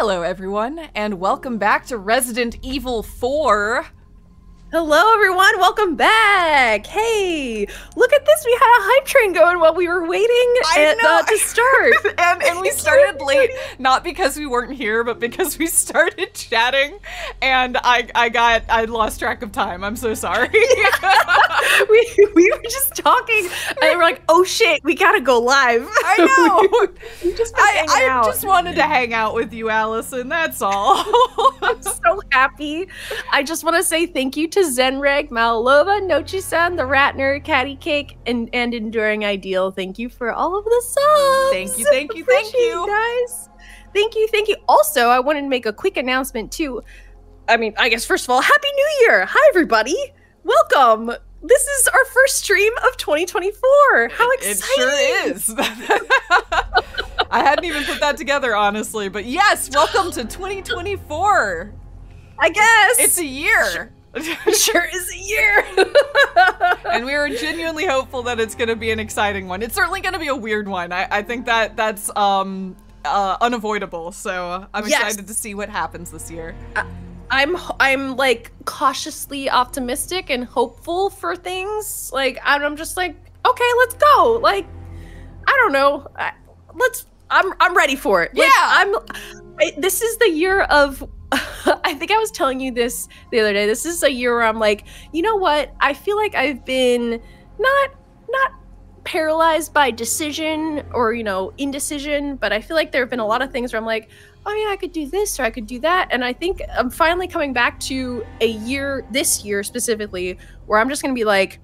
Hello everyone, and welcome back to Resident Evil 4. Hello everyone, welcome back! Hey, look at this, we had a hype train going while we were waiting to start. and we started late, not because we weren't here, but because we started chatting, and I lost track of time, I'm so sorry. we were just talking, and we're like, oh shit, we gotta go live. I know! I just wanted to hang out with you, Allison, that's all. I'm so happy. I just want to say thank you to Zenreg, Malova, Nochi-san, The Ratner, Caddy Cake, and Enduring Ideal. Thank you for all of the subs. Thank you, guys. Thank you. Also, I wanted to make a quick announcement too. I mean, I guess first of all, Happy New Year! Hi, everybody. Welcome. This is our first stream of 2024. How exciting! It sure is. I hadn't even put that together, honestly. But yes, welcome to 2024. I guess it's a year. Sure is a year. And we are genuinely hopeful that it's going to be an exciting one. It's certainly going to be a weird one. I think that that's unavoidable. So I'm excited to see what happens this year. I'm like cautiously optimistic and hopeful for things. Like I'm just like, okay, let's go. Like I don't know. I'm ready for it. Like, yeah. This is the year of. I think I was telling you this the other day. This is a year where I'm like, you know what? I feel like I've been not paralyzed by decision or, you know, indecision, but I feel like there have been a lot of things where I'm like, oh yeah, I could do this or I could do that. And I think I'm finally coming back to a year, this year specifically, where I'm just going to be like,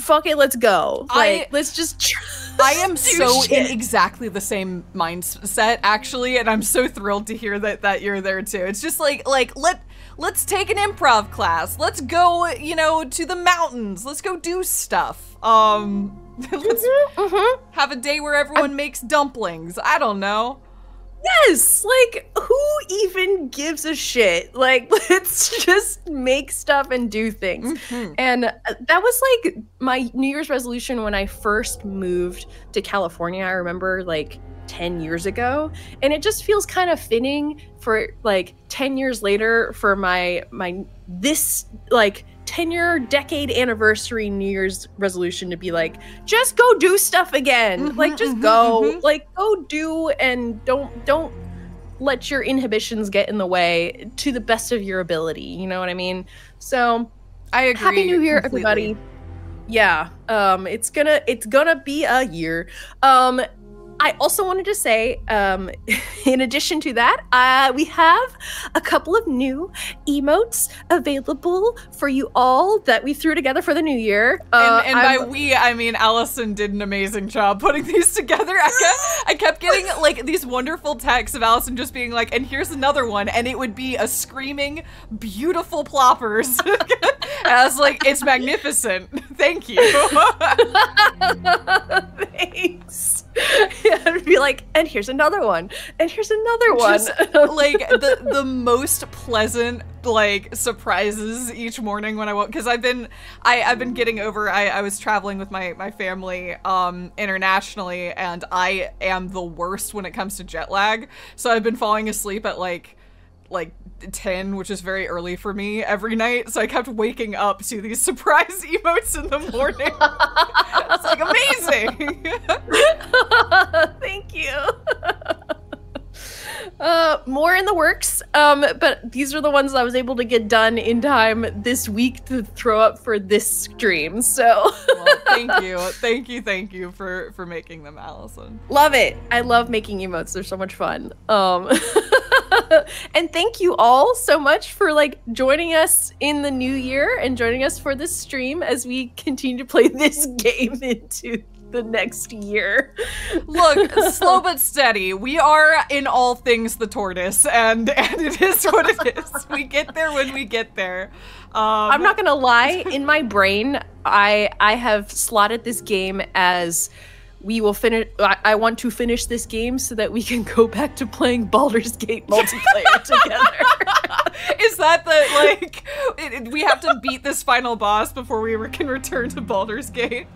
fuck it, let's go. Like, let's just I am so in exactly the same mindset, actually, and I'm so thrilled to hear that you're there too. It's just like let's take an improv class. Let's go, you know, to the mountains. Let's go do stuff. Let's have a day where everyone makes dumplings. I don't know. Yes, like, who even gives a shit? Like, let's just make stuff and do things. Mm-hmm. And that was, like, my New Year's resolution when I first moved to California. I remember, like, 10 years ago. And it just feels kind of fitting for, like, 10 years later for my this, like, 10-year decade anniversary New Year's resolution to be like, just go do stuff again. Like, just go. Like, go do and don't let your inhibitions get in the way to the best of your ability. You know what I mean? So I agree. Happy New Year, everybody. Yeah. It's gonna be a year. I also wanted to say, in addition to that, we have a couple of new emotes available for you all that we threw together for the new year. And by we, I mean Allison did an amazing job putting these together. I kept getting like these wonderful texts of Allison just being like, and here's another one, and it would be a screaming, beautiful ploppers. And I was like, it's magnificent. Thank you. Thanks. Yeah, I'd be like, and here's another one, and here's another one. Just, like, the most pleasant, like, surprises each morning when I woke, because I've been getting over, I was traveling with my family internationally, and I am the worst when it comes to jet lag, so I've been falling asleep at, like 10, which is very early for me every night. So I kept waking up to these surprise emotes in the morning. It's like amazing. Thank you. More in the works, but these are the ones I was able to get done in time this week to throw up for this stream, so. Well, thank you for making them, Allison. Love it. I love making emotes. They're so much fun. And thank you all so much for like joining us in the new year and joining us for this stream as we continue to play this game into the next year. Look, slow but steady. We are in all things the tortoise, and it is what it is. We get there when we get there. I'm not gonna lie, in my brain, I have slotted this game as we will finish. I want to finish this game so that we can go back to playing Baldur's Gate multiplayer together. Is that the like? We have to beat this final boss before we can return to Baldur's Gate.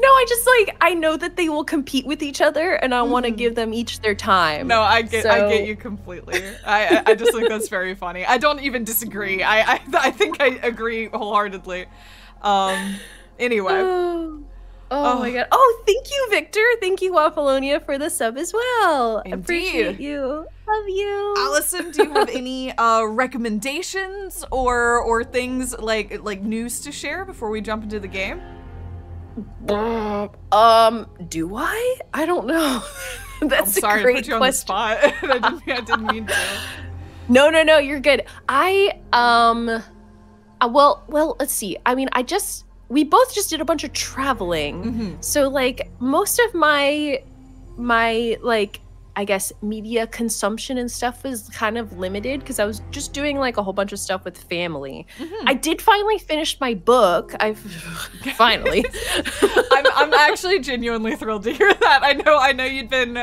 No, No, I just like, I know that they will compete with each other and I want to give them each their time. No, I get you completely. I just think that's very funny. I don't even disagree. I think I agree wholeheartedly. Anyway. Oh my god. Oh, thank you, Victor. Thank you, Waffalonia, for the sub as well. Indeed. Appreciate you. Love you. Allison, do you have any recommendations or things like news to share before we jump into the game? Do I? I don't know. That's a great question. I'm sorry to put you on the spot. I didn't mean to. No, you're good. Well, let's see. I mean, we both just did a bunch of traveling. Mm-hmm. So like most of my like, I guess, media consumption and stuff was kind of limited because I was just doing like a whole bunch of stuff with family. Mm-hmm. I did finally finish my book. Finally. I'm actually genuinely thrilled to hear that. I know you'd been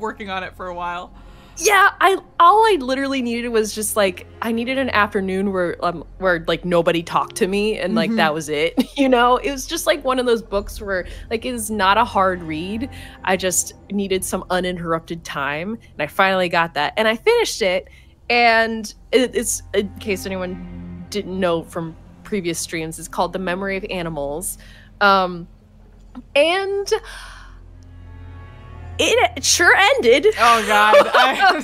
working on it for a while. Yeah, all I literally needed was just like, I needed an afternoon where like nobody talked to me and like that was it, you know? It was just like one of those books where like it is not a hard read. I just needed some uninterrupted time and I finally got that and I finished it. And it's, in case anyone didn't know from previous streams, it's called The Memory of Animals. It sure ended. Oh god.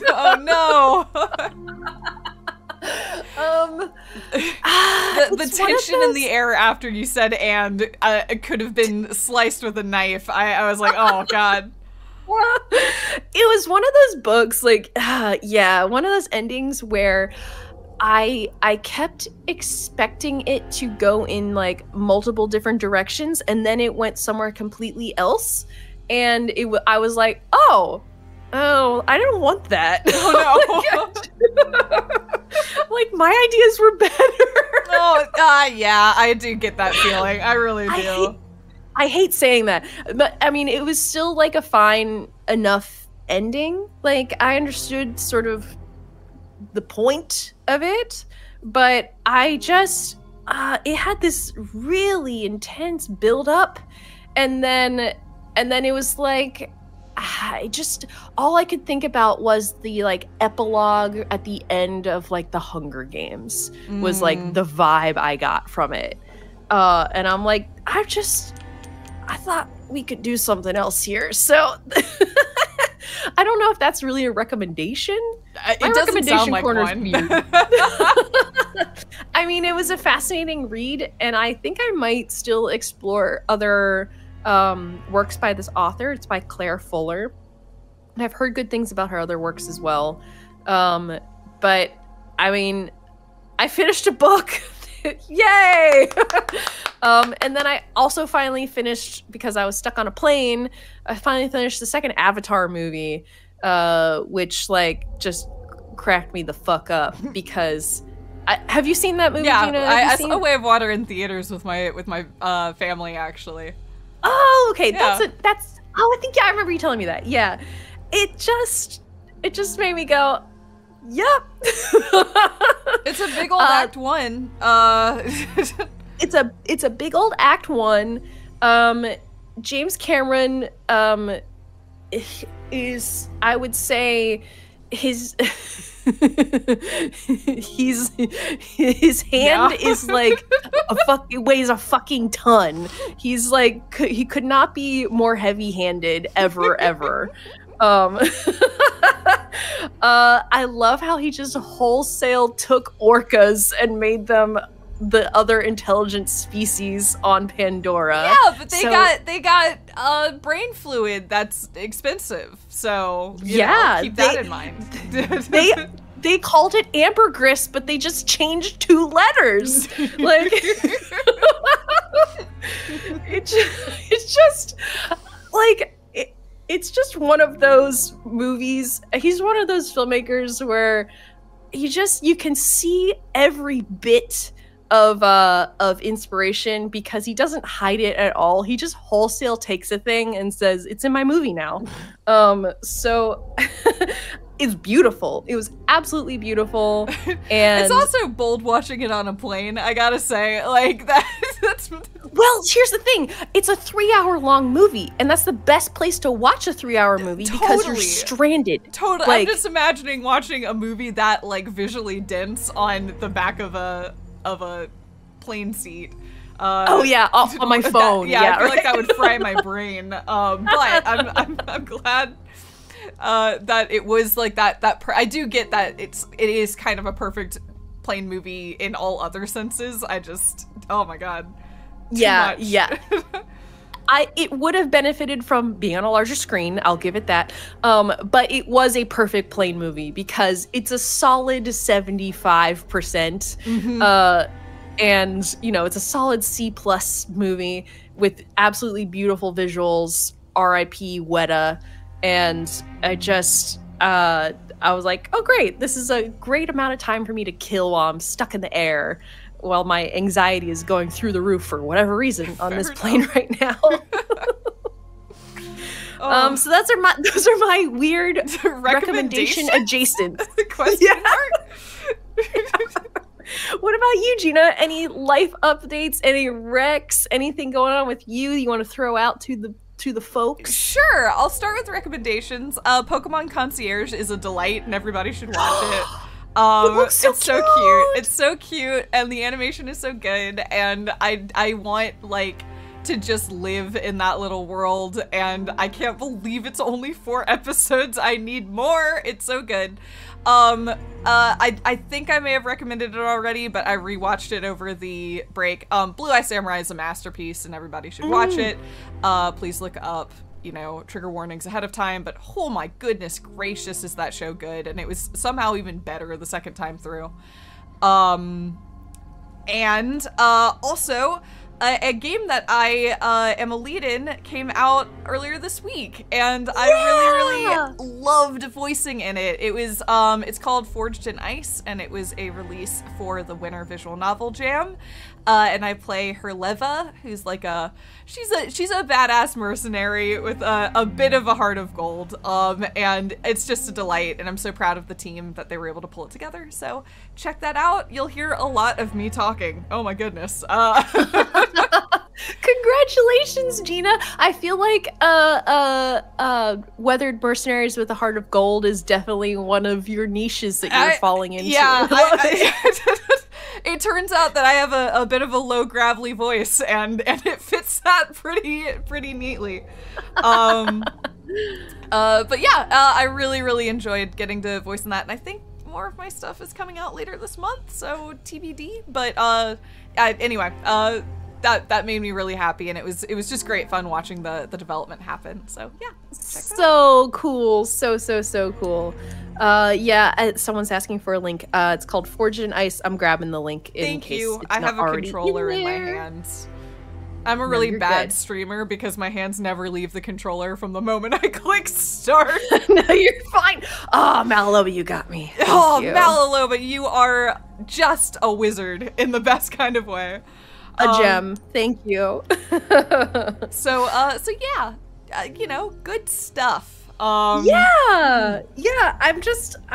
Oh no. The tension in the air after you said "and" it could have been sliced with a knife. I was like, oh god. It was one of those books, like one of those endings where I kept expecting it to go in like multiple different directions and then it went somewhere completely else. And I was like, oh, I didn't want that. Oh no! Like my ideas were better. Yeah, I do get that feeling. I really do. I hate saying that, but I mean, it was still like a fine enough ending. Like I understood sort of the point of it, but I just it had this really intense build up, and then it was like, all I could think about was the like epilogue at the end of like The Hunger Games was like the vibe I got from it. And I'm like, I thought we could do something else here. So I don't know if that's really a recommendation. My recommendation corner's weird. I mean, it was a fascinating read and I think I might still explore other works by this author. It's by Claire Fuller. And I've heard good things about her other works as well. But I mean, I finished a book. Yay! And then I also finally finished, because I was stuck on a plane, I finally finished the second Avatar movie, which like just cracked me the fuck up because have you seen that movie? Yeah, Gina? I saw A Way of Water in theaters with my family actually. Oh, okay. Yeah. I remember you telling me that. Yeah. It just made me go, yep. It's a big old act one. It's a big old act one. James Cameron is, I would say, his hand is like weighs a fucking ton. He's like, he could not be more heavy-handed ever. I love how he just wholesale took orcas and made them the other intelligent species on Pandora. Yeah, but they got brain fluid that's expensive. So you know, keep that in mind. They called it ambergris, but they just changed 2 letters. Like it's just one of those movies. He's one of those filmmakers where you can see every bit of inspiration because he doesn't hide it at all. He just wholesale takes a thing and says, it's in my movie now. So It's beautiful. It was absolutely beautiful. And it's also bold watching it on a plane, I gotta say. Like, that's... Well, here's the thing. It's a 3-hour-long movie, and that's the best place to watch a 3-hour movie because you're stranded. Totally. Like, I'm just imagining watching a movie that, like, visually dense on the back of a plane seat. Oh yeah, on my phone. That, yeah, I feel like that would fry my brain. But I'm glad that it was like that. I do get that it is kind of a perfect plane movie in all other senses. I just, oh my god. Too much. It would have benefited from being on a larger screen, I'll give it that. But it was a perfect plane movie because it's a solid 75%. Mm-hmm. And, you know, it's a solid C+ movie with absolutely beautiful visuals, R.I.P. Weta. And I just, I was like, oh, great. This is a great amount of time for me to kill while I'm stuck in the air, while my anxiety is going through the roof for whatever reason on this plane right now. So those are my weird recommendation adjacent. Question mark? What about you, Gina? Any life updates? Any recs? Anything going on with you you want to throw out to the folks? Sure. I'll start with recommendations. Pokemon Concierge is a delight, and everybody should watch it. It looks so cute. It's so cute, and the animation is so good. And I want to just live in that little world, and I can't believe it's only 4 episodes. I need more. It's so good. I think I may have recommended it already, but I rewatched it over the break. Blue Eye Samurai is a masterpiece, and everybody should watch it. Please look up, you know, trigger warnings ahead of time, but oh my goodness gracious is that show good, and it was somehow even better the second time through. And also, a game that I am a lead in came out earlier this week, and I really loved voicing in it. It was it's called Forged in Ice, and it was a release for the Winter Visual Novel Jam, and I play Herleva, who's like she's a badass mercenary with a bit of a heart of gold, and it's just a delight, and I'm so proud of the team that they were able to pull it together. So check that out. You'll hear a lot of me talking. Oh my goodness. Congratulations, Gina. I feel like Weathered Mercenaries with a Heart of Gold is definitely one of your niches that you're falling into. Yeah, it turns out that I have a bit of a low gravelly voice, and it fits that pretty neatly. But yeah, I really enjoyed getting to voice in that, and I think more of my stuff is coming out later this month, so TBD. But anyway, that made me really happy, and it was just great fun watching the development happen. So yeah, check that out. Cool, so cool. Yeah, someone's asking for a link. It's called Forged in Ice. I'm grabbing the link. Thank you. I have a controller in my hands. I'm a really bad streamer because my hands never leave the controller from the moment I click start. No, you're fine. Oh, Malaloba, you got me. Thank you. Malaloba, you are just a wizard in the best kind of way. A gem. Thank you. So yeah, you know, good stuff. Yeah, I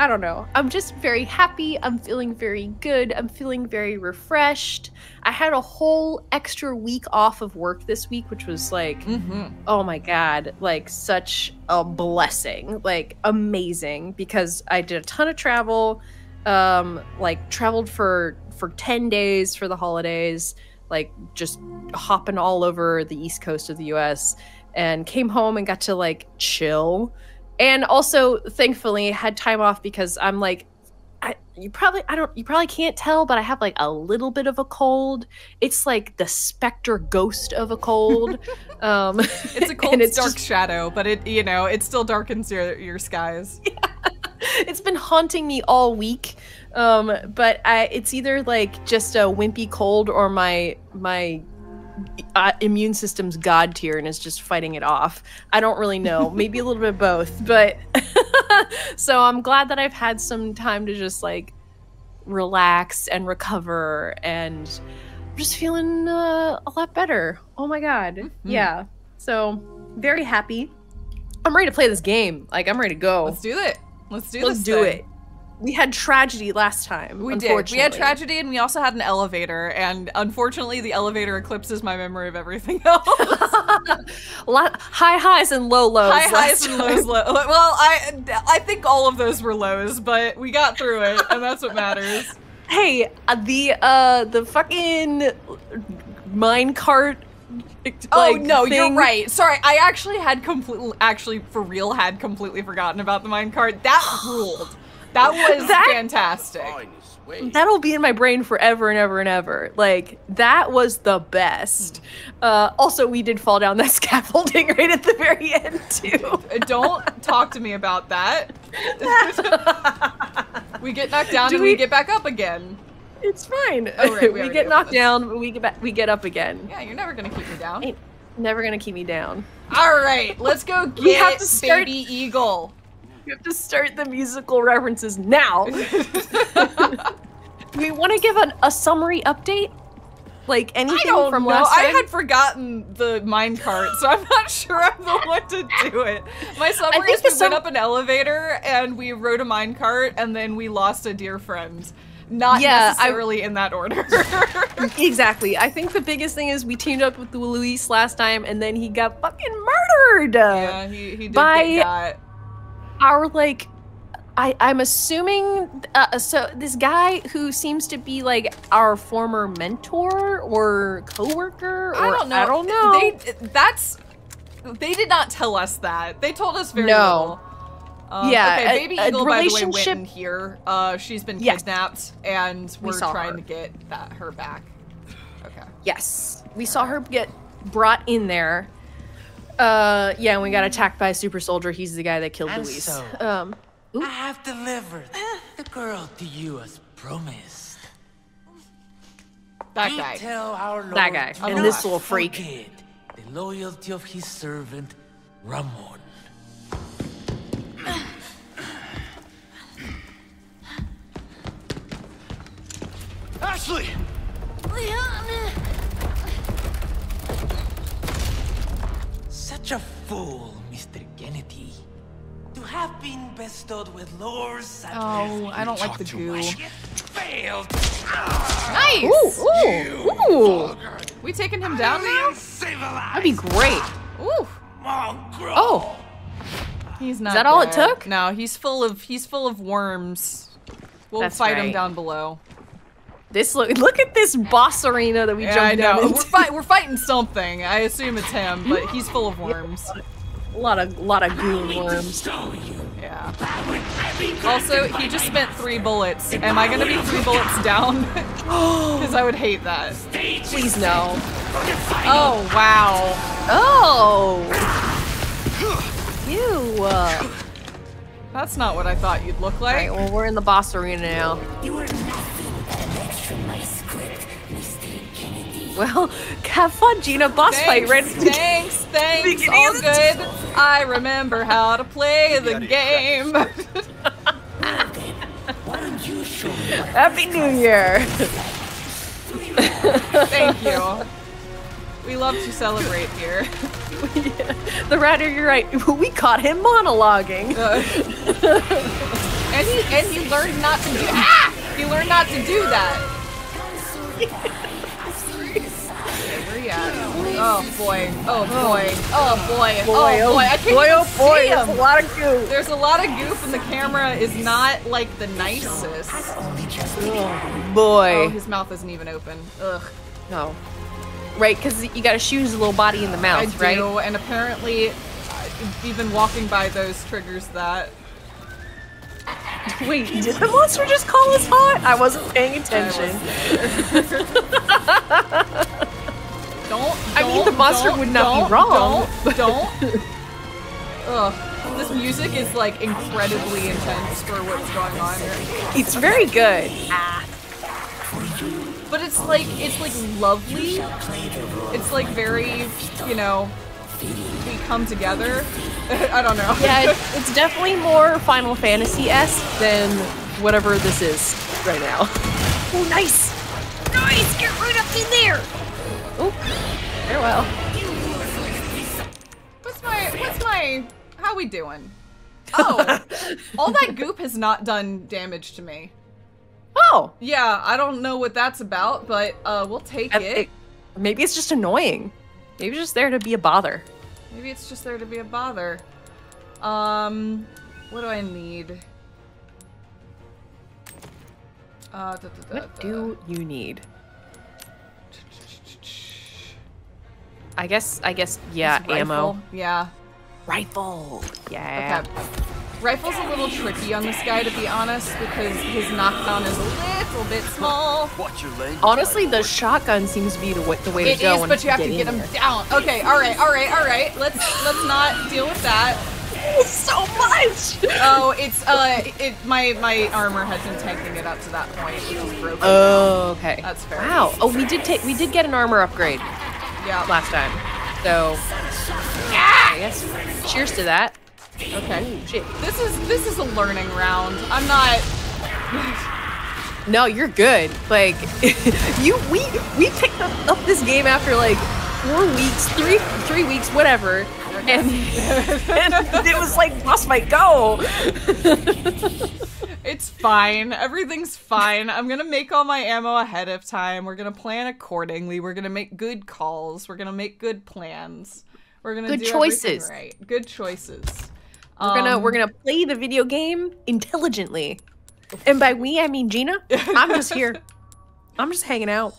don't know. I'm just very happy. I'm feeling very good. I'm feeling very refreshed. I had a whole extra week off of work this week, which was like, oh my God, like such a blessing, like amazing, because I did a ton of travel, like traveled for 10 days for the holidays, like just hopping all over the East Coast of the US, and came home and got to like chill, and also thankfully had time off because I'm like, you probably can't tell, but I have like a little bit of a cold. It's like the specter ghost of a cold. It's a cold, it's dark shadow, but it, you know, it still darkens your skies. Yeah. It's been haunting me all week, but it's either like just a wimpy cold or my immune system's god tier and is just fighting it off. I don't really know. Maybe a little bit of both, but so I'm glad that I've had some time to just like relax and recover, and I'm just feeling a lot better. Oh my god. Yeah, so very happy. I'm ready to play this game. Like, I'm ready to go. Let's do it. Let's do it. We had tragedy last time. We did. We had tragedy, and we also had an elevator. And unfortunately, the elevator eclipses my memory of everything else. High highs and low lows. High highs and lows. Well, I think all of those were lows, but we got through it, and that's what matters. Hey, the fucking minecart. Like, oh no, thing. You're right. Sorry, I actually had completely forgotten about the minecart. That ruled. That was fantastic. That'll be in my brain forever and ever and ever. Like, that was the best. Also, we did fall down that scaffolding right at the very end, too. Don't talk to me about that. We get knocked down and we get back up again. It's fine. Oh, right, we get knocked down, but we get up again. Yeah, you're never going to keep me down. Ain't never going to keep me down. All right, let's go get Baby Eagle. You have to start the musical references now. We want to give a summary update? Like, anything from last time? I had forgotten the minecart, so I'm not sure I'm the one to do it. My summary is we went up an elevator, and we rode a minecart, and then we lost a dear friend. Not necessarily in that order. Exactly. I think the biggest thing is we teamed up with Luis last time, and then he got fucking murdered. Yeah, he did get that. Our, like, I'm assuming, so this guy who seems to be, like, our former mentor or coworker, I don't know. They did not tell us that. They told us very little. Yeah. Okay, Baby Eagle, by the way, went in here. She's been kidnapped, and we're trying to get her back. Okay. Yes. We saw her get brought in there. Yeah, and we got attacked by a super soldier. He's the guy that killed Luis. So, I have delivered the girl to you as promised. That guy. Tell our Lord that guy. And this little freak. The loyalty of his servant, Ramon. Ashley! Leon! Such a fool, Mr. Kennedy, to have been bestowed with lures. Oh, I don't like the goo. Failed. Nice. Ooh. We taking him down now? That'd be great. Ooh. Oh. He's not. Is that all it took? No, he's full of worms. We'll fight him down below. This look at this boss arena that we jumped down into. We're fighting something. I assume it's him, but he's full of worms. A lot of goo worms. Yeah. Also, he just spent 3 bullets. Am I gonna be 3 bullets down? Because I would hate that. Please no. Oh wow. Oh. Ew. That's not what I thought you'd look like. All right, well, we're in the boss arena now. You were my script, Mr. Kennedy. Well, have fun, Gina. Thanks, all good. I remember how to play the game. Happy New Year. Thank you. We love to celebrate here. Yeah. The Ratter, you're right. We caught him monologuing. And he learned not to do He learned not to do that. Oh boy. I can't even see him. There's a lot of goo. There's a lot of goof, and the camera is not like the nicest. Oh boy. Oh, his mouth isn't even open. Ugh. No. Right, because you gotta shoot his little body in the mouth, right? I do, and apparently, even walking by those triggers that. Wait, did the monster just call us hot? I wasn't paying attention. I mean, the monster would not be wrong. Don't. Ugh. This music is, like, incredibly intense for what's going on here. It's very good. But it's like lovely. It's, like, very, you know, we come together. I don't know. Yeah, it's definitely more Final Fantasy-esque than whatever this is right now. Oh, nice! Nice! Get right up in there! Oh, farewell. What's my... how we doing? Oh, all that goop has not done damage to me. Oh. Yeah, I don't know what that's about, but we'll take it. Maybe it's just annoying. Maybe it's just there to be a bother. Maybe it's just there to be a bother. What do I need? What do you need? I guess, yeah, ammo. Yeah. Rifle! Yeah. Okay. Rifle's a little tricky on this guy, to be honest, because his knockdown is a little bit small. Honestly, the shotgun seems to be the way to go. It is, but you have to get him down. Okay, all right. Let's not deal with that. So much. Oh, it's my armor has been tanking it up to that point, which is broken. Oh, okay. That's fair. Wow. Oh, we did get an armor upgrade. Yeah. Last time. So. Yeah. Yes. Cheers to that. Okay. Ooh, shit. This is a learning round. I'm not. No, you're good. Like, we picked up this game after like 4 weeks, three weeks, whatever. And it was like, lost my go. It's fine. Everything's fine. I'm going to make all my ammo ahead of time. We're going to plan accordingly. We're going to make good calls. We're going to make good plans. We're going to do choices. Right. Good choices. We're going to play the video game intelligently. And by we, I mean Gina. I'm just here. I'm just hanging out.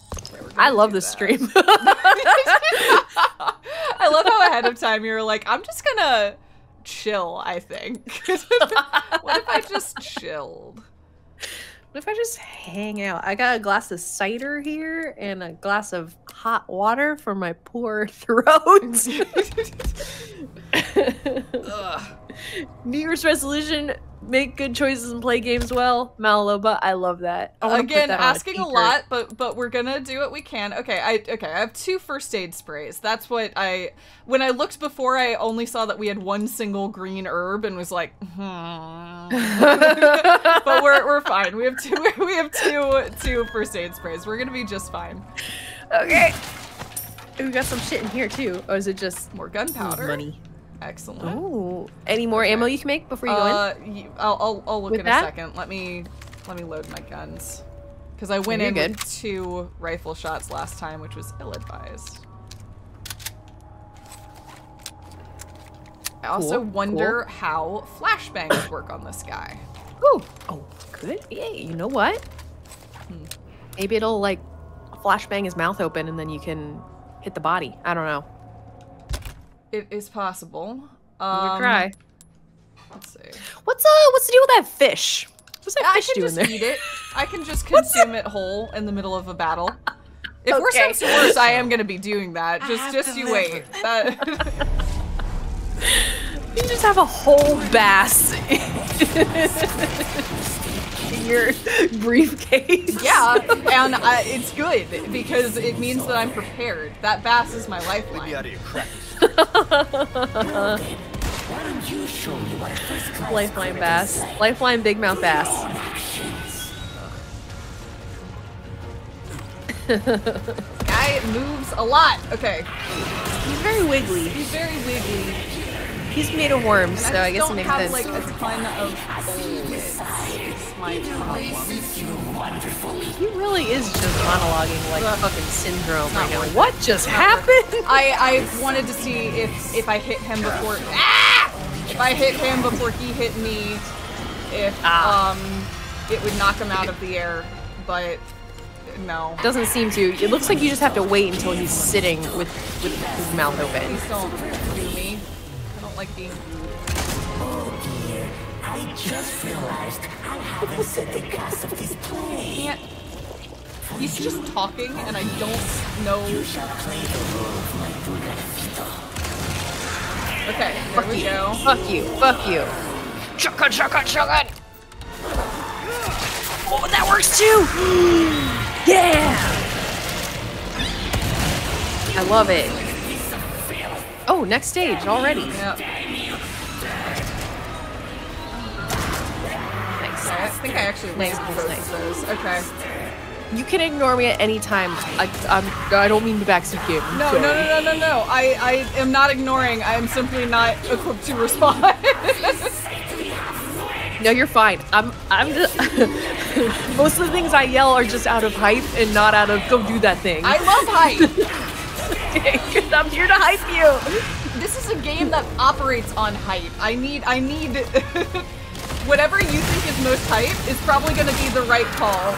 I love this stream. I love how ahead of time you were like, I'm just gonna chill, I think. What if I just chilled? What if I just hang out? I got a glass of cider here and a glass of hot water for my poor throat. New Year's resolution, make good choices and play games well. Malaloba, I love that. Again, asking a lot, but we're gonna do what we can. Okay, I have 2 first aid sprays. That's what when I looked before, I only saw that we had 1 single green herb and was like, But we're fine. We have 2 first aid sprays. We're gonna be just fine. Okay. We got some shit in here too. Or is it just more gunpowder? Money. Excellent. Oh, any more ammo you can make before you go in? I'll look in a second. Let me load my guns, because I went in with 2 rifle shots last time, which was ill-advised. I also wonder how flashbangs work on this guy. Ooh. Oh, good. Yeah. You know what? Maybe it'll like flashbang his mouth open, and then you can hit the body. I don't know. It is possible. Try. Let's see. What's the deal with that fish? What's that fish doing there? I can just eat it. I can just consume it whole in the middle of a battle. If worse comes to worse, I am gonna be doing that. Just you wait. You just have a whole bass in your briefcase. Yeah, and it's good because it means that I'm prepared. That bass is my lifeline. Leave me out of your crap. Lifeline bass. Lifeline big mouth bass. Guy moves a lot. Okay. He's very wiggly. He's made of worms, so I guess it makes sense. I don't have, like, a ton of gold. It's my problem. He really is just monologuing like fucking Syndrome right now. What just happened? I wanted to see if I hit him before... If I hit him before he hit me, if it would knock him out of the air, but... No. Doesn't seem to. It looks like you just have to wait until he's sitting with his mouth open. Please don't do me. Like being... Oh dear, I just realized I haven't set the cost of this play. Can't... He's just talking and I don't know. You shall play the role of my Buddha. Okay, there we go. Fuck you. Shotgun. Oh, that works too! Yeah! I love it. Oh, next stage already. Yep. Nice. I think I actually landed both those. Okay. You can ignore me at any time. I don't mean to backseat you. No. I am not ignoring. I am simply not equipped to respond. No, you're fine. I'm just most of the things I yell are just out of hype and not out of go do that thing. I love hype. I'm here to hype you. This is a game that operates on hype. I need whatever you think is most hype is probably gonna be the right call.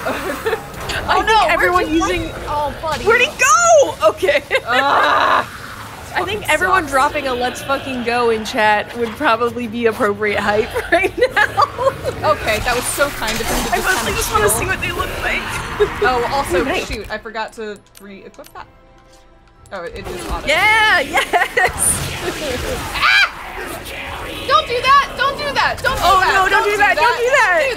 Oh no, everyone using oh buddy. Where'd he go? Okay. I think everyone sucks. Dropping a let's fucking go in chat would probably be appropriate hype right now. Okay, that was so kind of him to just want to see what they look like. Oh, also, shoot, I forgot to re-equip that. Oh, it just auto. Yeah, yes! Ah! Don't do that! Don't do that! Don't do that! Oh no, don't do that! Don't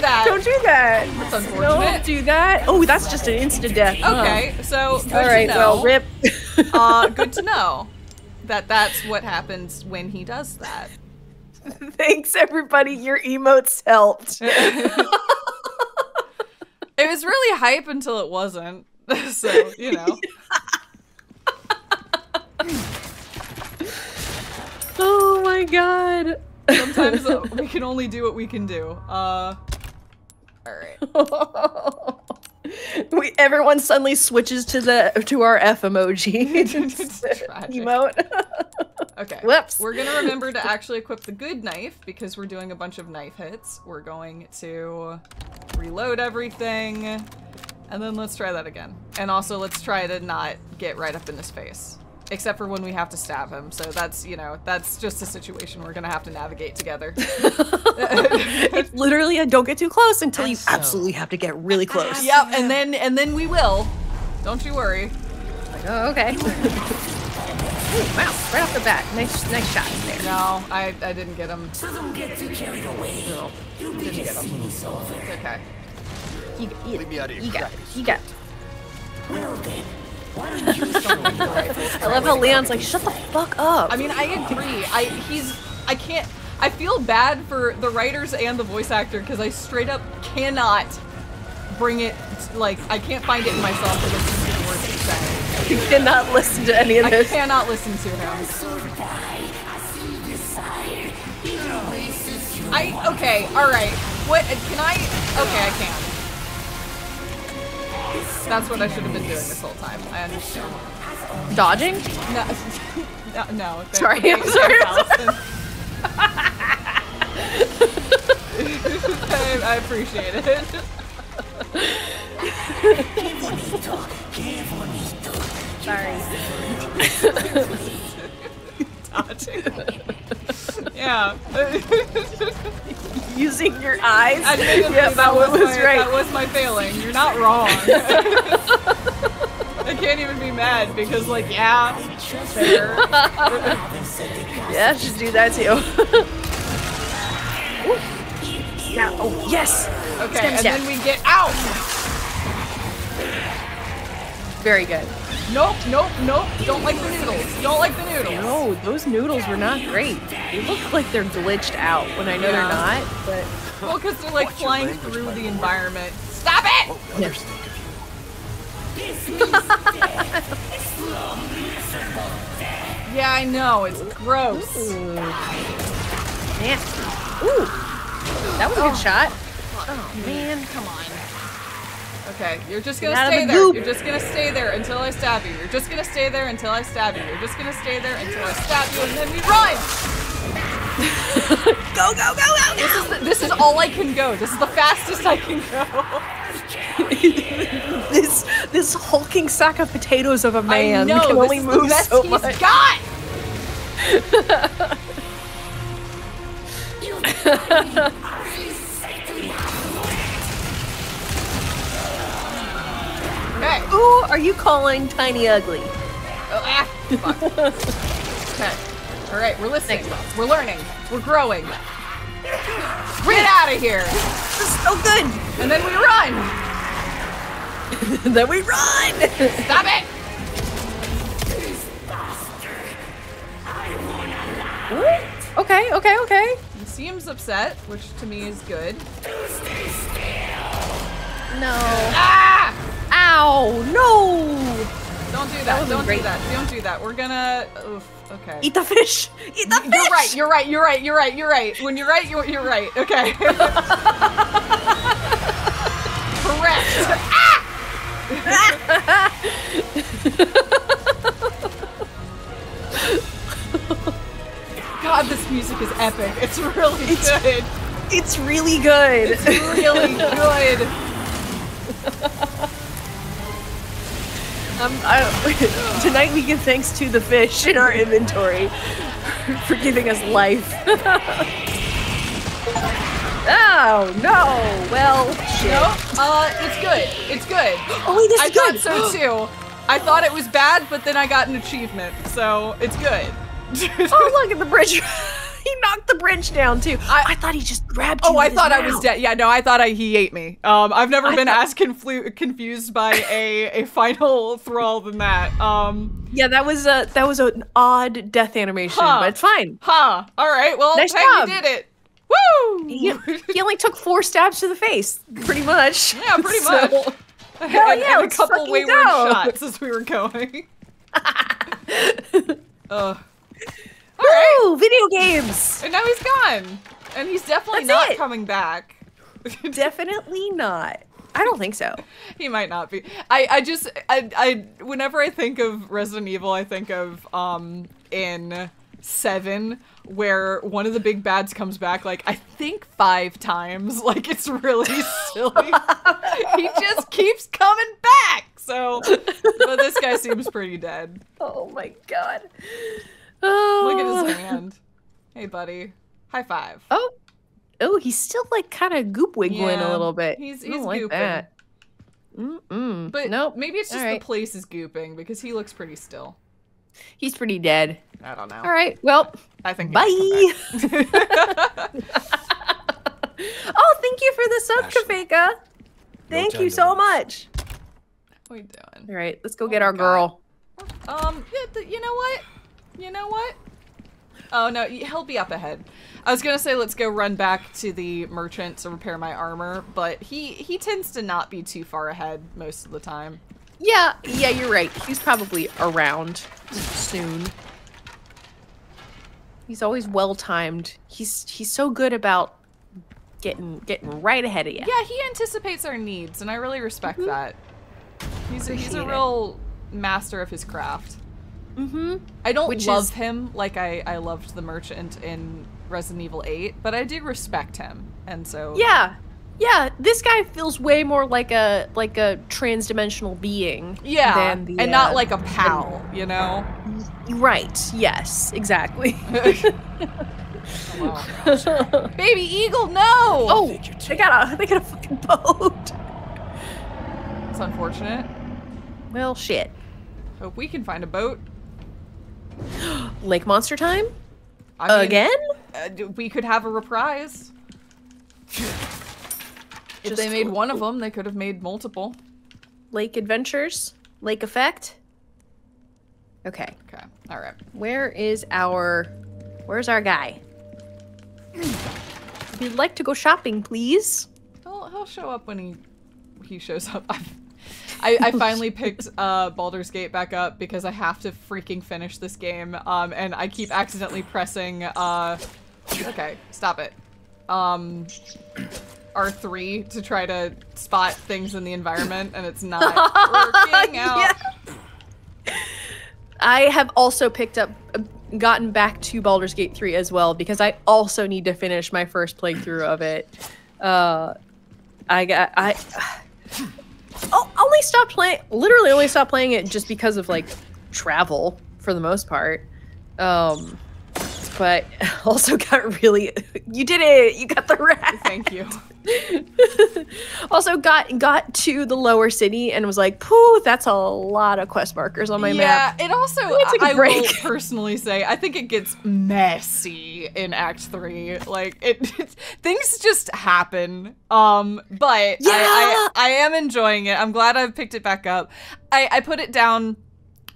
do that! Don't do that! That's unfortunate. Don't do that! Oh, that's just an instant death. Okay, so good to know. Well, rip. Good to know. That's what happens when he does that. Thanks, everybody. Your emotes helped. It was really hype until it wasn't. So, you know. Oh, my God. Sometimes we can only do what we can do. All right. Everyone suddenly switches to our F emoji. Emote. Okay. Whoops. We're gonna remember to actually equip the good knife because we're doing a bunch of knife hits. We're going to reload everything, and then let's try that again. And also, let's try to not get right up in his face, except for when we have to stab him. So that's, you know, that's just a situation we're gonna have to navigate together. It's literally a don't get too close until you absolutely have to get really close. Yep, and then we will. Don't you worry. Like, oh, okay. Ooh, wow, right off the bat. Nice shot there. No, I didn't get him. So don't get too carried away. No, didn't get him. It's okay. You got it. Well then. I love how Leon's like, shut the fuck up. I mean, I agree. I can't. I feel bad for the writers and the voice actor because I straight up cannot bring it. Like, I can't find it in myself to listen to the words he's saying. You cannot listen to any of this. I cannot listen to him. Okay. All right. What can I? Okay, I can. That's what I should have been doing this whole time. I understand. Dodging? No. Sorry, I'm sorry. I appreciate it. Sorry. Dodging. Yeah. Using your eyes. Yeah, that was right. That was my failing. You're not wrong. I can't even be mad because, like, yeah, fair. Yeah, I should do that too. Yeah. Oh yes. Okay, and then we get out. Very good. Nope. Don't like the noodles. No, those noodles were not great. They look like they're glitched out when I know they're not, but... Well, because they're like flying through the environment. Stop it! Yeah. Yeah, I know. It's gross. Ooh. Man. Ooh. That was a good shot. Oh, man. Come on. Okay, you're just gonna stay there. You're just gonna stay there until I stab you. You're just gonna stay there until I stab you. You're just gonna stay there until I stab you, and then we run! Go! This is all I can go. This is the fastest I can go. this hulking sack of potatoes of a man can only move so much. He's got! Okay. Ooh, are you calling Tiny Ugly? Oh, fuck. Okay. All right, we're listening. We're learning. We're growing. Get out of here. This is so good. And then we run. Stop it. Ooh. Okay. He seems upset, which to me is good. No. Ah! Ow! No! Don't do that. Don't do that. We're gonna. Oof. Okay. Eat the fish. Eat the fish. You're right. When you're right. Okay. Correct. Ah! God, this music is epic. It's really good. It's really good. It's really good. Tonight we give thanks to the fish in our inventory for giving us life. Oh no! Well, shit. Nope. It's good. It's good. Oh, wait, this is good. I thought so too. I thought it was bad, but then I got an achievement, so it's good. Oh, look at the bridge. He knocked the bridge down too. I thought he just grabbed you. Oh, I thought I was dead. Yeah, no, I thought he ate me. I've never been as confused by a final thrall than that. Yeah, that was an odd death animation, but it's fine. All right. Well, nice job. You did it. Woo! He only took 4 stabs to the face, pretty much. Yeah, pretty much. So, hell yeah, and a couple wayward shots as we were going. All right. Woo, video games! And now he's gone. And he's definitely not coming back. Definitely not. I don't think so. He might not be. I just, whenever I think of Resident Evil, I think of, in 7, where one of the big bads comes back, like, I think 5 times. Like, it's really silly. He just keeps coming back. So, but this guy seems pretty dead. Oh my god. Oh. Look at his hand. Hey, buddy. High five. Oh, oh, he's still like kind of goop-wiggling a little bit. He's like gooping. That. But nope. Maybe it's just the place is gooping because he looks pretty still. He's pretty dead. I don't know. All right. Well, I think. Bye. Oh, thank you for the sub, Kafeka. Thank you so much. What are you doing? All right, let's go get our girl. You know what? You know what? Oh no, he'll be up ahead. I was gonna say let's go run back to the merchant to repair my armor, but he tends to not be too far ahead most of the time. Yeah, yeah, you're right. He's probably around soon. He's always well timed. He's so good about getting right ahead of you. Yeah, he anticipates our needs, and I really respect that. He's a real master of his craft. Mm-hmm. I don't love him like I loved the merchant in Resident Evil 8, but I did respect him, and so yeah, this guy feels way more like a transdimensional being, than the, and not like a pal, you know? Right? Yes, exactly. Oh, baby eagle, no! Oh, they got a fucking boat. It's unfortunate. Well, shit. Hope we can find a boat. Lake monster time? Again? We could have a reprise. If they made one of them, they could have made multiple. Lake adventures? Lake effect? Okay. Okay. All right. Where's our guy? If you'd like to go shopping, please. He'll show up when he shows up. I finally picked Baldur's Gate back up because I have to freaking finish this game, and I keep accidentally pressing, okay, stop it, R3 to try to spot things in the environment, and it's not working out. Yeah. I have also picked up, gotten back to Baldur's Gate 3 as well, because I also need to finish my first playthrough of it. Oh, literally only stopped playing it just because of, like, travel, for the most part. But also got really... You did it! You got the rat! Thank you. Also got to the lower city and was like, pooh, that's a lot of quest markers on my map. Yeah, it also, I will personally say, I think it gets messy in Act 3. Like, things just happen. But yeah! I am enjoying it. I'm glad I've picked it back up. I put it down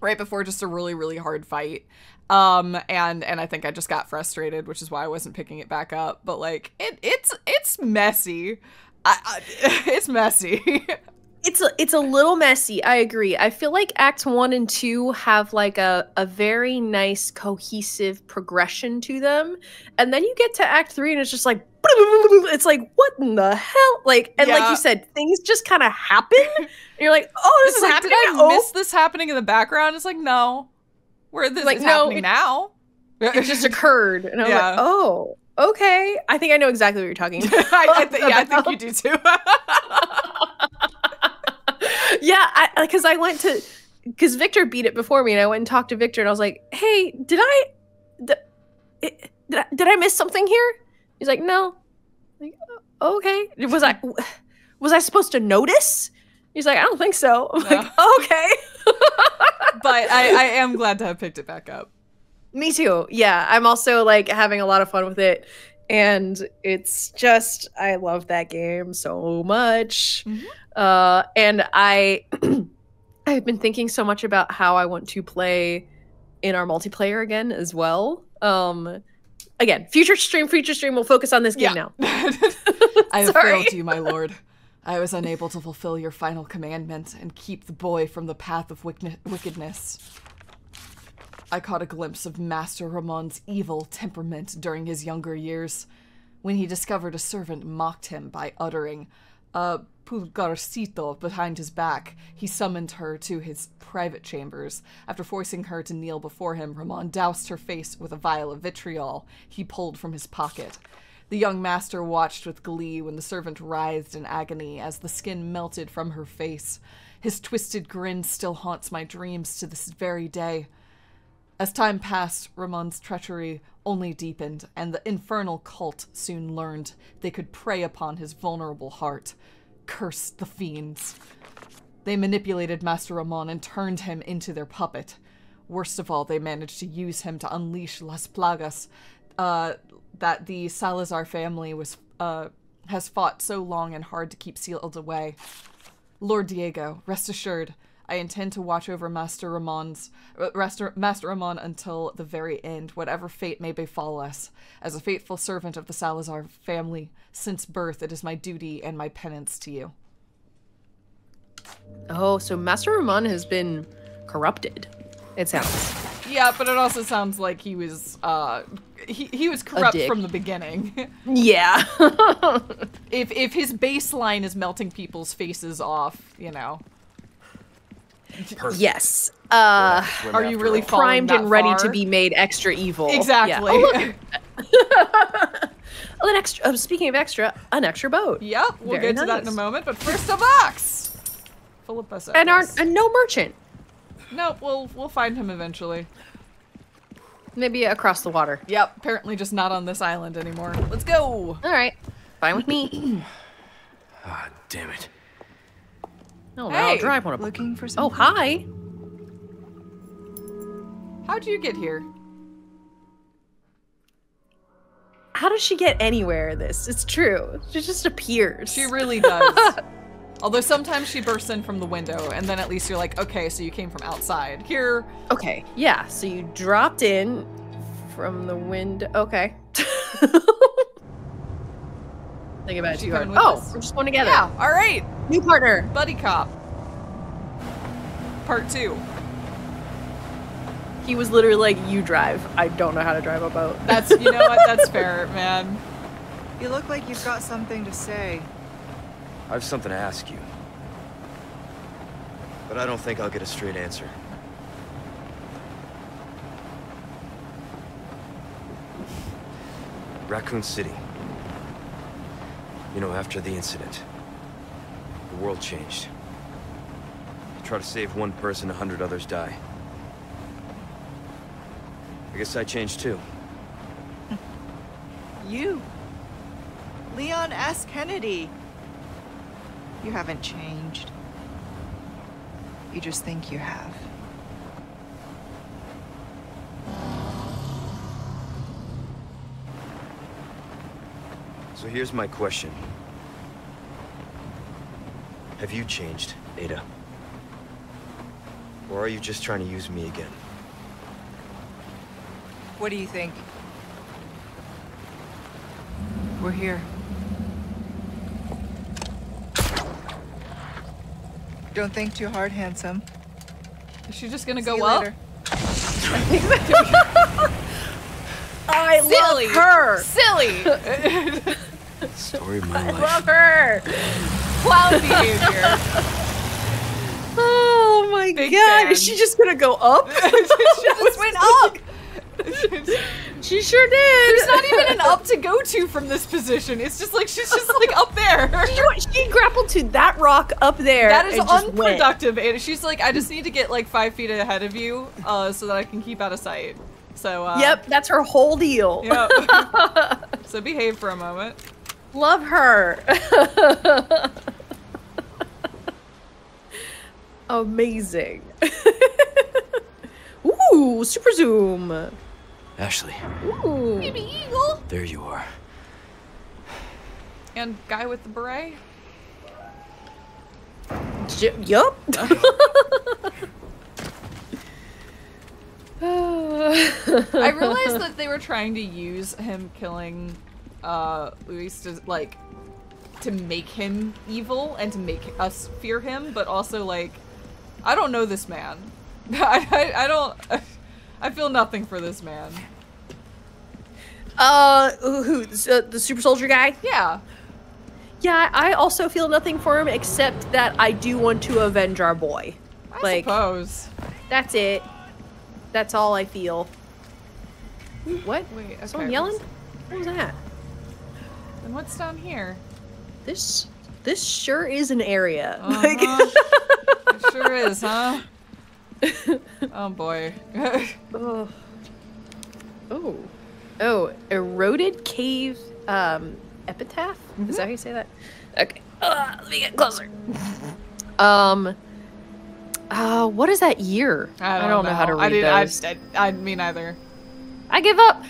right before just a really, really hard fight. And I think I just got frustrated, which is why I wasn't picking it back up. But like, it's messy. It's messy. It's a little messy. I agree. I feel like Acts 1 and 2 have like a very nice cohesive progression to them. And then you get to Act 3 and it's just like, it's like, what in the hell? Like, and like you said, things just kind of happen. And you're like, oh, this is like, happening. Did I miss this happening in the background? It's like, no. Where this like, is happening now. It just occurred. And I'm like, oh, okay. I think I know exactly what you're talking about. I think you do too. Yeah, because I went to, because Victor beat it before me, and I went and talked to Victor, and I was like, "Hey, did I miss something here?" He's like, "No." I'm like, okay, was I supposed to notice? He's like, "I don't think so." I'm like, okay, but I am glad to have picked it back up. Me too. Yeah, I'm also like having a lot of fun with it, and it's just I love that game so much. Mm-hmm. And I've been thinking so much about how I want to play in our multiplayer again as well. Again, future stream, we'll focus on this game now. I have failed you, my lord. I was unable to fulfill your final commandment and keep the boy from the path of wickedness. I caught a glimpse of Master Ramon's evil temperament during his younger years, when he discovered a servant mocked him by uttering, Pulgarcito behind his back. He summoned her to his private chambers. After forcing her to kneel before him, Ramon doused her face with a vial of vitriol he pulled from his pocket. The young master watched with glee when the servant writhed in agony as the skin melted from her face. His twisted grin still haunts my dreams to this very day. As time passed, Ramon's treachery only deepened, and the infernal cult soon learned they could prey upon his vulnerable heart. Curse the fiends. They manipulated Master Ramon and turned him into their puppet. Worst of all, they managed to use him to unleash Las Plagas that the Salazar family has fought so long and hard to keep sealed away. Lord Diego, rest assured, I intend to watch over Master Ramon until the very end, whatever fate may befall us. As a faithful servant of the Salazar family since birth, it is my duty and my penance to you. Oh, so Master Ramon has been corrupted, it sounds. Yeah, but it also sounds like he was he was corrupt from the beginning. Yeah. If his baseline is melting people's faces off, you know. Perfect. Yes. Are you really primed and ready to be made extra evil? Exactly. Yeah. Oh, well, an extra. Speaking of extra, an extra boat. Yep, we'll get to that in a moment. But first, a box full of us and no merchant. Nope, we'll find him eventually. Maybe across the water. Yep. Apparently, just not on this island anymore. Let's go. All right. Fine with me. Ah, damn it. No, hey, I'll drive one of them. Looking for something. Oh, hi. How'd you get here? How does she get anywhere in this? It's true. She just appears. She really does. Although sometimes she bursts in from the window, and then at least you're like, okay, so you came from outside. Here. Okay, yeah, so you dropped in from the window. Okay. Think about it. Oh, us? We're just going together. Yeah, all right. New partner. Buddy Cop. Part 2. He was literally like, you drive. I don't know how to drive a boat. That's, you know what? That's fair, man. You look like you've got something to say. I have something to ask you. But I don't think I'll get a straight answer. Raccoon City. You know, after the incident, the world changed. You try to save one person, 100 others die. I guess I changed too. You? Leon S. Kennedy. You haven't changed. You just think you have. So here's my question. Have you changed, Ada? Or are you just trying to use me again? What do you think? We're here. Don't think too hard, handsome. Is she just gonna go up? I love her. Silly. Story of my life. I love her. Clown behavior. Oh my god! Is she just gonna go up? She just went up. She sure did. There's not even an up to go to from this position. It's just like she's just like up there. She grappled to that rock up there. That is unproductive. And she's like, I just need to get like 5 feet ahead of you, so that I can keep out of sight. So yep, that's her whole deal. Yep. So behave for a moment. Love her. Amazing. Ooh, super zoom. Ashley. Ooh. Baby eagle. There you are. And guy with the beret? Yup. I realized that they were trying to use him killing Luis to, like, to make him evil and to make us fear him, but also, like, I don't know this man. I feel nothing for this man. Who? The super soldier guy? Yeah. Yeah, I also feel nothing for him, except that I do want to avenge our boy. I suppose. That's it. That's all I feel. What? Wait, okay, someone yelling? What was that? And what's down here? This sure is an area. Uh-huh. Like... It sure is, huh? Oh boy. Oh. Oh. Oh, eroded cave epitaph? Mm-hmm. Is that how you say that? Okay. Let me get closer. What is that year? I don't know how to read those. I mean either. I give up.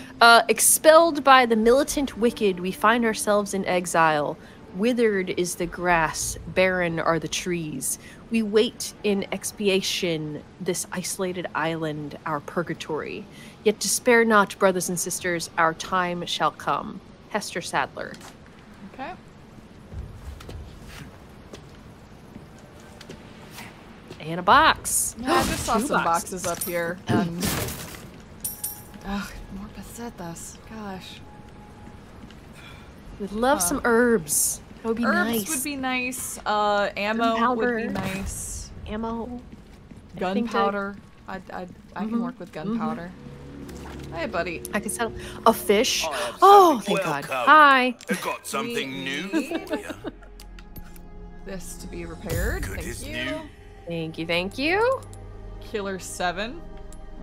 Expelled by the militant wicked, we find ourselves in exile. Withered is the grass, barren are the trees. We wait in expiation this isolated island, our purgatory. Yet despair not, brothers and sisters, our time shall come. Hester Sadler. Okay. And a box. Yeah, I just saw some boxes up here. And... Ugh, more pesetas. Gosh. We'd love some herbs. That would be nice. Herbs would be nice. Ammo would be nice. Ammo. Gunpowder. I can work with gunpowder. Mm-hmm. Hey, buddy. I can settle a fish. Oh, thank God. Hi. I've got something new for you. This to be repaired. Good thank you. New. Thank you. Thank you. Killer 7.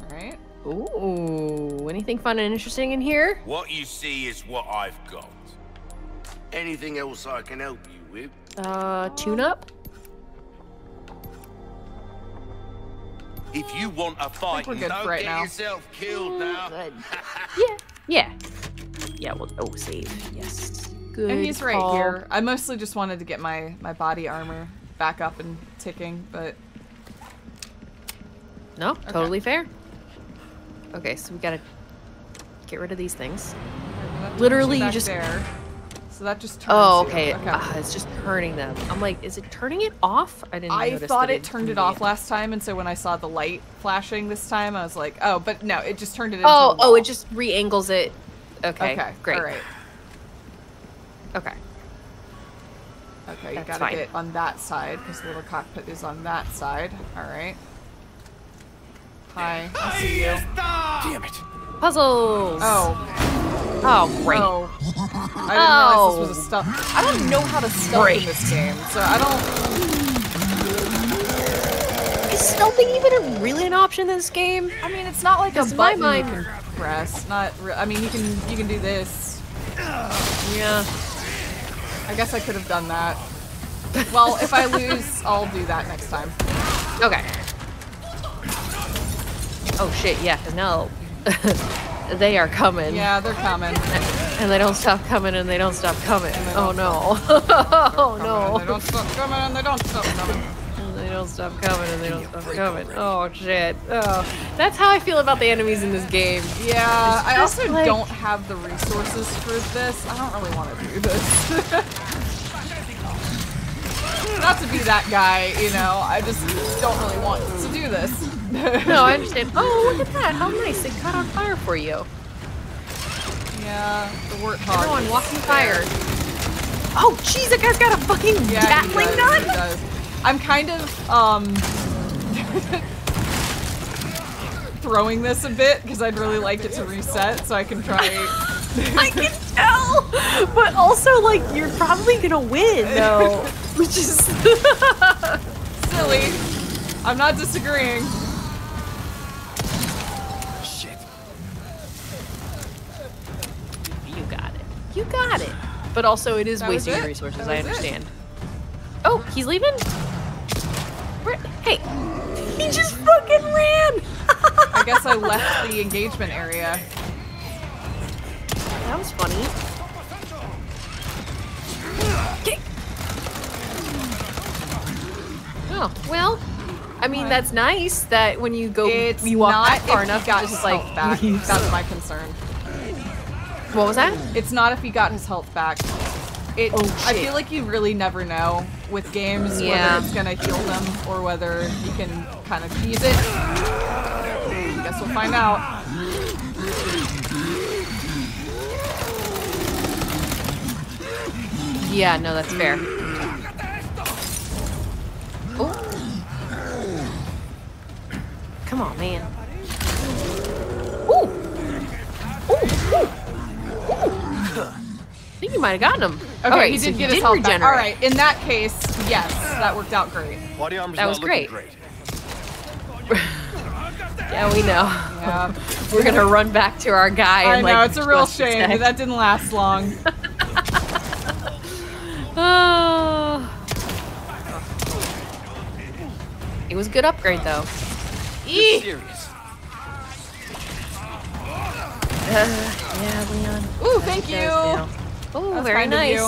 All right. Ooh. Anything fun and interesting in here? What you see is what I've got. Anything else I can help you with? Tune up? If you want a fight, don't get yourself killed now. Yeah. Yeah. Yeah, we'll save. Yes. Good. And he's right here. I mostly just wanted to get my body armor back up and ticking, but no, totally fair. Okay, so we gotta get rid of these things. Literally, you just there. So that just turns okay. It's just turning them. I'm like, is it turning it off? I thought it turned it off last time, and so when I saw the light flashing this time, I was like, oh, but no, it just turned it into a wall. Oh, it just re-angles it. Okay, great. All right. Okay. Okay, you gotta get on that side, because the little cockpit is on that side. All right. Hi, I see you. Damn it. Puzzles! Oh. Oh, great. Oh. I didn't realize this was a stuff. I don't know how to stealth in this game, so I don't... Is stealthing even really an option in this game? I mean, it's not like a button you can press. I mean, you can do this. Yeah. I guess I could have done that. Well, if I lose, I'll do that next time. Okay. Oh, shit, yeah, no. They are coming. Yeah, they're coming. And they don't stop coming, and they don't stop coming. Oh no. Oh no. They don't stop coming, and they don't stop coming. And they don't stop coming, and they don't stop coming. Oh shit. Oh. That's how I feel about the enemies in this game. Yeah, I also don't have the resources for this. I don't really want to do this. Not to be to that guy, you know, I just don't really want to do this. No, I understand. Oh, look at that, how nice, it caught on fire for you. Yeah, the warthog. Come on, walking fire. Oh, jeez, that guy's got a fucking Gatling gun? He does. I'm kind of, throwing this a bit, because I'd really like it to reset, so I can try... I can tell! But also, like, you're probably gonna win, though. Which is... silly. I'm not disagreeing. Shit. You got it. You got it. But also, it is wasting resources, I understand. Oh, he's leaving? Hey! He just fucking ran! I guess I left the engagement area. That was funny. Okay. Oh, well, I mean, that's nice that when you go, it's you walk not far enough, got his like health back. That's my concern. What was that? It's not if he got his health back. It, oh, shit. I feel like you really never know with games whether it's gonna heal them or whether you can kind of tease it. I guess we'll find out. Yeah, no, that's fair. Oh. Come on, man. Ooh! Ooh! Ooh! I think you might have gotten him. Okay, right, he did so get his health back. All right, in that case, yes, that worked out great. That was great. Yeah, we know. Yeah. We're gonna run back to our guy. I know, it's a real shame that that didn't last long. It was a good upgrade, though. Yeah, Leon. Ooh, thank you! Oh, very nice.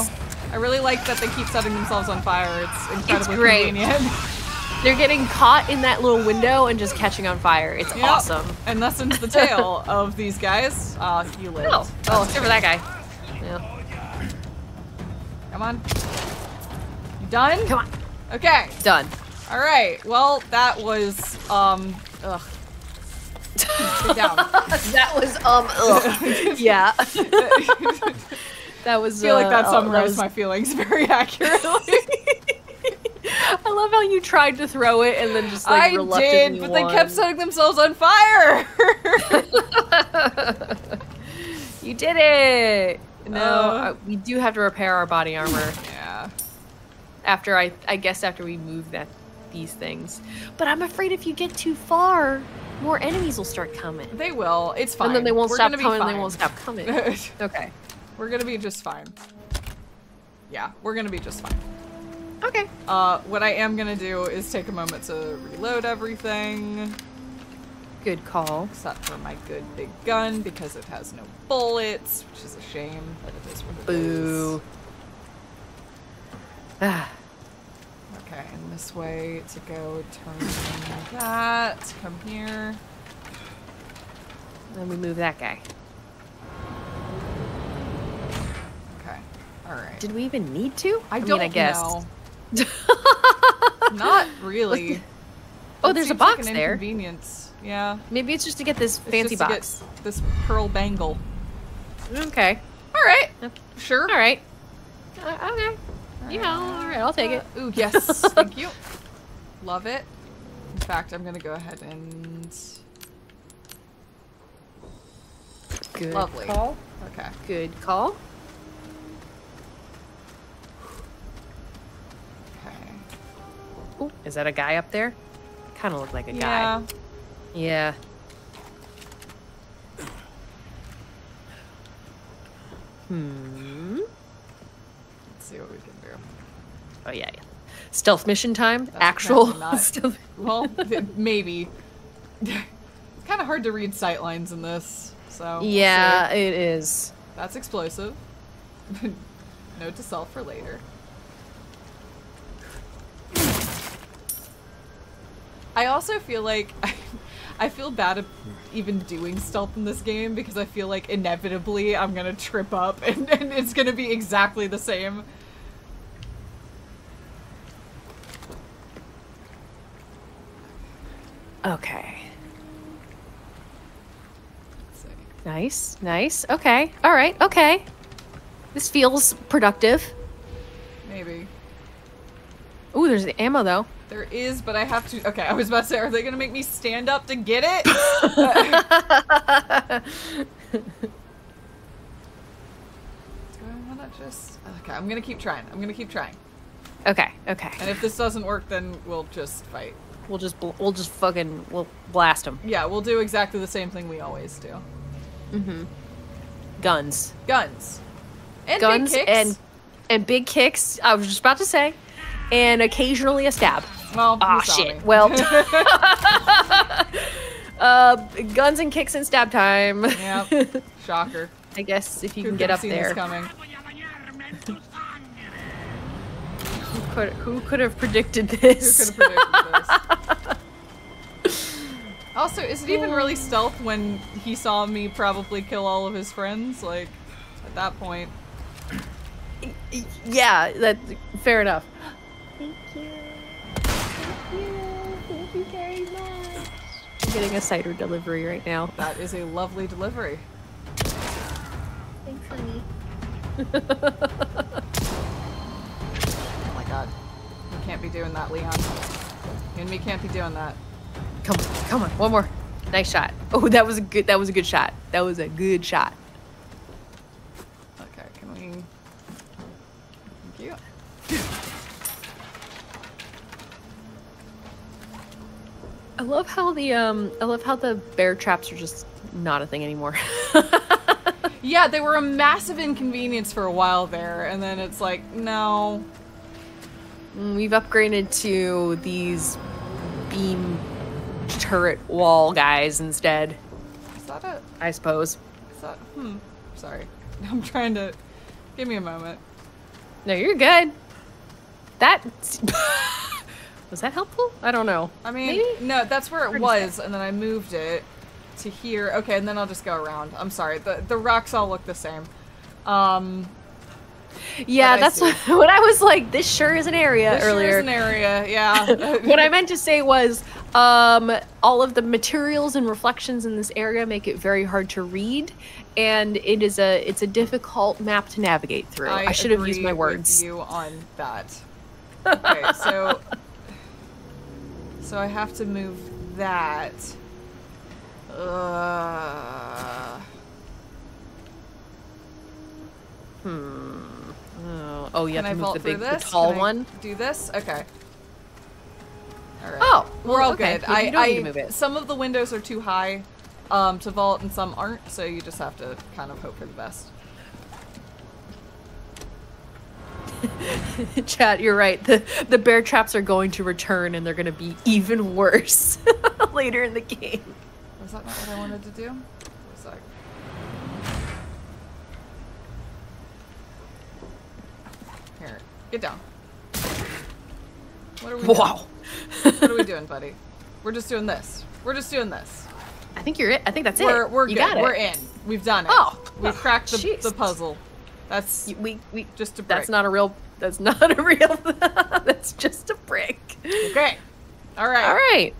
I really like that they keep setting themselves on fire. It's incredibly convenient. They're getting caught in that little window and just catching on fire. It's awesome. And that's into the tale of these guys. You lived. Oh, except for that guy. Yeah. Come on. You done? Come on. Okay. Done. All right. Well, that was, ugh. Sit down. That was, ugh. Yeah. That was, I feel like that summarized my feelings very accurately. I love how you tried to throw it and then just, like, reluctantly I did, but they kept setting themselves on fire. You did it. No, we do have to repair our body armor. Yeah. After I guess after we move these things. But I'm afraid if you get too far, more enemies will start coming. They will. It's fine. And then they won't stop coming. And they won't stop coming. Okay. We're gonna be just fine. Yeah, we're gonna be just fine. Okay. What I am gonna do is take a moment to reload everything. Good call. Except for my good big gun, because it has no bullets, which is a shame, but it is what it is. Okay, and this way to go turn like that, come here. Then we move that guy. Okay, alright. Did we even need to? I mean, I guess. Not really. Oh, there's a box like there. Yeah. Maybe it's just to get this fancy box. Get this pearl bangle. Okay. All right. Okay. Sure. All right. Okay. Yeah. All right. I'll take it. Ooh, yes. Thank you. Love it. In fact, I'm gonna go ahead and. Good call. Okay. Good call. Okay. Ooh, is that a guy up there? Kind of looked like a guy. Yeah. Yeah. Hmm. Let's see what we can do. Oh, yeah. Stealth mission time? That's actual stealth. Well, maybe. It's kind of hard to read sight lines in this, so. Yeah, we'll it is. That's explosive. Note to self for later. I also feel like I feel bad at even doing stealth in this game because I feel like inevitably I'm gonna trip up and it's gonna be exactly the same. Okay. Nice, nice. Okay, all right, okay. This feels productive. Maybe. Ooh, there's the ammo though. There is, but I have to. Okay, I was about to say, are they gonna make me stand up to get it? Just okay, I'm gonna keep trying. I'm gonna keep trying. Okay, okay. And if this doesn't work, then we'll just fight. We'll blast them. Yeah, we'll do exactly the same thing we always do. Mm-hmm. Guns. Guns. And guns big kicks. And big kicks. I was just about to say, and occasionally a stab. Well, ah, shit. Me. Well. Guns and kicks and stab time. Yeah. Shocker. I guess if you can get up there. This coming. Who could have predicted this? Who could have predicted this? Also, is it even really stealth when he saw me probably kill all of his friends? Like, at that point. Yeah, fair enough. Thank you. Thank you. Thank you very much. I'm getting a cider delivery right now. That is a lovely delivery. Thanks, honey. Oh my god. We can't be doing that, Leon. You and me can't be doing that. Come on, come on, one more. Nice shot. Oh, that was a good shot. That was a good shot. Okay, can we... Thank you. I love how the bear traps are just not a thing anymore. Yeah, they were a massive inconvenience for a while there, and then it's like, no. We've upgraded to these beam turret wall guys instead. Is that it? I suppose. Is that, sorry. I'm trying to, give me a moment. No, you're good. That, was that helpful? I don't know. I mean, maybe? No, that's where it was, and then I moved it. To here, okay, and then I'll just go around. I'm sorry, the rocks all look the same. Yeah, that's what I was like. This sure is an area this earlier. This sure is an area, yeah. What I meant to say was, all of the materials and reflections in this area make it very hard to read, and it's a difficult map to navigate through. I should have used my words. With you on that. Okay, so I have to move that. Oh, you have to move the big, the tall one. Do this? Okay. All right. Oh, well, we're all okay. Good. I need to move it. Some of the windows are too high to vault, and some aren't. So you just have to kind of hope for the best. Chat, you're right. The bear traps are going to return, and they're going to be even worse later in the game. Was that not what I wanted to do? What was that? Here, get down. What are we doing? What are we doing, buddy? We're just doing this. We're just doing this. I think you're it. I think that's it. We're good. Got it. We're in. We've done it. Oh, we've cracked the puzzle. That's we just a brick. That's not a real. That's not a real. That's just a brick. Okay. All right. All right.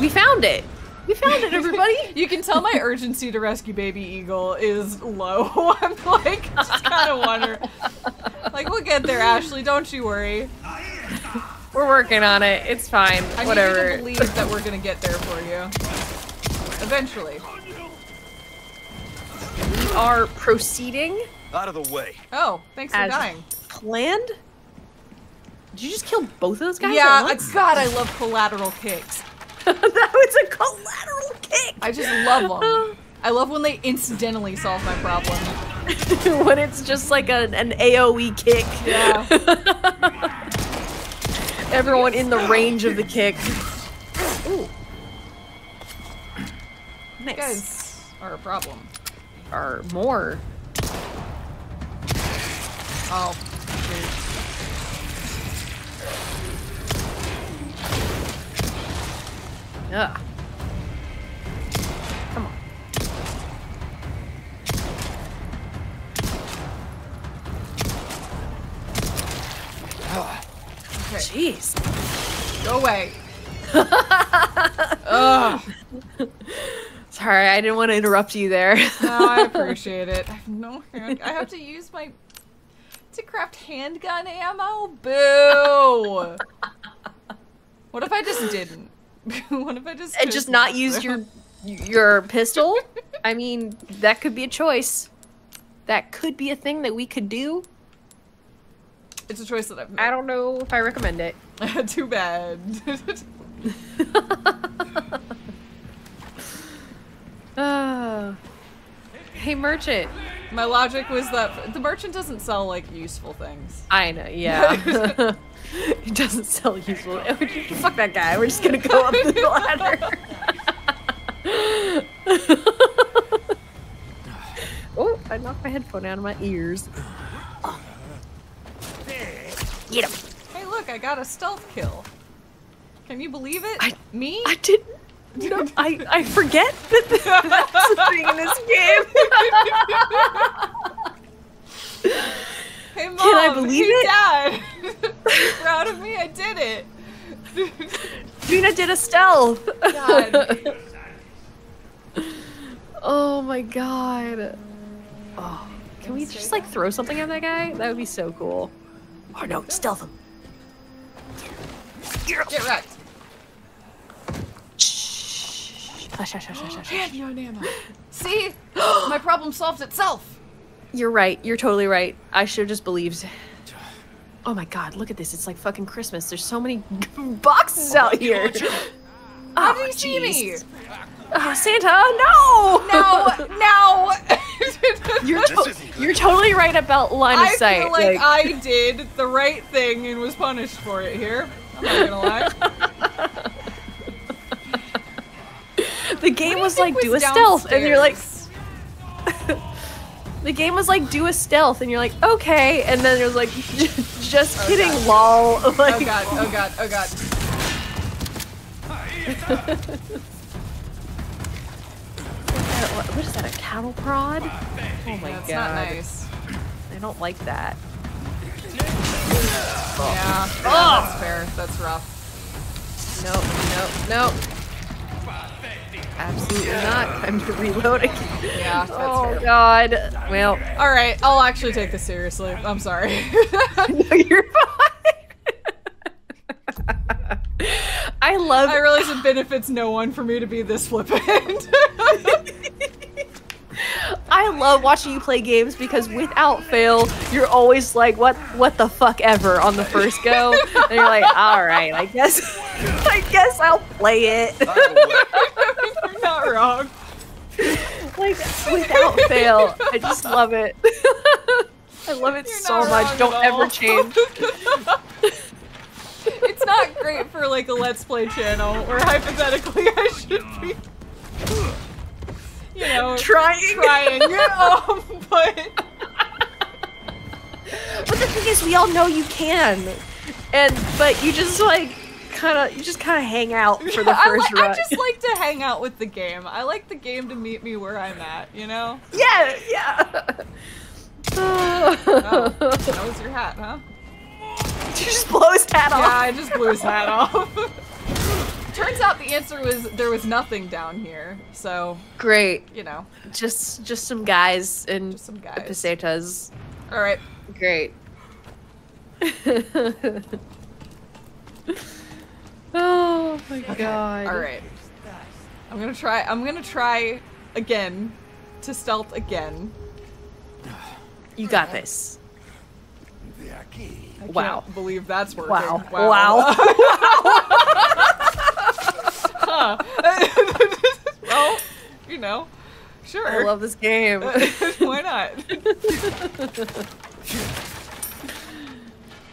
We found it. We found it, everybody! You can tell my urgency to rescue Baby Eagle is low. I'm like, just kind of wonder. Like, we'll get there, Ashley. Don't you worry. We're working on it. It's fine. Whatever. I need you to believe that we're gonna get there for you. Eventually. We are proceeding. Out of the way. Oh, thanks for dying. Planned? Did you just kill both of those guys? Yeah. At once? God, I love collateral kicks. That was a collateral kick! I just love them. I love when they incidentally solve my problem. When it's just like an AoE kick. Yeah. Everyone in the range of the kick. Ooh. Nice. You guys are a problem. Or more. Oh. Dude. Ugh. Come on. Okay. Jeez. Go away. Ugh. Sorry, I didn't want to interrupt you there. No, I appreciate it. I have no hand. I have to use my to craft handgun ammo. Boo! What if I just didn't? What if I just and just not used your pistol? I mean, that could be a choice. That could be a thing that we could do. It's a choice that I've made. I don't know if I recommend it. Too bad. Hey, merchant. My logic was that the merchant doesn't sell, like, useful things. I know, yeah. He doesn't sell useful things. Fuck that guy. We're just going to go up the ladder. Oh, I knocked my headphone out of my ears. Oh. Get him. Hey, look, I got a stealth kill. Can you believe it? I didn't. You know, I forget that that's a thing in this game. Hey, Mom, can I believe it? Dad, proud of me, I did it. Gina did a stealth. God. Oh my God. Oh, can we just like throw something at that guy? That would be so cool. Oh no, stealth him. Get wrecked. Hush, hush, hush, hush, hush. See? My problem solves itself. You're right. You're totally right. I should have just believed. Oh my God, look at this. It's like fucking Christmas. There's so many boxes out here. How do you see me? Oh, Santa, no! No, no! You're totally right about line of sight. I feel like I did the right thing and was punished for it here. I'm not gonna lie. The game was like, do a stealth, and you're like... The game was like, do a stealth, and you're like, okay, and then it was like, just kidding, lol. Like, oh God, oh God, oh God. What is that, a cattle prod? Oh my God. That's not nice. I don't like that. Oh. Yeah, oh. That's fair. That's rough. Nope, nope, nope. Absolutely not. Time to reload again. Yeah, that's fair. Oh God. Well. Alright, I'll actually take this seriously. I'm sorry. No, you're fine. I love it. I realize it benefits no one for me to be this flippant. I love watching you play games because without fail, you're always like, what the fuck ever on the first go. And you're like, all right, I guess I'll play it. You're not wrong. Like, without fail, I just love it. I love it so much. Don't ever change. It's not great for like a Let's Play channel where hypothetically I should be, you know, trying. But the thing is, we all know you can, but you just like kind of hang out for the first run. I just like to hang out with the game. I like the game to meet me where I'm at, you know. Yeah, yeah. Oh, that was your hat, huh? Did you just blow his hat off? Yeah, I just blew his hat off. Turns out the answer was there was nothing down here, so... Great. You know. Just some guys and just some guys. Pesetas. Alright. Great. Oh my God. Alright. I'm gonna try again to stealth again. You got this. I wow. Can't believe that's working. Wow. Wow. Wow. Huh. Well, you know, sure. I love this game. Why not?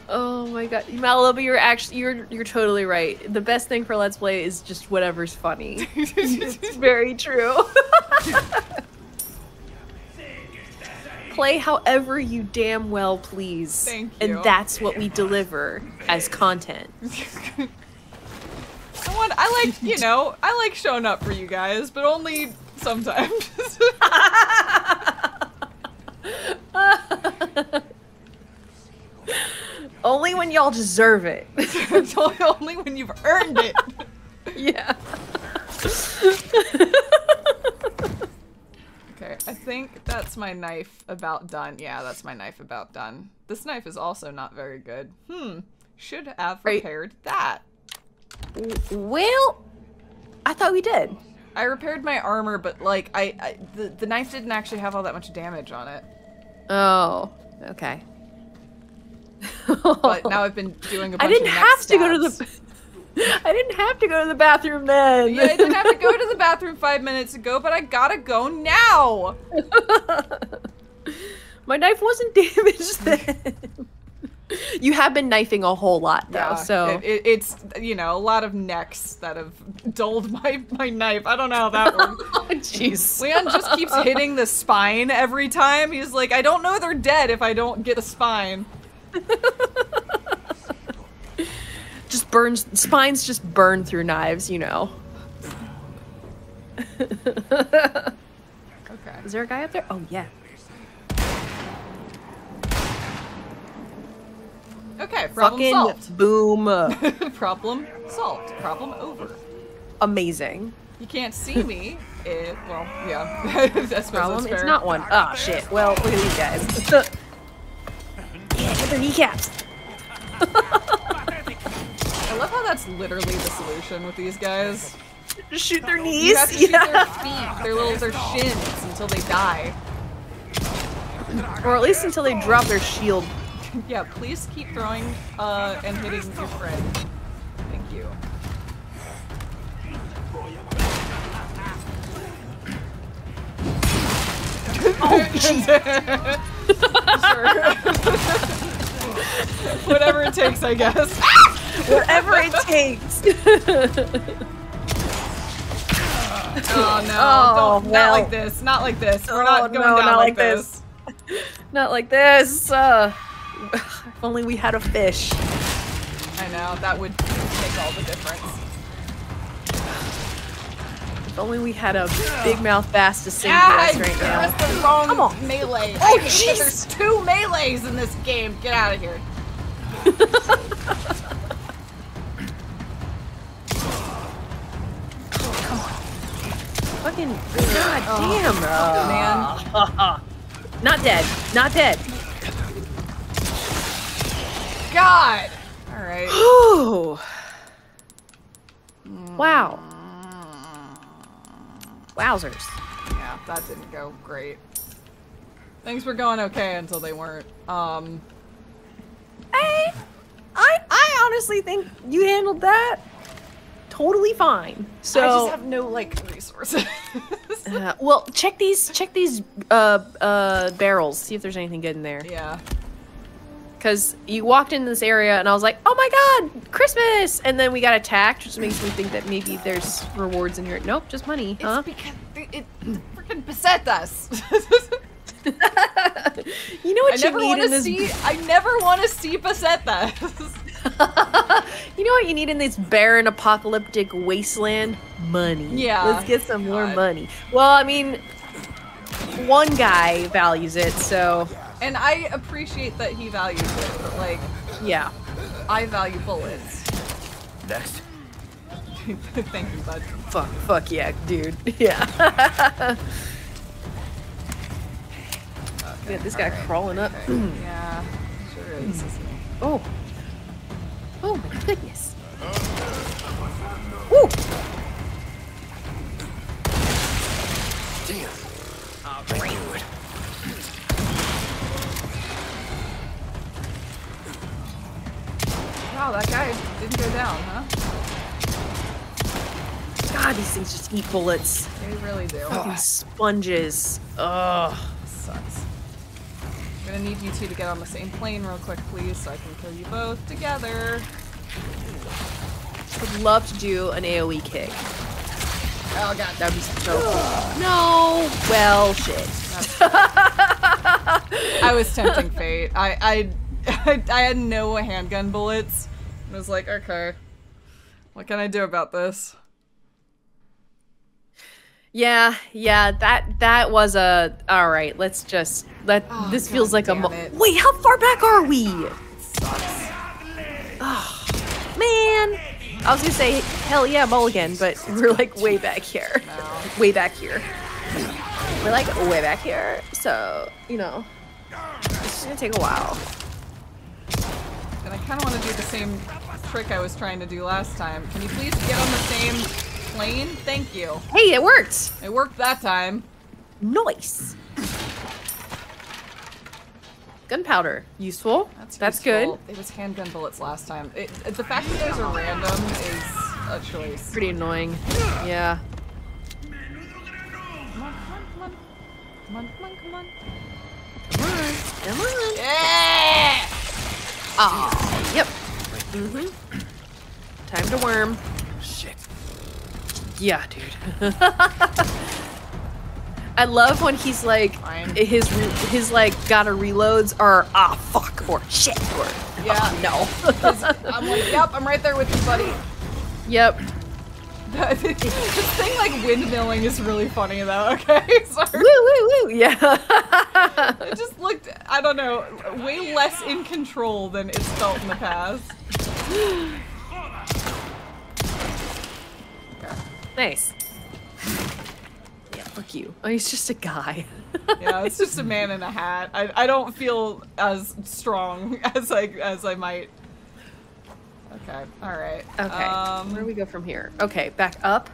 Oh my God. Malibu, you're totally right. The best thing for Let's Play is just whatever's funny. It's very true. Play however you damn well please. Thank you. And that's what we deliver as content. I like, you know, I like showing up for you guys, but only sometimes. Only when y'all deserve it. Only when you've earned it. Yeah. Okay, I think that's my knife about done. Yeah, that's my knife about done. This knife is also not very good. Hmm, should have repaired that. Well, I thought we did. I repaired my armor, but like, the knife didn't actually have all that much damage on it. Oh, okay. But now I've been doing a bunch of neck stabs. I didn't have to go to the bathroom then. Yeah, I didn't have to go to the bathroom 5 minutes ago, but I gotta go now. My knife wasn't damaged then. You have been knifing a whole lot though, yeah, so it's you know, a lot of necks that have dulled my knife. I don't know how that works. Jeez. Leon just keeps hitting the spine every time. He's like, I don't know they're dead if I don't get a spine. Just burns, spines just burn through knives, you know. Okay. Is there a guy up there? Oh yeah. Okay, problem fucking solved. Boom. Problem solved. Problem over. Amazing. You can't see me. Well, yeah. That's problem. That's fair. It's not one. Oh shit. Well, look at these guys. Yeah, get their kneecaps. I love how that's literally the solution with these guys. Shoot their knees. You have to shoot their feet, their shins until they die, or at least until they drop their shield. Yeah, please keep throwing and hitting your friend. Thank you. Oh, sure. Whatever it takes, I guess. Whatever it takes. Oh no! Oh, don't, not like this. Not like this. We're not going down not like this. Not like this. If only we had a fish. I know, that would make all the difference. If only we had a big mouth bass to sing to us right now. Come on. Melee. Oh, jeez! There's two melees in this game. Get out of here. Oh, come on. Fucking god damn, man. Not dead. Not dead. God! All right. Ooh. Wow. Wowzers. Yeah, that didn't go great. Things were going okay until they weren't. Hey, I honestly think you handled that totally fine. So I just have no like resources. Well, check these barrels. See if there's anything good in there. Yeah. Because you walked into this area and I was like, oh my god, Christmas! And then we got attacked, which makes me think that maybe there's rewards in here. Nope, just money, huh? It's because it freaking beset us. You know what you need in this... I never want to see beset us. You know what you need in this barren apocalyptic wasteland? Money. Yeah. Let's get some more money. Well, I mean, one guy values it, so... And I appreciate that he values it, but like, yeah, I value bullets. Next. Thank you, bud. Fuck yeah, dude. Yeah. Okay, yeah, this guy crawling up. Okay. Yeah, sure is. Oh. Oh my goodness. Woo! Damn. Oh, great. Wow, that guy didn't go down, huh? God, these things just eat bullets. They really do. Fucking sponges. Ugh. This sucks. I'm gonna need you two to get on the same plane real quick, please, so I can kill you both together. Would love to do an AoE kick. Oh god, that would be so cool. No! Well, shit. I was tempting fate. I had no handgun bullets. I was like, okay, what can I do about this? Yeah, that was a all right. Let's just this feels like a wait. How far back are we? It sucks. Oh man. I was gonna say, hell yeah, Mulligan, but we're like way back here. Way back here. We're like way back here, so, you know, it's gonna take a while. And I kind of want to do the same trick I was trying to do last time. Can you please get on the same plane? Thank you. Hey, it worked! It worked that time. Nice. Gunpowder. Useful. That's useful. Good. It was handgun bullets last time. The fact that those are random is a choice. Pretty annoying. Yeah. Come on, come on, come on. Come on, come on, come on. Come on. Yeah! Ah. Yep. Mm-hmm. Time to worm. Shit. Yeah, dude. I love when he's like, his like, gotta reloads are, ah, fuck, or shit, or, yeah. Oh, no. I'm like, yep, I'm right there with you, buddy. Yep. This thing, like, windmilling is really funny, though, okay? Sorry. Woo, woo, woo, yeah. It just looked, I don't know, way less in control than it's felt in the past. Nice. Fuck you. Oh, he's just a guy. Yeah, it's just a man in a hat. I don't feel as strong as I might. Okay. All right. Okay. Where do we go from here? Okay, back up.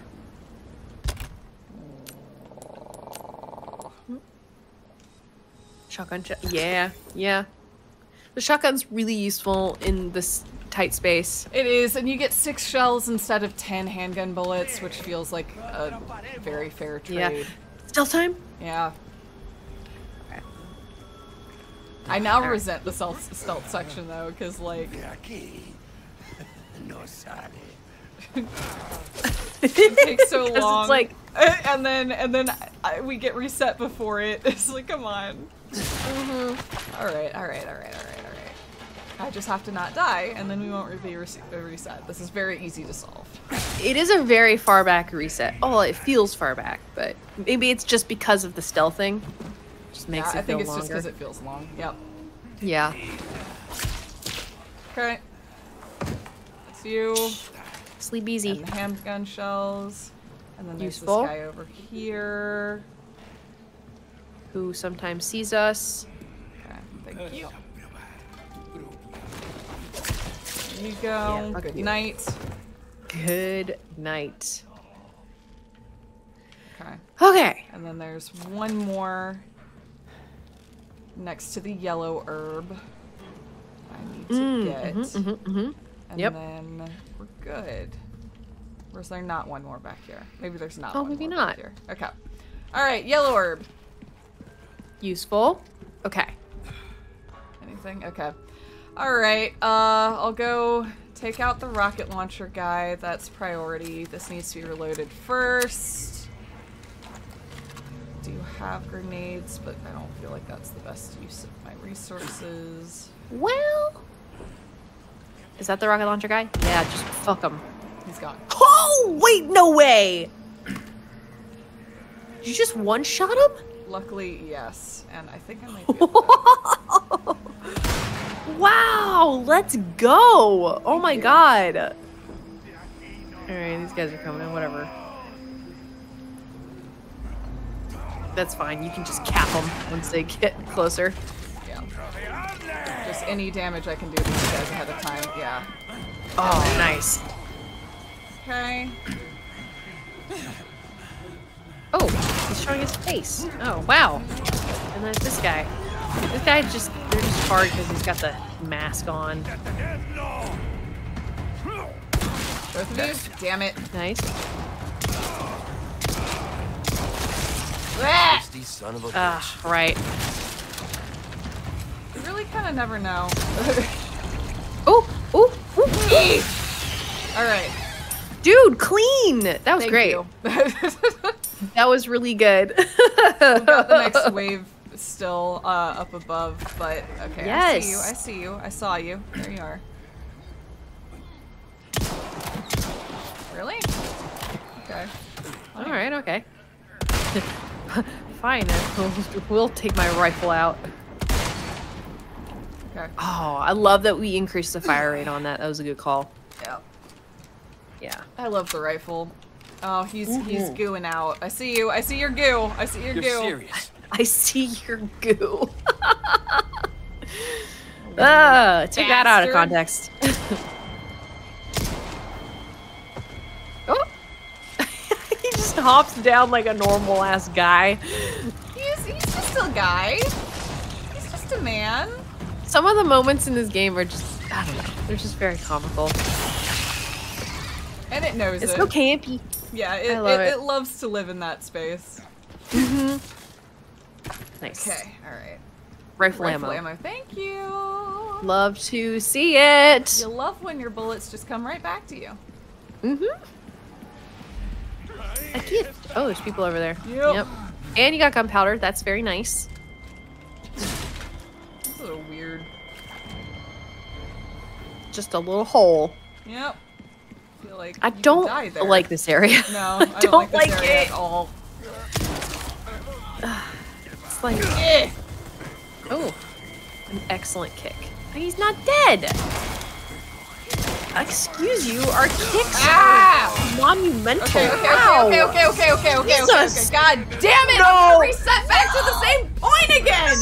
Shotgun. Yeah. Yeah. The shotgun's really useful in this tight space. It is, and you get 6 shells instead of 10 handgun bullets, which feels like a very fair trade. Yeah. Stealth time? Yeah. Okay. I now resent the stealth section, though, because, like... It takes so long. It's like... And then we get reset before it. It's like, come on. Mm-hmm. All right. I just have to not die, and then we won't be reset. This is very easy to solve. It is a very far back reset. Oh, it feels far back, but maybe it's just because of the stealthing. Just makes it feel longer. I think it's just because it feels long. Yep. Yeah. Okay. It's you. Sleep easy. And the handgun shells. And then there's this guy over here, who sometimes sees us. Okay. Thank you. There you go. Yeah, good night. Good night. Okay. Okay. And then there's one more next to the yellow herb I need to get. And then we're good. Or is there not one more back here? Maybe there's not one maybe more not. Back here. Okay. All right, yellow herb. Useful. Okay. Anything? Okay. Alright, I'll go take out the rocket launcher guy. That's priority. This needs to be reloaded first. I do have grenades, but I don't feel like that's the best use of my resources. Well... Is that the rocket launcher guy? Yeah, just fuck him. He's gone. Oh, wait, no way! Did you just one-shot him? Luckily, yes. And I think I might be able to... Wow, let's go! Oh my god. Alright, these guys are coming in, whatever. That's fine, you can just cap them once they get closer. Yeah. Just any damage I can do to these guys ahead of time, yeah. Oh, nice. Okay. Oh, he's showing his face. Oh, wow. And then this guy. This guy just, they're just hard because he's got the mask on. Both of you? Damn it. Nice. Ah, right. You really kind of never know. Oh, oh, oh. All right. Dude, clean. That was great. That was really good. We got the next wave. Still up above, but okay. Yes. I see you. I saw you. There you are. Really? Okay. All right. Okay. Fine. We'll take my rifle out. Okay. Oh, I love that we increased the fire rate on that. That was a good call. Yeah. Yeah. I love the rifle. Oh, he's gooing out. I see you. I see your goo. I see your goo. You're serious. I see your goo. Take that out of context. Oh. He just hops down like a normal ass guy. He's just a guy. He's just a man. Some of the moments in this game are just, I don't know, they're just very comical. And it knows it. It's so campy. Yeah, it loves to live in that space. Mm-hmm. Nice. Okay, alright. Rifle ammo. Thank you! Love to see it! You love when your bullets just come right back to you. Mm-hmm. I can't. Oh, there's people over there. Yep. And you got gunpowder. That's very nice. That's a little weird. Just a little hole. Yep. I feel like I don't like this area. No, I don't like this area at all. It's like... Eh. Oh, an excellent kick. He's not dead! Excuse you, our kicks are monumental. Okay. God damn it! No. I'm gonna reset back to the same point again!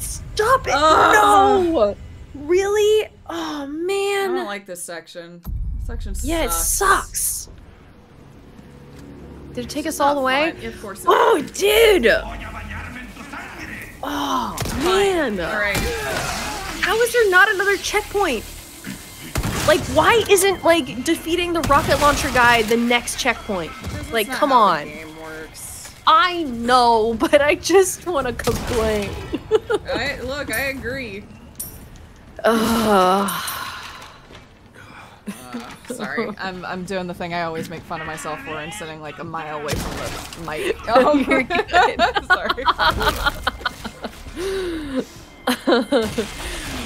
Stop it! No! Really? Oh, man. I don't like this section. This section sucks. Yeah, it sucks. Did it take us all the way? Yeah, of course it did. Oh, dude! Oh, man. All right. How is there not another checkpoint? Like, why isn't, like, defeating the rocket launcher guy the next checkpoint? Like, come on. The game works. I know, but I just want to complain. Look, I agree. Sorry, I'm doing the thing I always make fun of myself for and sitting, like, a mile away from the mic. Oh, you're good. Sorry.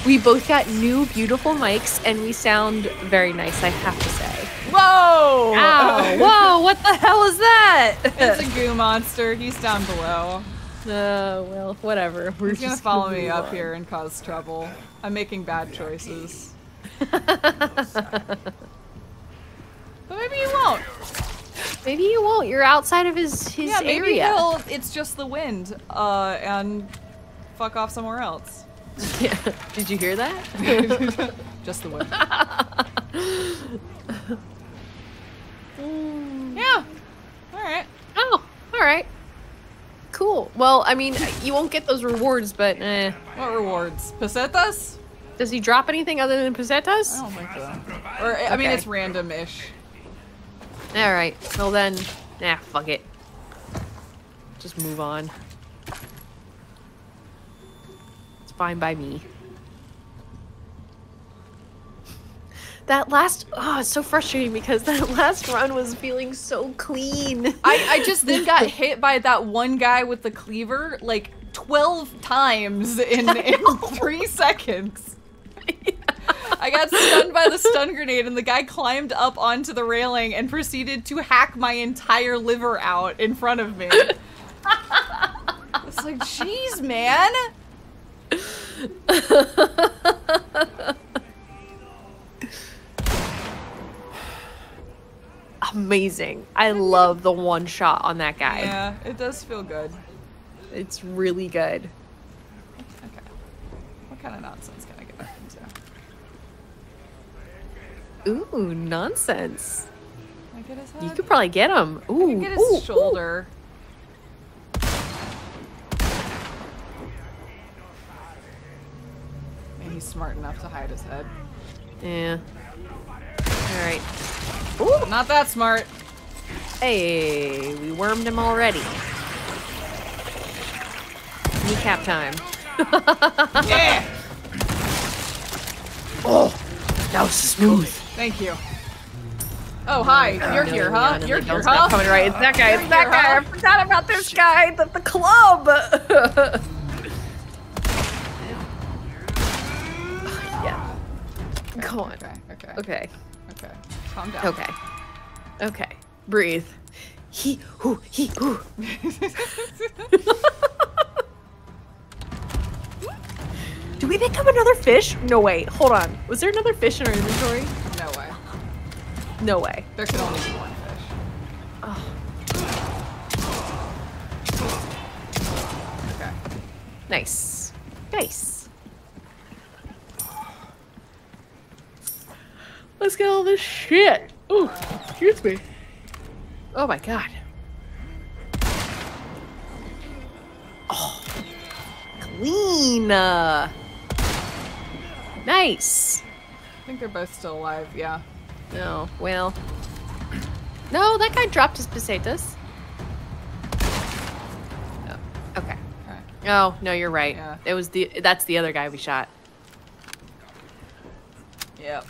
We both got new beautiful mics and we sound very nice, I have to say. Whoa! Ow! Whoa, what the hell is that? It's a goo monster. He's down below. Well, whatever. He's gonna follow me up here and cause trouble. I'm making bad choices. But maybe you won't. Maybe you won't. You're outside of his area. He'll, it's just the wind. And fuck off somewhere else. Yeah. Did you hear that? Just the wind. Yeah. Alright. Oh, alright. Cool. Well, I mean, you won't get those rewards, but eh. What rewards? Pesetas? Does he drop anything other than pesetas? I don't think so. Or, I mean, it's random-ish. Alright. Well then, nah, fuck it. Just move on. Fine by me. That last, oh, it's so frustrating because that last run was feeling so clean. I just then got hit by that one guy with the cleaver like 12 times in 3 seconds. Yeah. I got stunned by the stun grenade and the guy climbed up onto the railing and proceeded to hack my entire liver out in front of me. It's like, jeez, man. Amazing. I love the one shot on that guy. Yeah, it does feel good. It's really good. Okay. What kind of nonsense can I get back into? Ooh, nonsense. Can I get his head? You could probably get him. Ooh, I could get his shoulder. He's smart enough to hide his head. Yeah. Alright. Ooh! Not that smart. Hey, we wormed him already. Kneecap time. Yeah! Oh! That was smooth. Thank you. Oh, hi. You're here, huh? You're here, huh? Coming right. It's that guy. It's that guy. I forgot about this guy at the club. Come on. Okay. Calm down. Okay. Breathe. He, who. Do we pick up another fish? No, wait. Hold on. Was there another fish in our inventory? No way. No way. There can only be one fish. Oh. Okay. Nice. Nice. Let's get all this shit. Ooh, excuse me. Oh my god. Oh. Clean. Nice. I think they're both still alive, yeah. No, well. No, that guy dropped his pesetas. Oh, okay. Right. Oh, no, you're right. Yeah. It was that's the other guy we shot. Yep.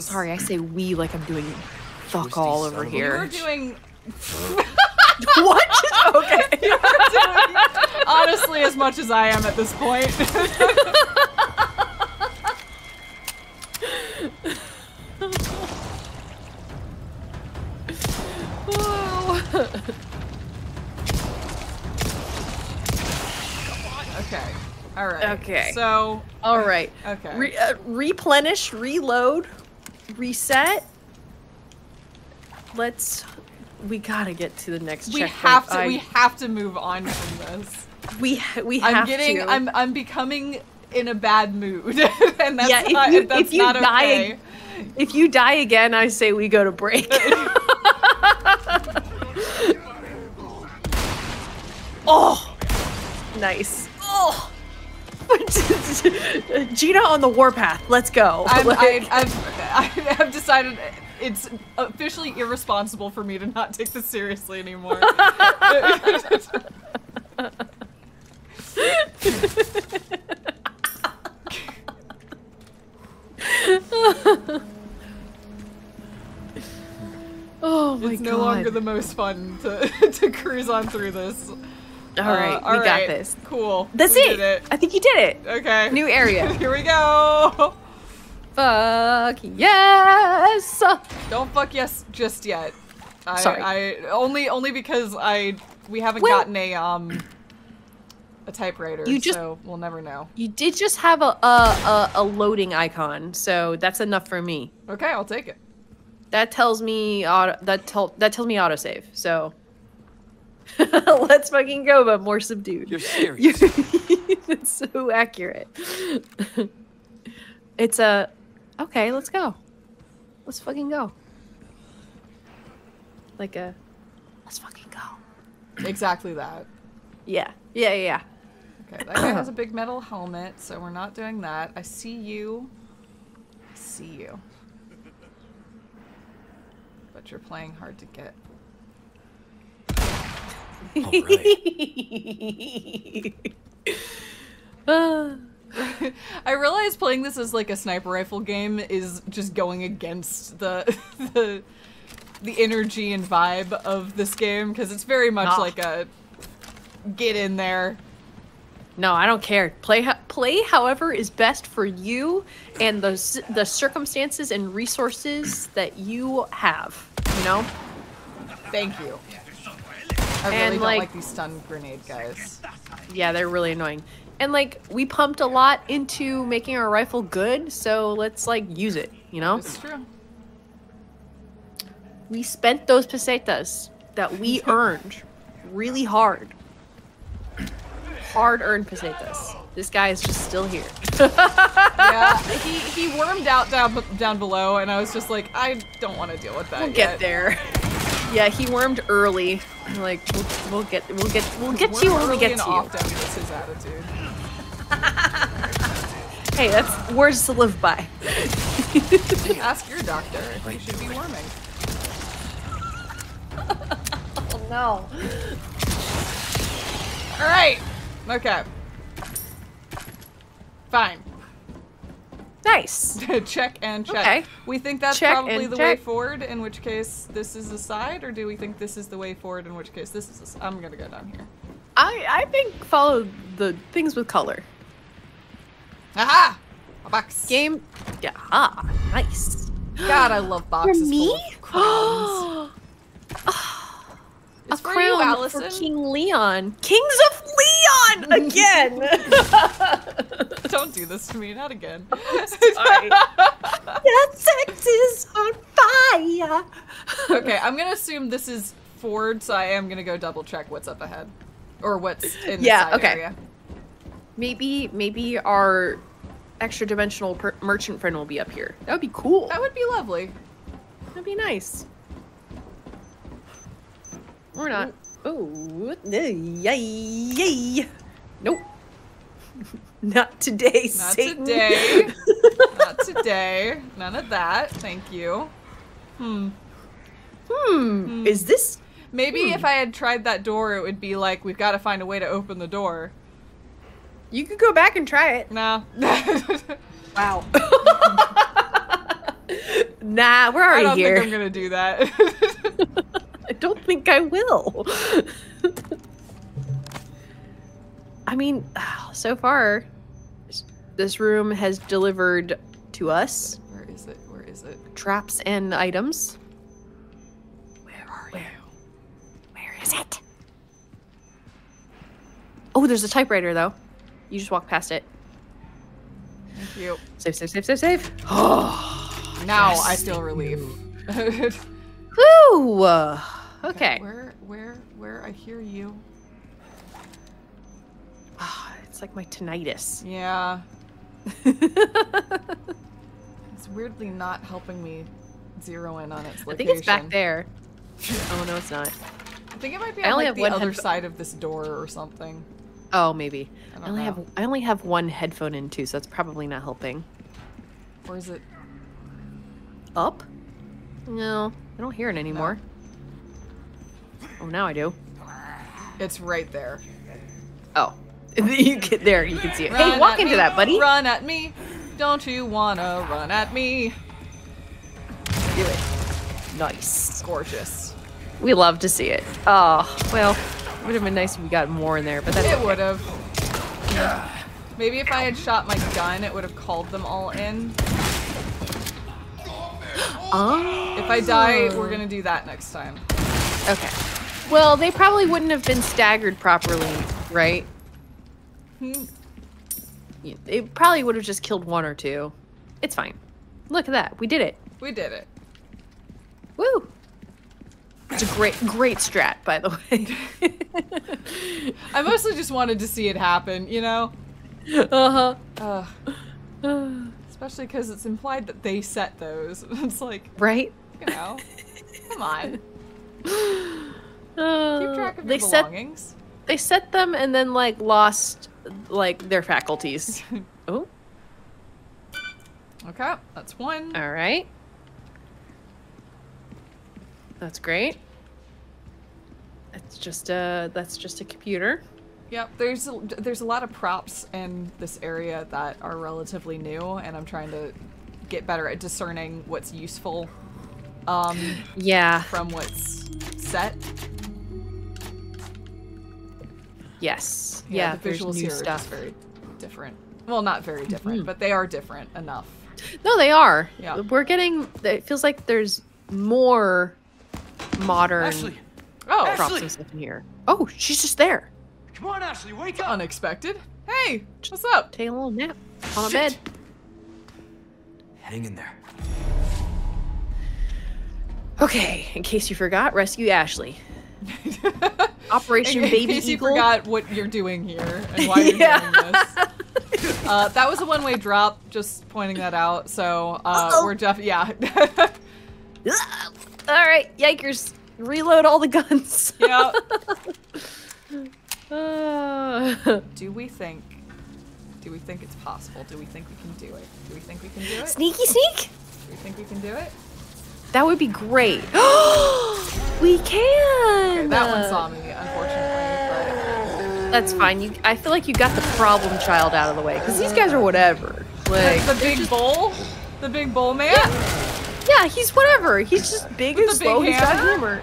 Sorry, I say we like I'm doing fuck all over here. We were doing... What? Okay. You were doing honestly as much as I am at this point. Come on. Okay. All right. Okay. So. All right. Okay. Replenish, reload, reset. Let's. We gotta get to the next. We have to. We have to move on from this. We have to. I'm becoming in a bad mood, and that's yeah, if you die, okay. If you die again, I say we go to break. Oh, nice. Oh, Gina on the warpath. Let's go. I've decided it's officially irresponsible for me to not take this seriously anymore. Oh my god. It's no longer the most fun to cruise on through this. All right, we got this. Cool. That's it. I think you did it. Okay. New area. Here we go. Fuck yes. Don't fuck yes just yet. Sorry. Only because we haven't gotten a typewriter, so we'll never know. You did just have a loading icon, so that's enough for me. Okay, I'll take it. That tells me that tells me autosave. So. Let's fucking go, but more subdued. You're serious. It's so accurate. It's a... Okay, let's go. Let's fucking go. Like a... Let's fucking go. Exactly that. Yeah. Yeah, yeah, yeah. Okay, that guy has a big metal helmet, so we're not doing that. I see you. I see you. But you're playing hard to get. All right. I realize playing this as like a sniper rifle game is just going against the energy and vibe of this game, because it's very much like a get in there. No, I don't care. Play however is best for you and the circumstances and resources that you have. You know. Thank you. I really and, don't like these stun grenade guys. Yeah, they're really annoying. And like we pumped a lot into making our rifle good, so let's like use it, you know? It's true. We spent those pesetas that we earned really hard. Hard-earned pesetas. This guy is just still here. Yeah, he wormed out down below, and I was just like, I don't want to deal with that. We'll get there. Yeah, he wormed early. Like we'll get to you when we get to you. Often, that's his attitude. Hey, that's words to live by. Ask your doctor if you should be worming. Oh no. All right. Okay. Fine. Nice. Check and check. Okay. We think that's probably the way forward, in which case this is the side, or do we think this is the way forward, in which case this is the side? I'm gonna go down here. I think follow the things with color. Aha! A box. Game. Yeah. Ah, nice. God, I love boxes. For me? Oh. A for crown you, Allison. For King Leon. Kings of Leon again. Don't do this to me, not again. Sorry. Your sex is on fire. Yeah. Okay, I'm gonna assume this is Ford, so I am gonna go double check what's up ahead, or what's in the side area. Maybe our extra-dimensional merchant friend will be up here. That would be cool. That would be lovely. That'd be nice. Or not. Oh, yay, yay! Nope. Not today, Satan. Not today. Not today. None of that. Thank you. Is this? Maybe if I had tried that door, it would be like, we've got to find a way to open the door. You could go back and try it. No. Wow. Nah, we're already here. I don't think I'm gonna do that. I don't think I will. I mean, so far, this room has delivered to us. Where is it? Where is it? Traps and items. Where are you? Where is it? Oh, there's a typewriter, though. You just walk past it. Thank you. Save, save, save, save, save. Oh, now yes. I feel relief. Woo! Okay. Where I hear you. It's like my tinnitus. Yeah. It's weirdly not helping me zero in on its location. I think it's back there. Oh, no, it's not. I think it might be on like, the other side of this door or something. Oh, maybe. I only have one headphone in, too, so that's probably not helping. Or is it... Up? No, I don't hear it anymore. No. Oh, now I do. It's right there. Oh. You get there, you can see it. Run, hey, walk into that, buddy. Run at me. Don't you wanna run at me? Do it. Nice. Gorgeous. We love to see it. Oh, well, it would have been nice if we got more in there, but that's okay. It would have. Yeah. Maybe if I had shot my gun, it would have called them all in. Oh. If I die, we're gonna do that next time. Okay. Well, they probably wouldn't have been staggered properly, right? It probably would have just killed one or two. It's fine. Look at that. We did it. We did it. Woo! It's a great strat, by the way. I mostly just wanted to see it happen, you know? Uh-huh. Especially because it's implied that they set those. It's like... Right? You know? Come on. Keep track of your belongings. They set them and then, like, lost... like their faculties. Oh. Okay, that's one. All right. That's great. That's just a computer. Yep. There's a lot of props in this area that are relatively new, and I'm trying to get better at discerning what's useful. Yeah. From what's set. Yes. Yeah, the visuals here are just very different. Well, not very different, but they are different enough. No, they are. Yeah. We're getting... It feels like there's more modern props and stuff in here. Oh, she's just there. Come on, Ashley, wake up. Unexpected. Hey, what's up? Take a little nap on a bed. Hang in there. Okay, in case you forgot, rescue Ashley. Operation Baby Eagle. In case you forgot what you're doing here and why you're doing this. That was a one-way drop, just pointing that out. So we're yeah. All right, yikers. Reload all the guns. Yeah. Do we think it's possible? Do we think we can do it? Do we think we can do it? Sneaky sneak? Do we think we can do it? That would be great. We can! Okay, that one saw me, unfortunately. But... That's fine. I feel like you got the problem child out of the way, because these guys are whatever. Like the big bowl? The big bowl man? Yeah, he's whatever. He's just big and slow. He's got hammer.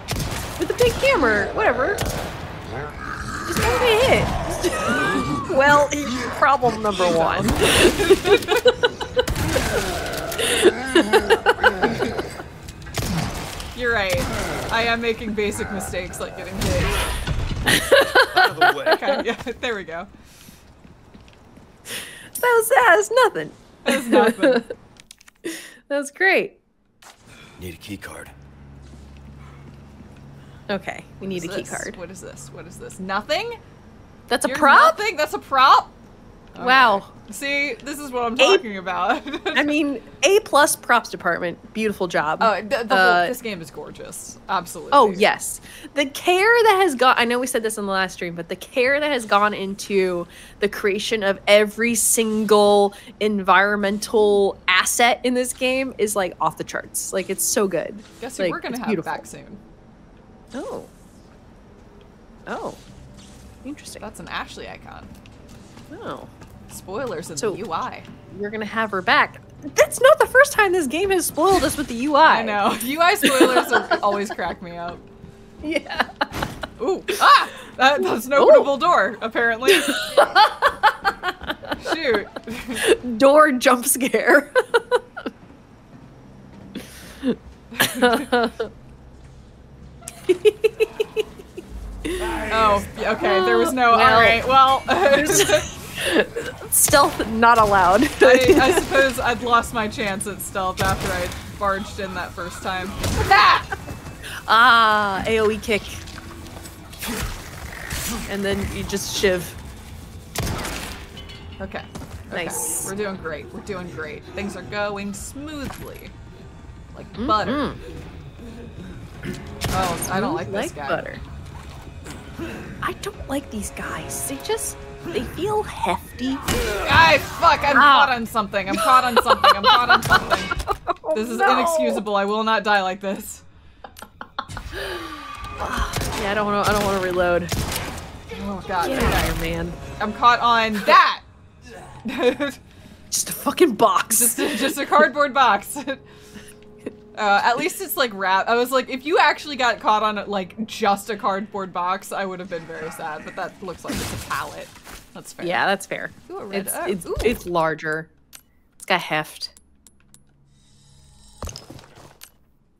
With the big hammer. Whatever. Just gotta be a hit. Well, problem number one. You're right. I am making basic mistakes like getting hit. Out of the way. Okay, yeah, there we go. That was nothing. That was nothing. That was great. Need a key card. Okay, we need a key card. What is this? What is this? Nothing? That's a prop? Nothing? That's a prop? Okay. Wow. See, this is what I'm talking about. I mean, A+ props department. Beautiful job. Oh, this game is gorgeous. Absolutely. Oh, yes. The care that has gone... I know we said this in the last stream, but the care that has gone into the creation of every single environmental asset in this game is, like, off the charts. Like, it's so good. Guess like, we're going to have it back soon. Oh. Oh. Interesting. That's an Ashley icon. Oh. Spoilers of the UI. You're gonna have her back. That's not the first time this game has spoiled us with the UI. I know. UI spoilers always crack me up. Yeah. Ooh. Ah! That's an openable door, apparently. Shoot. Door jump scare. Oh, okay. There was no. All right. Well. Stealth not allowed. I suppose I'd lost my chance at stealth after I barged in that first time. Ah, AoE kick. And then you just shiv. Okay. Nice. We're doing great. We're doing great. Things are going smoothly. Like butter. Oh, I don't like this guy. Butter. I don't like these guys. They feel hefty. Ay, fuck, I'm caught on something. I'm caught on something. I'm caught on something. Oh, this is inexcusable. I will not die like this. Yeah, I don't wanna reload. Oh god, Iron Man. I'm caught on that! Just a fucking box. Just a cardboard box. At least it's like wrapped. I was like, if you actually got caught on like just a cardboard box, I would have been very sad, but that looks like it's a pallet. That's fair. Yeah, that's fair. Ooh, it's larger. It's got heft.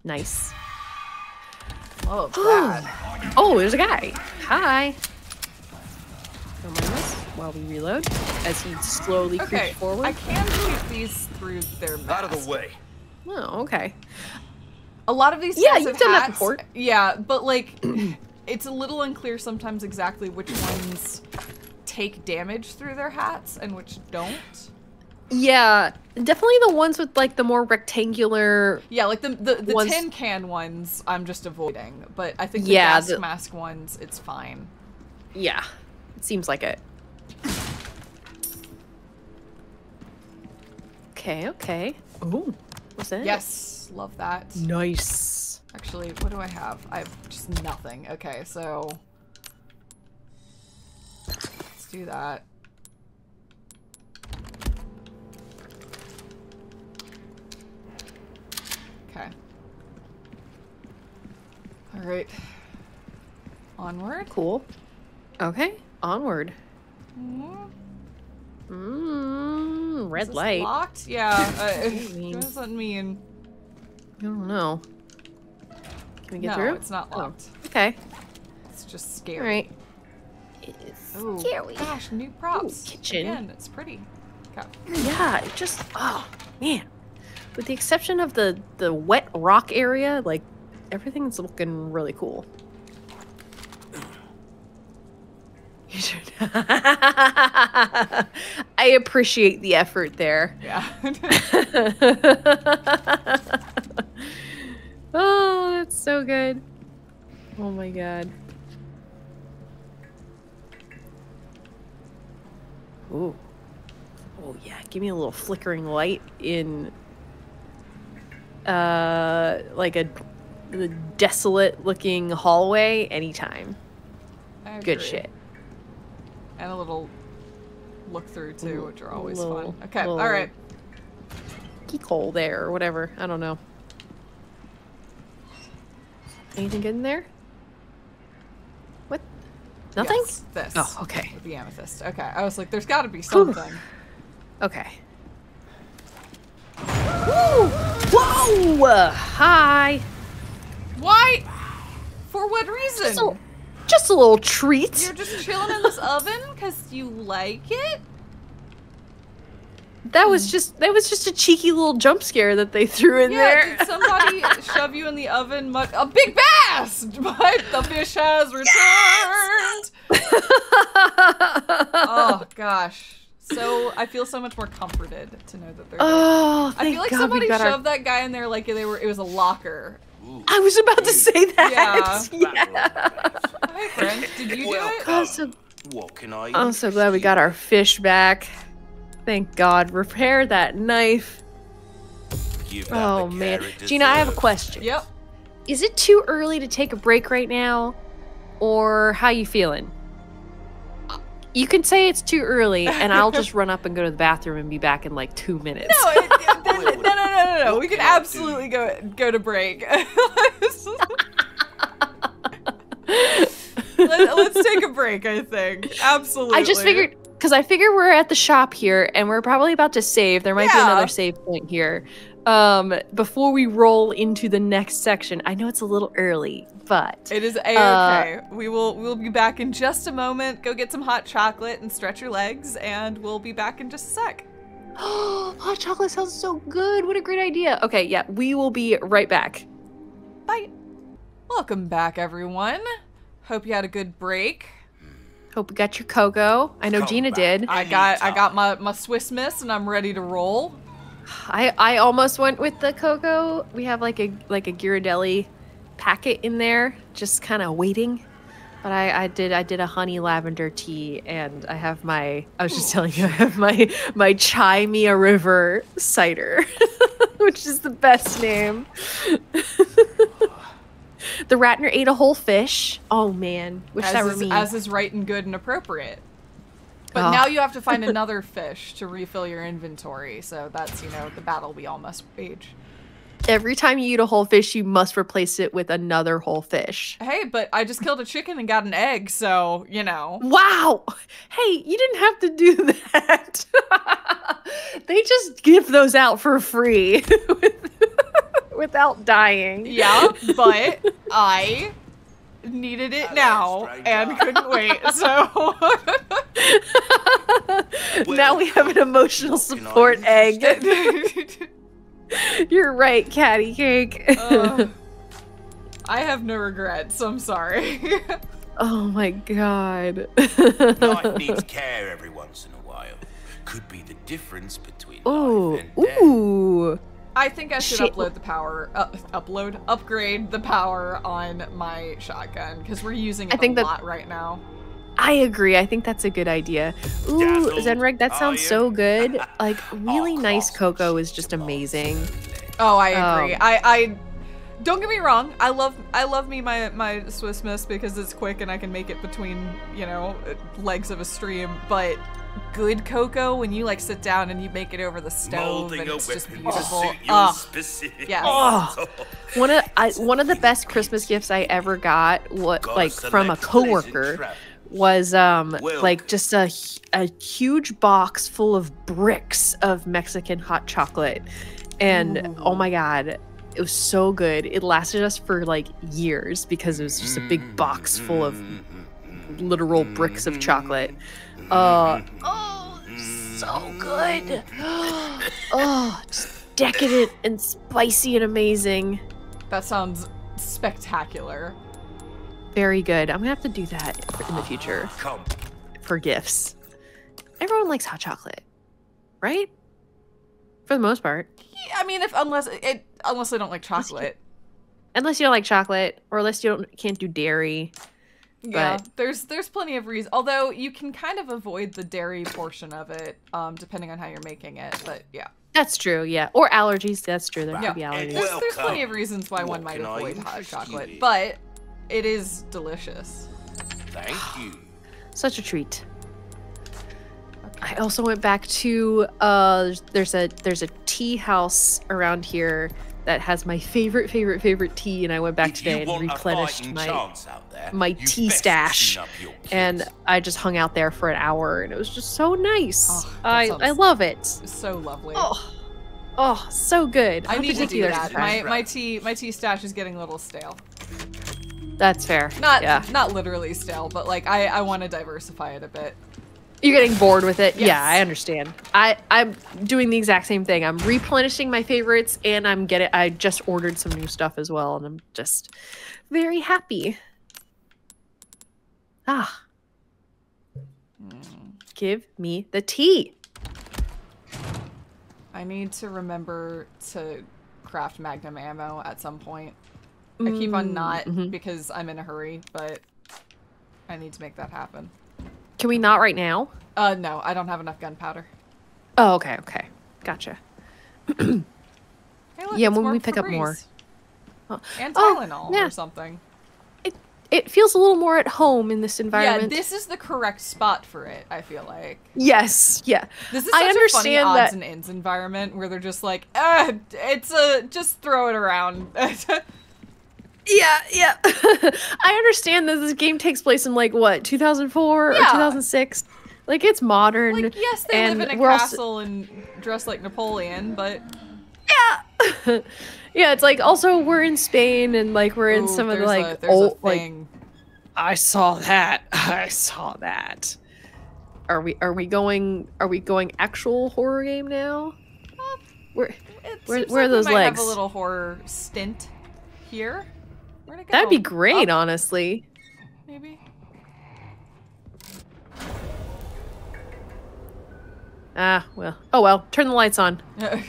Nice. Oh, God. Oh, there's a guy. Hi. Don't mind us while we reload as he slowly creeps forward. I can shoot these through their mask. Out of the way. Oh, okay. A lot of these types of hats, done that before. Yeah, but like, it's a little unclear sometimes exactly which ones take damage through their hats and which don't. Yeah, definitely the ones with like the more rectangular. Yeah, like the tin can ones I'm just avoiding, but I think the gas mask ones, it's fine. Yeah, it seems like it. Okay, okay. Ooh. Was it? Yes, love that. Nice. Actually, what do I have? I have just nothing. Okay, so let's do that. Okay. All right. Onward. Cool. Okay, onward. Mm-hmm. Red light. Locked? Yeah. What does that mean? I don't know. Can we get through? No, it's not locked. Oh, okay. It's just scary. All right. It is scary. Gosh, new props. Ooh, kitchen. Again, it's pretty. Okay. Yeah, it just. Oh man. With the exception of the wet rock area, like everything's looking really cool. You should. I appreciate the effort there. Yeah. Oh, that's so good. Oh my god. Ooh. Oh yeah, give me a little flickering light in like a desolate looking hallway anytime. Good shit. And a little look through too, which are always fun. Okay, all right. Keyhole there or whatever. I don't know. Anything good in there? What? Nothing? Yes, this. Oh, okay. With the amethyst. Okay. I was like, there's got to be something. Okay. Woo! Whoa! Hi. Why? For what reason? Just a little treat. You're just chilling in this oven because you like it? That was just a cheeky little jump scare that they threw in there. Did somebody shove you in the oven? A big bass! But the fish has returned! Yes! Oh, gosh. So I feel so much more comforted to know that they're there. I feel like somebody shoved that guy in there like it was a locker. Ooh. I was about to say that. Yeah. Hi, friend. Did you do it? I'm so glad we got our fish back. Thank God. Repair that knife. Oh, man. Gina, I have a question. Yep. Is it too early to take a break right now? Or how you feeling? You can say it's too early, and I'll just run up and go to the bathroom and be back in like 2 minutes. No, no. We can absolutely go to break. Let's take a break, I think. Absolutely. I just figured, because I figure we're at the shop here, and we're probably about to save. There might be another save point here. Before we roll into the next section, I know it's a little early, but it is a-okay. We'll be back in just a moment. Go get some hot chocolate and stretch your legs, and we'll be back in just a sec. Oh, hot chocolate sounds so good. What a great idea. Okay, yeah, we will be right back. Bye. Welcome back, everyone. Hope you had a good break. Hope you got your cocoa. I know Gina did. I got my Swiss Miss, and I'm ready to roll. I almost went with the cocoa. We have like a Ghirardelli packet in there, just kind of waiting. But I did a honey lavender tea, and I have my I have my Chai Mia River cider, which is the best name. The Ratner ate a whole fish. Oh man, which that was me. As is right and good and appropriate. But now you have to find another fish to refill your inventory, so that's, you know, the battle we all must wage. Every time you eat a whole fish, you must replace it with another whole fish. Hey, but I just killed a chicken and got an egg, so, you know. Wow! Hey, you didn't have to do that. They just give those out for free without dying. Yeah, but I needed it now and couldn't wait, so now we have an emotional support egg. You're right, Catty Cake. I have no regrets. I'm sorry. Oh my god. Life needs care every once in a while. Could be the difference between life and death. Ooh. I think I should upload the power, upgrade the power on my shotgun, because we're using it a lot right now. I agree. I think that's a good idea. Ooh, Zenreg, that sounds so good. Like, really nice cocoa is just amazing. Oh, I agree. I don't get me wrong. I love me my Swiss Miss because it's quick and I can make it between, you know, legs of a stream, but good cocoa when you like sit down and you make it over the stove and it's just beautiful. One of the best Christmas gifts I ever got, from a coworker, was just a huge box full of bricks of Mexican hot chocolate, and oh my god, it was so good. It lasted us for like years because it was just a big box full of literal bricks of chocolate. So good. Oh, just decadent and spicy and amazing. That sounds spectacular. Very good. I'm gonna have to do that in the future for gifts. Everyone likes hot chocolate, right? For the most part. Yeah, I mean, unless they don't like chocolate. Unless you don't like chocolate, or unless you can't do dairy. Yeah, but there's plenty of reasons. Although you can kind of avoid the dairy portion of it, depending on how you're making it. But yeah, that's true. Yeah, or allergies. That's true. There could be allergies. There's plenty of reasons why one might avoid hot chocolate, but it is delicious. Thank you. Such a treat. Okay. I also went back to there's a tea house around here that has my favorite tea, and I went back today and replenished my tea stash, and I just hung out there for an hour, and it was just so nice. I love it. So lovely. Oh, so good. I need to do that. My tea stash is getting a little stale. That's fair. Not literally stale, but like I want to diversify it a bit. You're getting bored with it? Yes. Yeah, I understand. I'm doing the exact same thing. I'm replenishing my favorites, and I just ordered some new stuff as well, and I'm just very happy. Ah. Give me the tea. I need to remember to craft magnum ammo at some point. I keep on not because I'm in a hurry, but I need to make that happen. Can we not right now? No, I don't have enough gunpowder. Oh, okay, okay. Gotcha. Hey, look, yeah, when we pick up more. Oh. And Tylenol or something. It feels a little more at home in this environment. Yeah, this is the correct spot for it, I feel like. Yes, yeah. This is such a funny odds and ends environment where they're just like, it's a, just throw it around. Yeah, yeah. I understand that this game takes place in, like, what, 2004 or 2006? Like, it's modern. Like, yes, they live in a castle and dress like Napoleon, but... Yeah! Yeah, it's like, also, we're in Spain, and, like, we're in some of the, like, old, like... I saw that. I saw that. Are we going actual horror game now? Where are those legs? We might have a little horror stint here. Where'd it go? That'd be great, honestly. Maybe. Ah, well. Oh, well. Turn the lights on. No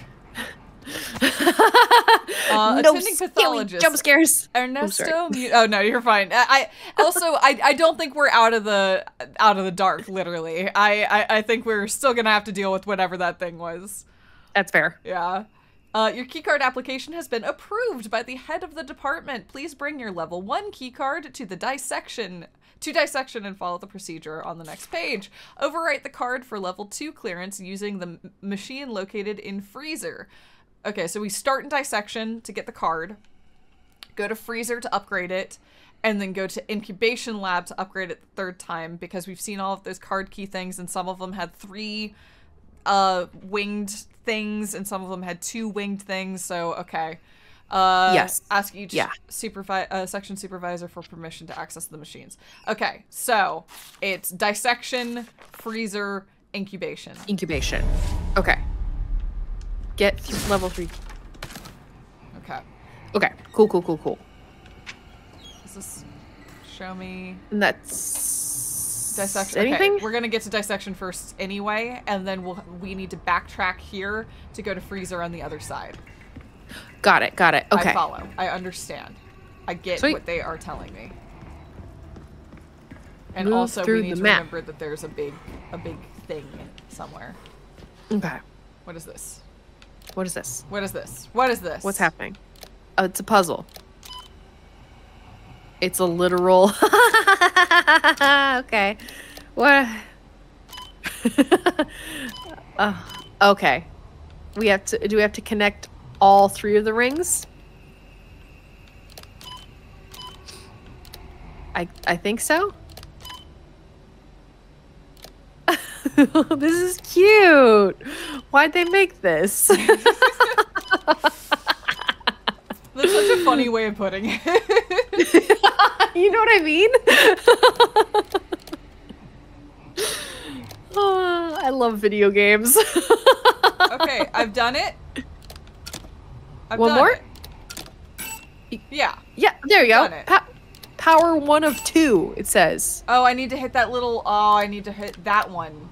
scary jump scares. Ernesto. Oh, no, you're fine. I don't think we're out of the dark, literally. I think we're still going to have to deal with whatever that thing was. That's fair. Yeah. Your keycard application has been approved by the head of the department. Please bring your level 1 keycard to the dissection and follow the procedure on the next page. Overwrite the card for level 2 clearance using the machine located in freezer. Okay, so we start in dissection to get the card, go to freezer to upgrade it, and then go to incubation lab to upgrade it the third time, because we've seen all of those card key things, and some of them had 3 winged things, and some of them had 2 winged things, so okay. Yes. Ask each section supervisor for permission to access the machines. Okay, so it's dissection, freezer, incubation. Incubation. Okay. Get level 3. Okay. Okay, cool, cool, cool, cool. Does this show me... And that's... Dissection. Anything? Okay, we're gonna get to dissection first anyway, and then we need to backtrack here to go to freezer on the other side. Got it. Got it. Okay. I follow. I understand. I get what they are telling me. And also, we need to remember that there's a big thing somewhere. Okay. What is this? What is this? What is this? What is this? What's happening? Oh, it's a puzzle. It's a literal. Okay. What? Okay. We have to. Do we have to connect all 3 of the rings? I think so. This is cute. Why'd they make this? That's such a funny way of putting it. You know what I mean? I love video games. Okay, I've done it. One more? Yeah. Yeah, there you go. Power 1 of 2, it says. Oh, I need to hit that little... Oh, I need to hit that one.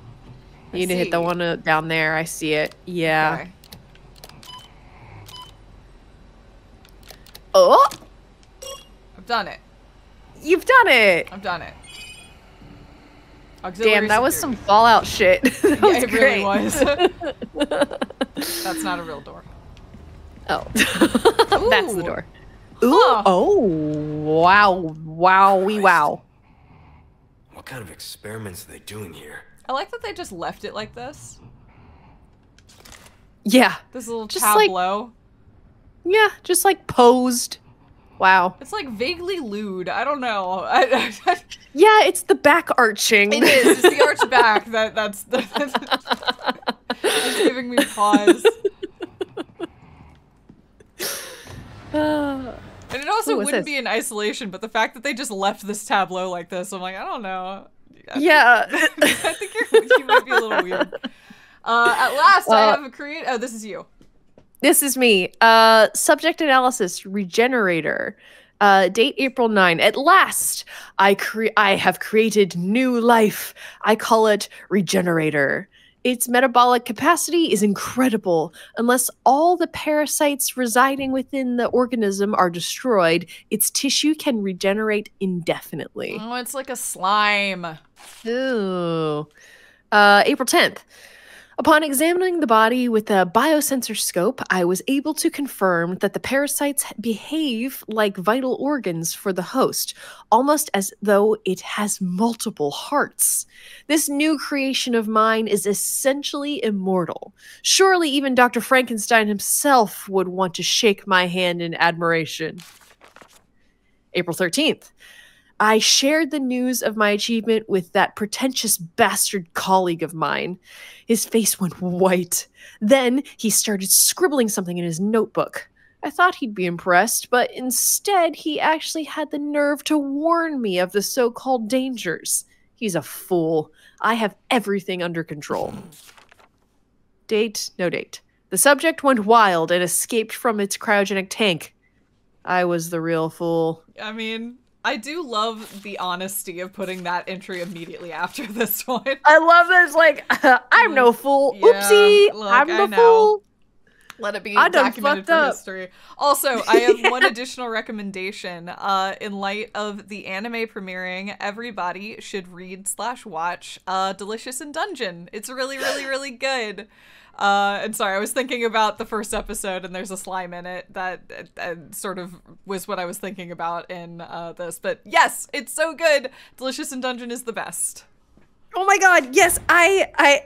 You need to hit the one down there. I see it. Yeah. Okay. Oh! I've done it. You've done it. I've done it. Auxiliary Damn, that security. Was some Fallout shit. That was it great. Really was. That's not a real door. Oh. That's the door. Ooh. Huh. Oh, wow. Wow, wee wow. What kind of experiments are they doing here? I like that they just left it like this. Yeah. This little tableau. Like, yeah, just like posed. Wow. It's like vaguely lewd. I don't know. Yeah, it's the back arching. It is. It's the arch back. That's giving me pause. And it also wouldn't be in isolation, but the fact that they just left this tableau like this, I'm like, I don't know. that. Yeah. I think you might be a little weird. At last, I have a create. Oh, this is you. This is me. Subject analysis, regenerator. Date April 9. At last, I have created new life. I call it regenerator. Its metabolic capacity is incredible. Unless all the parasites residing within the organism are destroyed, its tissue can regenerate indefinitely. Oh, it's like a slime. Ooh. April 10th. Upon examining the body with a biosensor scope, I was able to confirm that the parasites behave like vital organs for the host, almost as though it has multiple hearts. This new creation of mine is essentially immortal. Surely even Dr. Frankenstein himself would want to shake my hand in admiration. April 13th. I shared the news of my achievement with that pretentious bastard colleague of mine. His face went white. Then he started scribbling something in his notebook. I thought he'd be impressed, but instead he actually had the nerve to warn me of the so-called dangers. He's a fool. I have everything under control. Date, no date. The subject went wild and escaped from its cryogenic tank. I was the real fool. I mean... I do love the honesty of putting that entry immediately after this one. I love this, like, I'm no fool. Yeah, oopsie, look, I'm the fool. Let it be documented for history. Also, I have one additional recommendation. In light of the anime premiering, everybody should read/watch Delicious in Dungeon. It's really, really, really good. And sorry, I was thinking about the first episode and there's a slime in it. That sort of was what I was thinking about in this. But yes, it's so good. Delicious in Dungeon is the best. Oh my god, yes, I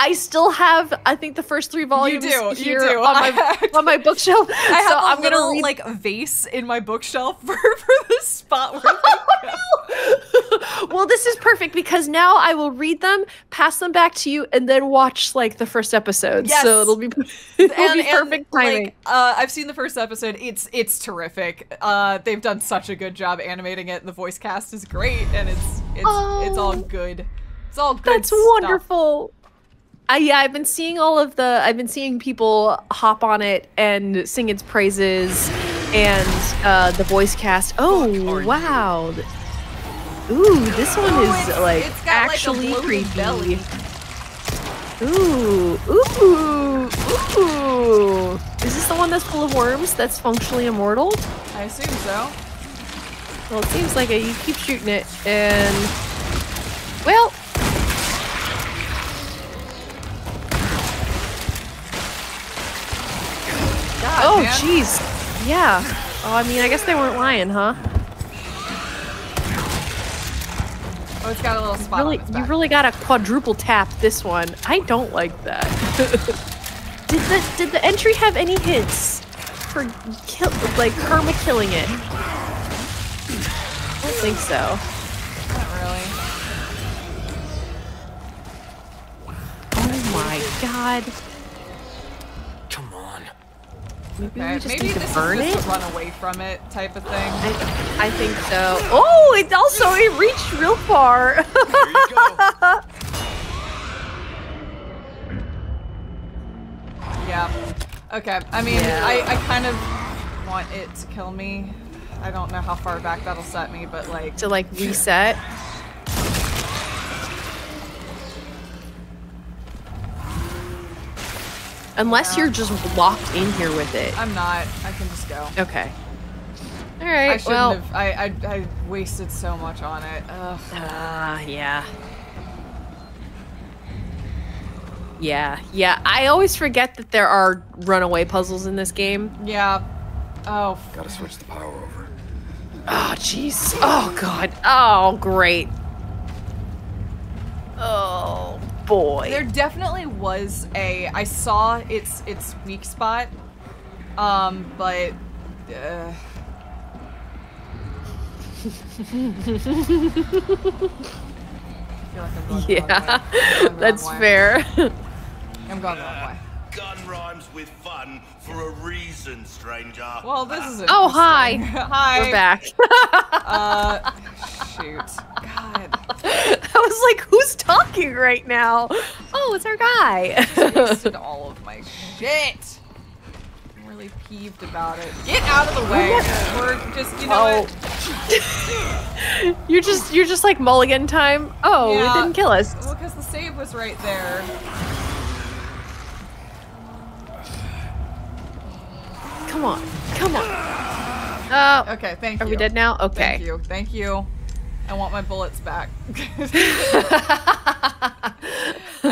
I still have, I think, the first 3 volumes here on my bookshelf. I have I'm gonna read... like, vase in my bookshelf for the spot where Well, this is perfect because now I will read them, pass them back to you, and then watch, like, the first episode. Yes. So it'll be perfect timing. Like, I've seen the first episode. It's terrific. They've done such a good job animating it, and the voice cast is great, and it's all good. It's all good. That's wonderful. Yeah, I've been seeing I've been seeing people hop on it and sing its praises, and the voice cast. Oh wow. Ooh, this one is it's got actually like creepy. Belly. Ooh, ooh, ooh. Is this the one that's full of worms that's functionally immortal? I assume so. Well, it seems like it. You keep shooting it, and well, God, oh jeez, yeah. Oh, I mean, I guess they weren't lying, huh? Oh, it's got a little spot. Really, on its back. You really gotta quadruple tap this one. I don't like that. Did the entry have any hints for Kerma killing it? I don't think so. Not really. Oh my god. Come on. Maybe okay. Maybe this burn is just a run away from it type of thing. I think so. Oh, it reached real far. There you go. Yeah. Okay. I mean, yeah. I kind of want it to kill me. I don't know how far back that'll set me, but like... To like reset? Unless you're just locked in here with it. I'm not. I can just go. Okay. All right, I wasted so much on it. Ugh. Yeah. Yeah. I always forget that there are runaway puzzles in this game. Yeah. Oh. Gotta switch the power over. Oh, jeez. Oh, God. Oh, great. Oh, boy. There definitely was I saw its weak spot, but... Yeah, that's fair. I'm going the wrong way. Gun rhymes with fun for a reason, stranger. Well, this is it. Oh, hi. Hi. We're back. Shoot. God. I was like, who's talking right now? Oh, it's our guy. I wasted all of my shit. I'm really peeved about it. Get out of the way. We're just, you know what? you're just like mulligan time. Oh, yeah. It didn't kill us. Well, because the save was right there. Come on, come on. Okay, thank you. Are we dead now? Okay. Thank you, thank you. I want my bullets back. I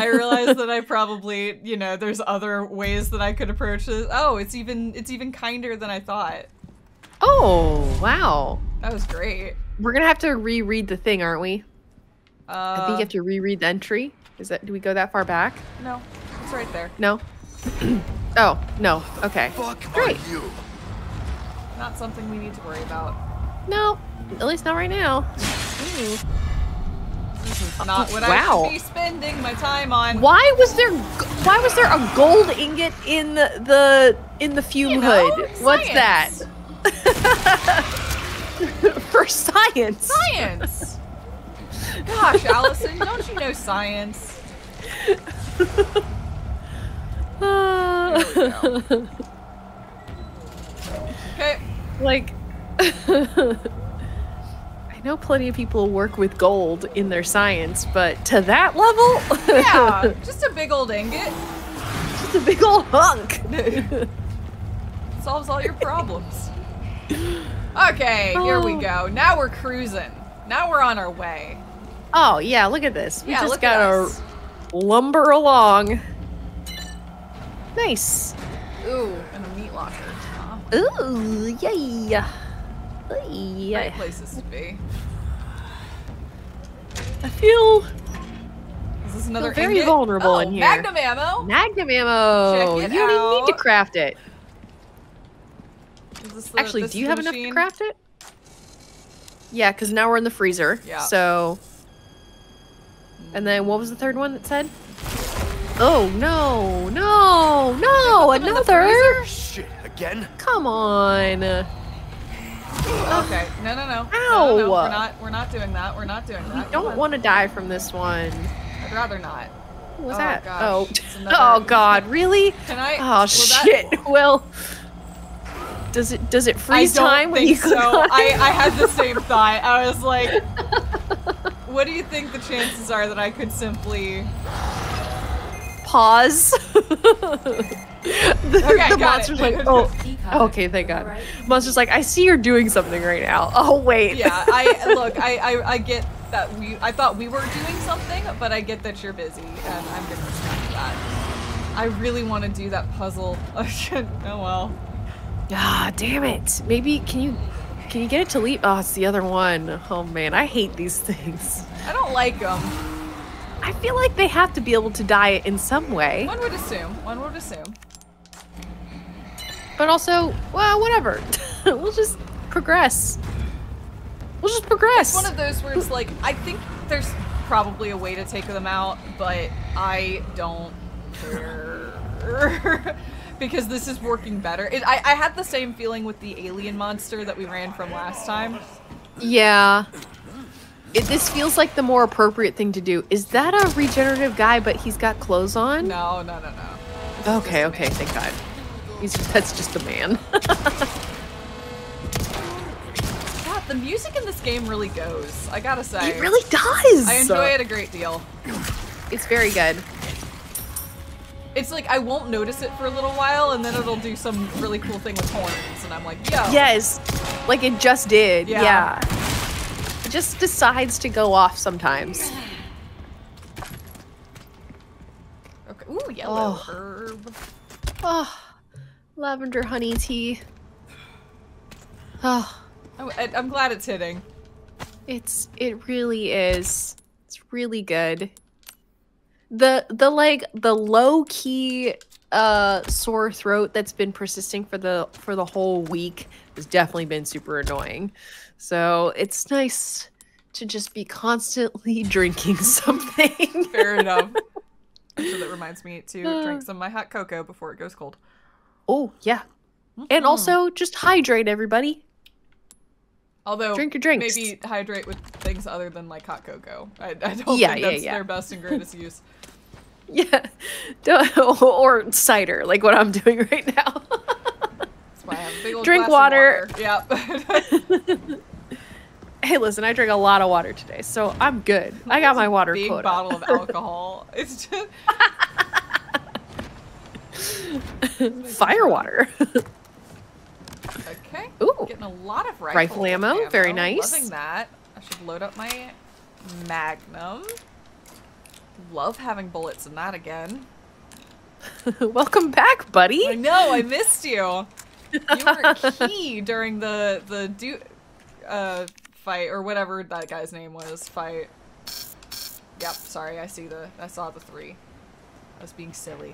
realized that I probably, you know, there's other ways that I could approach this. Oh, it's even kinder than I thought. Oh, wow. That was great. We're gonna have to reread the thing, aren't we? I think you have to reread the entry. Is that, do we go that far back? No, it's right there. No? Oh, no, okay. Fuck great. You. Not something we need to worry about. No, at least not right now. Ooh. This is not what wow. I should be spending my time on. Why was there a gold ingot in the fume hood? Science. What's that? For science. Science. Gosh, Allison, don't you know science? Okay. Like, I know plenty of people work with gold in their science, but to that level? Yeah, just a big old ingot. Just a big old hunk. Solves all your problems. Okay, here we go. Now we're cruising. Now we're on our way. Oh, yeah, look at this. We just gotta lumber along. Nice. Ooh, and a meat locker. Ooh, yay. Yeah. Great places to be. I feel. Is this another very ingot? Vulnerable in here. Magnum ammo. Magnum ammo. Check it out. You don't even need to craft it. Is this Actually, do you have enough to craft it? Yeah, because now we're in the freezer. Yeah. So. And then what was the third one that said? Oh no, no, no! Another! Shit, again? Come on! Okay, no, no, no. Ow! No, no, no. We're not doing that. We're not doing that. We don't want to die from this one. I'd rather not. What was that? Gosh. Oh, oh God, really? Can I? Oh shit! That... Well, does it freeze time when you click on it? I had the same thought. I was like, what do you think the chances are that I could simply? Pause. The monster's like, oh, okay, thank God. Right. Monster's like, I see you're doing something right now. Oh wait. Yeah, I get that I thought we were doing something, but I get that you're busy, and I'm gonna respect that. I really want to do that puzzle. Oh well. Ah, damn it. Maybe can you get it to leap? Oh, it's the other one. Oh man, I hate these things. I don't like them. I feel like they have to be able to die in some way. One would assume. One would assume. But also, well, whatever. We'll just progress. We'll just progress. It's one of those where it's like, I think there's probably a way to take them out, but I don't care. Because this is working better. I had the same feeling with the alien monster that we ran from last time. Yeah. This feels like the more appropriate thing to do. Is that a regenerative guy, but he's got clothes on? No, no, no, no. Okay, okay, thank God. That's just a man. God, the music in this game really goes, I gotta say. It really does! I enjoy it a great deal. It's very good. It's like, I won't notice it for a little while, and then it'll do some really cool thing with horns, and I'm like, yo! Yes, like it just did, yeah. It just decides to go off sometimes. Okay. Ooh, yellow herb. Oh, lavender honey tea. Oh. I'm glad it's hitting. It really is. It's really good. The low key sore throat that's been persisting for the whole week has definitely been super annoying. So it's nice to just be constantly drinking something. Fair enough. So that reminds me to drink some of my hot cocoa before it goes cold. Oh, yeah. Mm-hmm. And also just hydrate, everybody. Although, drink your drinks. Maybe hydrate with things other than like hot cocoa. I don't think that's their best and greatest use. Yeah, or cider, like what I'm doing right now. That's why I have a big old glass of water. Yeah. Hey, listen, I drink a lot of water today, so I'm good. I got my water quota. Big bottle of alcohol. It's just fire water. Okay. Ooh. Getting a lot of rifle ammo. Very nice. Loving that. I should load up my Magnum. Love having bullets in that again. Welcome back, buddy. I know, I missed you. You were key during the fight or whatever that guy's name was. Fight. Yep. Sorry, I saw the three. I was being silly.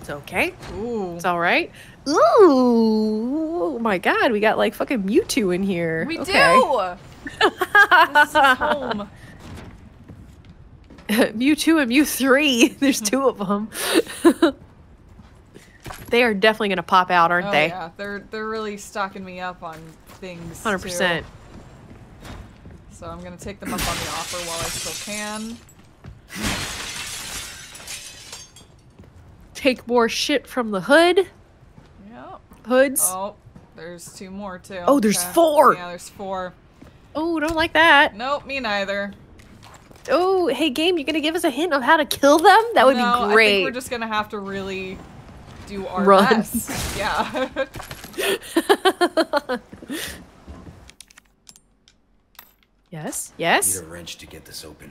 It's okay. Ooh. It's all right. Ooh. Oh my God, we got like fucking Mewtwo in here. We do. This is home. Mew 2 and Mew 3. There's two of them. They are definitely gonna pop out, aren't they? Yeah, they're really stocking me up on things. 100%. So I'm gonna take them up on the offer while I still can. Take more shit from the hood. Yep. Hoods. Oh, there's two more too. Oh, there's four. Yeah, there's four. Oh, don't like that. Nope, me neither. Oh, hey, game, you gonna give us a hint of how to kill them? That would be great. I think we're just gonna have to really do our best. Yeah. Yes, yes? Need a wrench to get this open.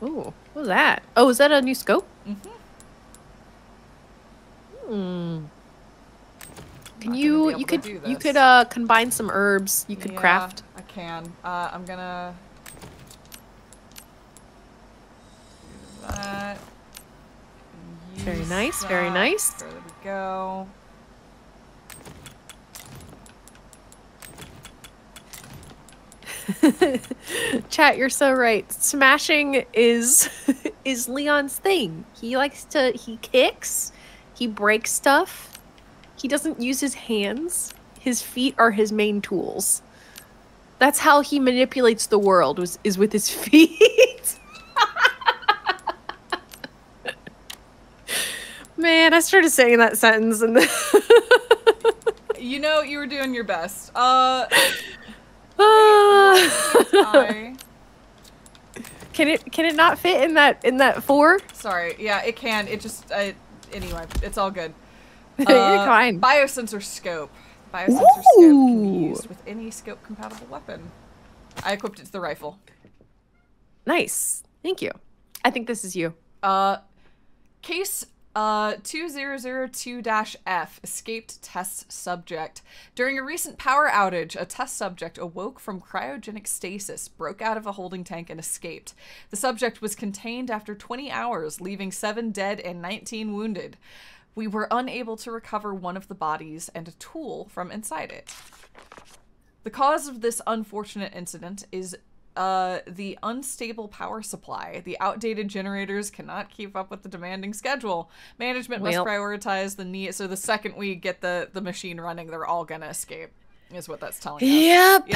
Ooh, what was that? Oh, is that a new scope? Mm-hmm. Hmm. Can you could combine some herbs. You could craft. I can. I'm gonna do that. Very nice. That. Very nice. There we go. Chat, you're so right. Smashing is Leon's thing. He likes to. He kicks. He breaks stuff. He doesn't use his hands. His feet are his main tools. That's how he manipulates the world, is with his feet. Man, I started saying that sentence and then you know, you were doing your best. Can it not fit in that four? Sorry. Yeah, it can. It just anyway, it's all good. You're fine. Biosensor scope. Biosensor scope can be used with any scope-compatible weapon. I equipped it to the rifle. Nice. Thank you. I think this is you. Case 2002-F, escaped test subject. During a recent power outage, a test subject awoke from cryogenic stasis, broke out of a holding tank, and escaped. The subject was contained after 20 hours, leaving 7 dead and 19 wounded. We were unable to recover one of the bodies and a tool from inside it. The cause of this unfortunate incident is the unstable power supply. The outdated generators cannot keep up with the demanding schedule. Management must prioritize the need. So the second we get the machine running, they're all going to escape, is what that's telling us. Yep.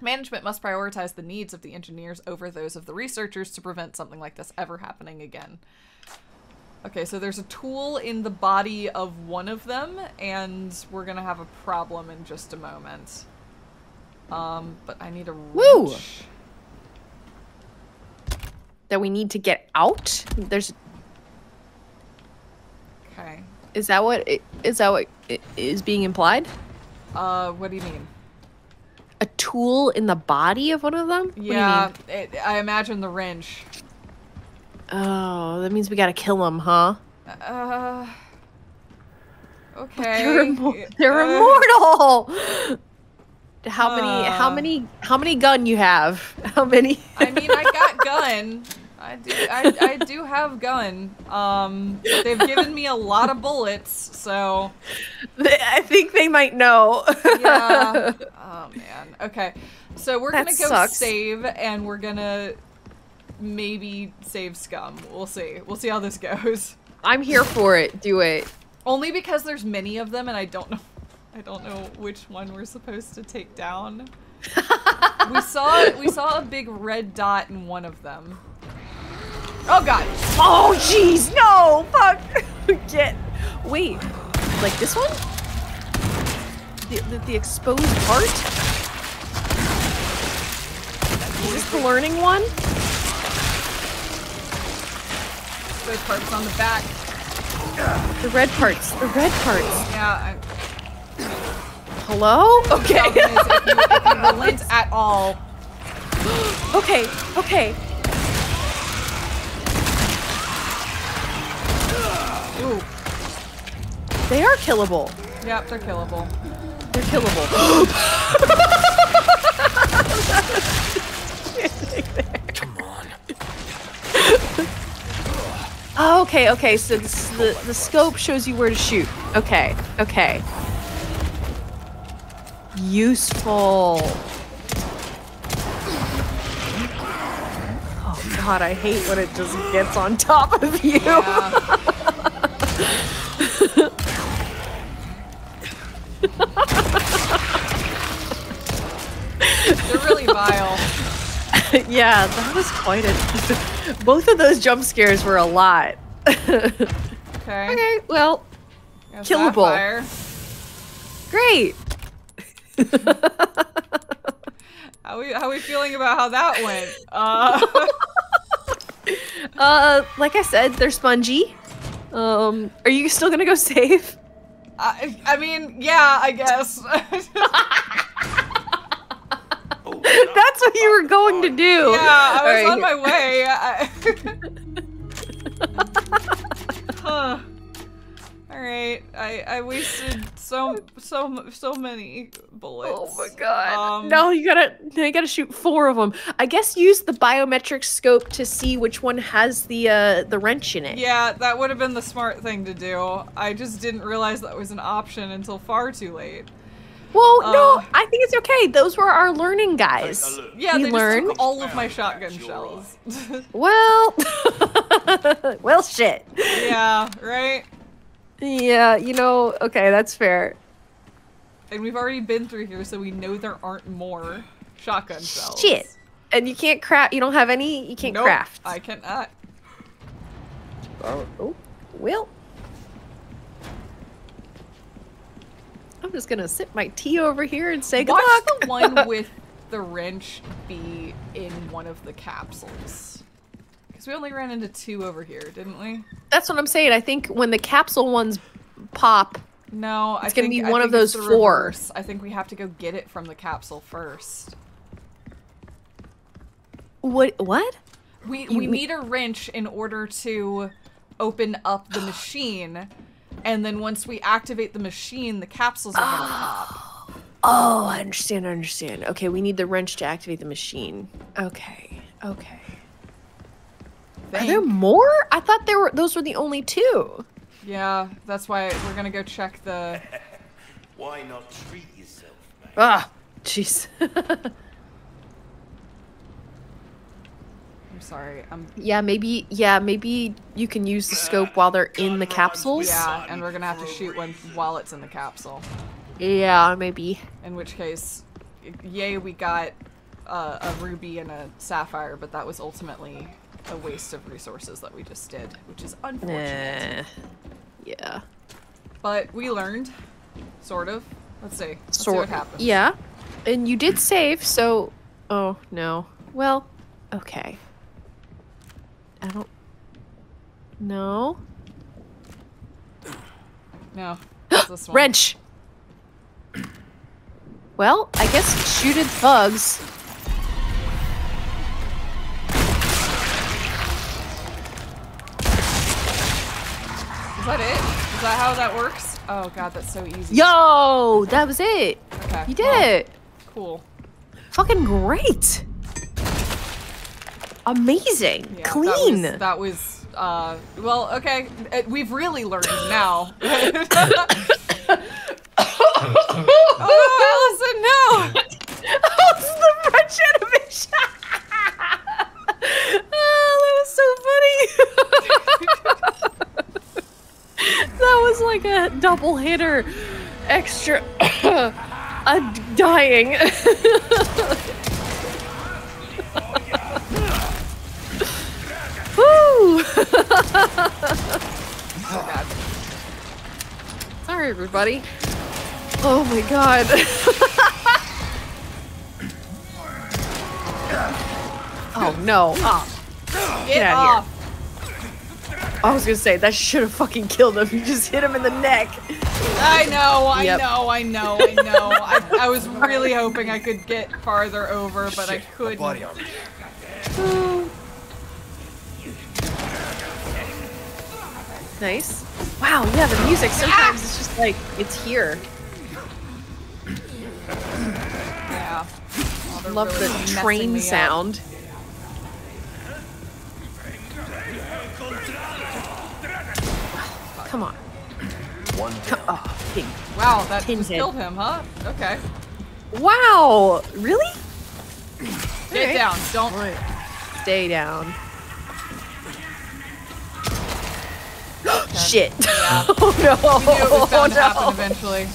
Management must prioritize the needs of the engineers over those of the researchers to prevent something like this ever happening again. Okay, so there's a tool in the body of one of them, and we're gonna have a problem in just a moment. But I need a wrench. Woo! That we need to get out? There's... Okay. Is that what it is being implied? What do you mean? A tool in the body of one of them? Yeah, what do you mean? I imagine the wrench. Oh, that means we gotta kill him, huh? Okay. They're immortal. How many gun you have? How many? I mean, I got gun. I do have gun. They've given me a lot of bullets, so. I think they might know. Yeah. Oh man. Okay. So we're gonna go save, and we're gonna. Maybe save scum. We'll see. We'll see how this goes. I'm here for it. Do it. Only because there's many of them and I don't know which one we're supposed to take down. We saw a big red dot in one of them. Oh god. Oh jeez, no! Fuck! Get. Wait. Like this one? The exposed part? Is this the learning one? Those parts on the back. The red parts. The red parts. Yeah. Hello? Okay. If you relent at all. Okay. Okay. Ooh. They are killable. Yep, they're killable. They're killable. Come on. Oh, okay, okay. So this, the scope shows you where to shoot. Okay, okay. Useful. Oh god, I hate when it just gets on top of you. Yeah. They're really vile. Yeah, that was quite a... Both of those jump scares were a lot. Okay. Okay, well, there's killable. Great. How we feeling about how that went? Like I said, they're spongy. Are you still gonna go save? I mean, yeah, I guess. That's what you were going to do. Yeah, I was on my way. Huh. All right, I wasted so many bullets. Oh my god! No, you gotta shoot 4 of them. I guess use the biometric scope to see which one has the wrench in it. Yeah, that would have been the smart thing to do. I just didn't realize that was an option until far too late. Well, no, I think it's okay. Those were our learning guys. Yeah, we learned. Just took all of my shotgun shells. Well, well, shit. Yeah. Right. Yeah, you know, okay, that's fair. And we've already been through here, so we know there aren't more shotgun shells. Shit! And you can't craft, you don't have any, you can't craft. I cannot. Oh, well. I'm just gonna sip my tea over here and say good luck. Watch the one with the wrench be in one of the capsules. We only ran into 2 over here, didn't we? That's what I'm saying. I think when the capsule ones pop, no, it's going to be one of those 4. I think we have to go get it from the capsule first. What? We need a wrench in order to open up the machine, and then once we activate the machine, the capsules are going to pop. Oh, I understand, Okay, we need the wrench to activate the machine. Okay, okay. Are there more? I thought there were. Those were the only 2. Yeah, that's why we're gonna go check the. Why not treat yourself, man? Ah, jeez. I'm sorry. Yeah, maybe you can use the scope while they're in the capsules. Yeah, and we're gonna have to shoot one while it's in the capsule. Yeah, maybe. In which case, yay, we got a ruby and a sapphire, but that was ultimately a waste of resources that we just did, which is unfortunate. Yeah. But we learned, sort of. Let's see. Let's see what happens. Yeah. And you did save, so... Oh, no. Well, okay. I don't... No. No. It's this one. Wrench! Well, I guess shooted bugs. Is that it? Is that how that works? Oh god, that's so easy. Yo, that was it. Okay. You did it. Cool. Fucking great. Amazing. Yeah, clean. That was well, okay. We've really learned now. Oh, Allison, no. Oh, it's the French animation. Oh, that was so funny. That was like a double hitter. Extra. I'm dying. Woo! Oh god. Sorry everybody. Oh my god. Oh no. Oh. Get out of here. I was gonna say, that should have fucking killed him. You just hit him in the neck. I know, I know, I know, I know. I was really hoping I could get farther over, but I couldn't. Body armor. Nice. Wow, yeah, the music sometimes it's just like, it's here. Yeah. Oh, love really the train sound. Oh, come on. One oh, wow, that just killed him, huh? Okay. Wow, really? Stay down, don't stay down. Okay. Shit. Yeah. Oh no. We knew it was bound to happen eventually.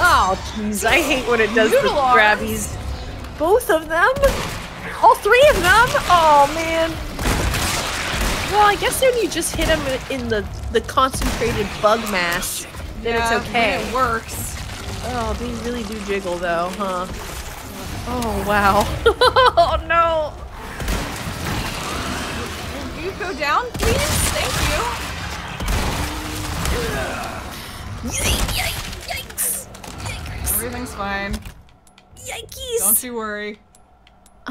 Oh, jeez. I hate when it does the grabbies. Both of them? All three of them? Oh, man. Well, I guess when you just hit them in the concentrated bug mass, then it's okay. It works. Oh, they really do jiggle, though, huh? Oh, wow. Oh, no. Can you go down, please? Thank you. Yikes. Yikes. Everything's fine. Yikes. Don't you worry.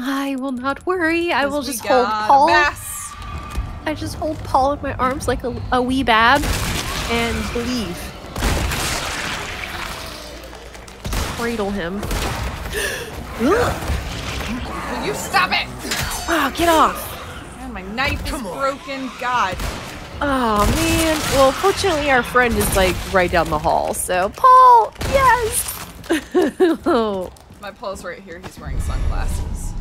I will not worry. I will just hold Paul. I just hold Paul in my arms like a wee bab and leave. Cradle him. Will you stop it? Wow, get off. Man, my knife is broken. God. Oh, man. Well, fortunately, our friend is like right down the hall. So, Paul, yes. Oh. My Paul's right here. He's wearing sunglasses.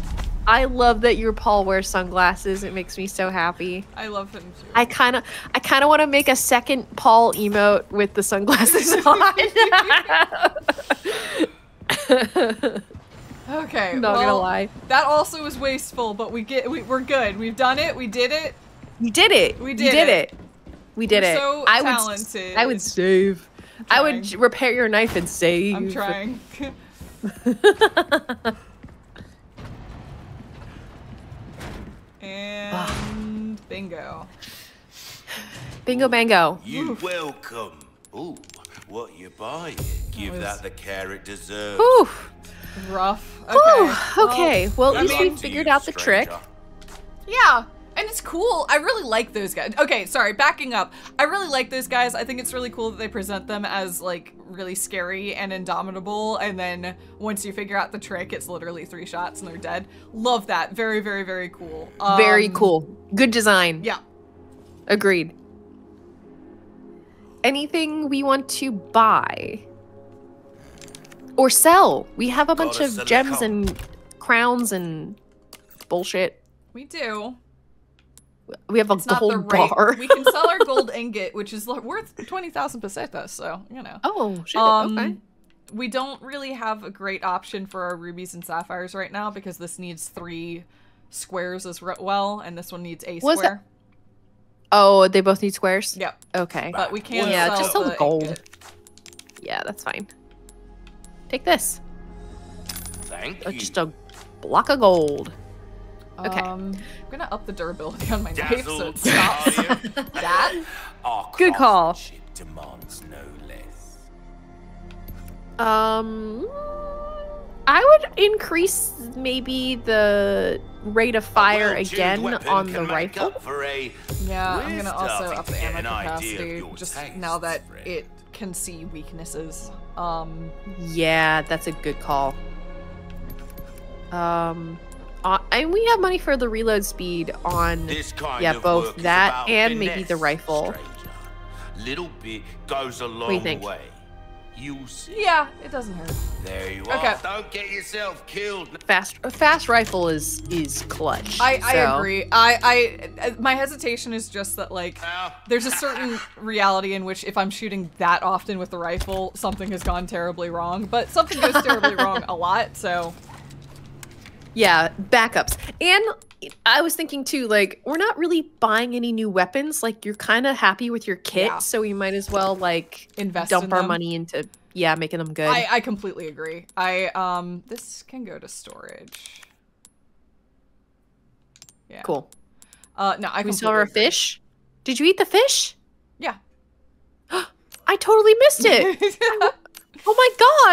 I love that your Paul wears sunglasses. It makes me so happy. I love him too. I kind of want to make a second Paul emote with the sunglasses on. Okay, not gonna lie. That also was wasteful, but we're good. We've done it. We did it. We did it. We did it. We did it. So talented. I would save. I would repair your knife and save. I'm trying. And bingo. Bingo, bango. You welcome. Ooh, what you buy? Give that the care it deserves. Ooh. Rough. Okay. Ooh, okay. Well, at least we figured out the trick. Yeah, and it's cool. I really like those guys. Okay, sorry, backing up. I really like those guys. I think it's really cool that they present them as like really scary and indomitable, and then once you figure out the trick, it's literally 3 shots and they're dead. Love that. Very, very, very cool. Very cool. Good design. Yeah. Agreed. Anything we want to buy? Or sell. We have a bunch of gems and crowns and bullshit. We do. We have a gold bar. We can sell our gold ingot, which is worth 20,000 pesetas, so, you know. Oh, shit. Okay. We don't really have a great option for our rubies and sapphires right now because this needs 3 squares as well, and this one needs a square. Oh, they both need squares? Yep. Okay. But we can sell just sell the gold. Ingot. Yeah, that's fine. Take this. Thank you. Just a block of gold. Okay. I'm gonna up the durability on my knife so it stops. That? Good call. Demands no less. I would increase maybe the rate of fire again on the rifle. Yeah, I'm gonna also up the ammo capacity just now that it can see weaknesses. Yeah, that's a good call. And we have money for the reload speed on both that and maybe the rifle. Little bit goes a long way. use. Yeah, it doesn't hurt. There you are. Okay. Don't get yourself killed. A fast rifle is clutch. I agree. My hesitation is just that, like, there's a certain reality in which if I'm shooting that often with the rifle, something has gone terribly wrong. But something goes terribly wrong a lot, so. Yeah, backups. And I was thinking too, like, we're not really buying any new weapons. Like, you're kind of happy with your kit, so we might as well, like, dump our money into, making them good. I completely agree. This can go to storage. Yeah. Cool. No, I completely agree. We saw our fish. Did you eat the fish? Yeah. I totally missed it. Oh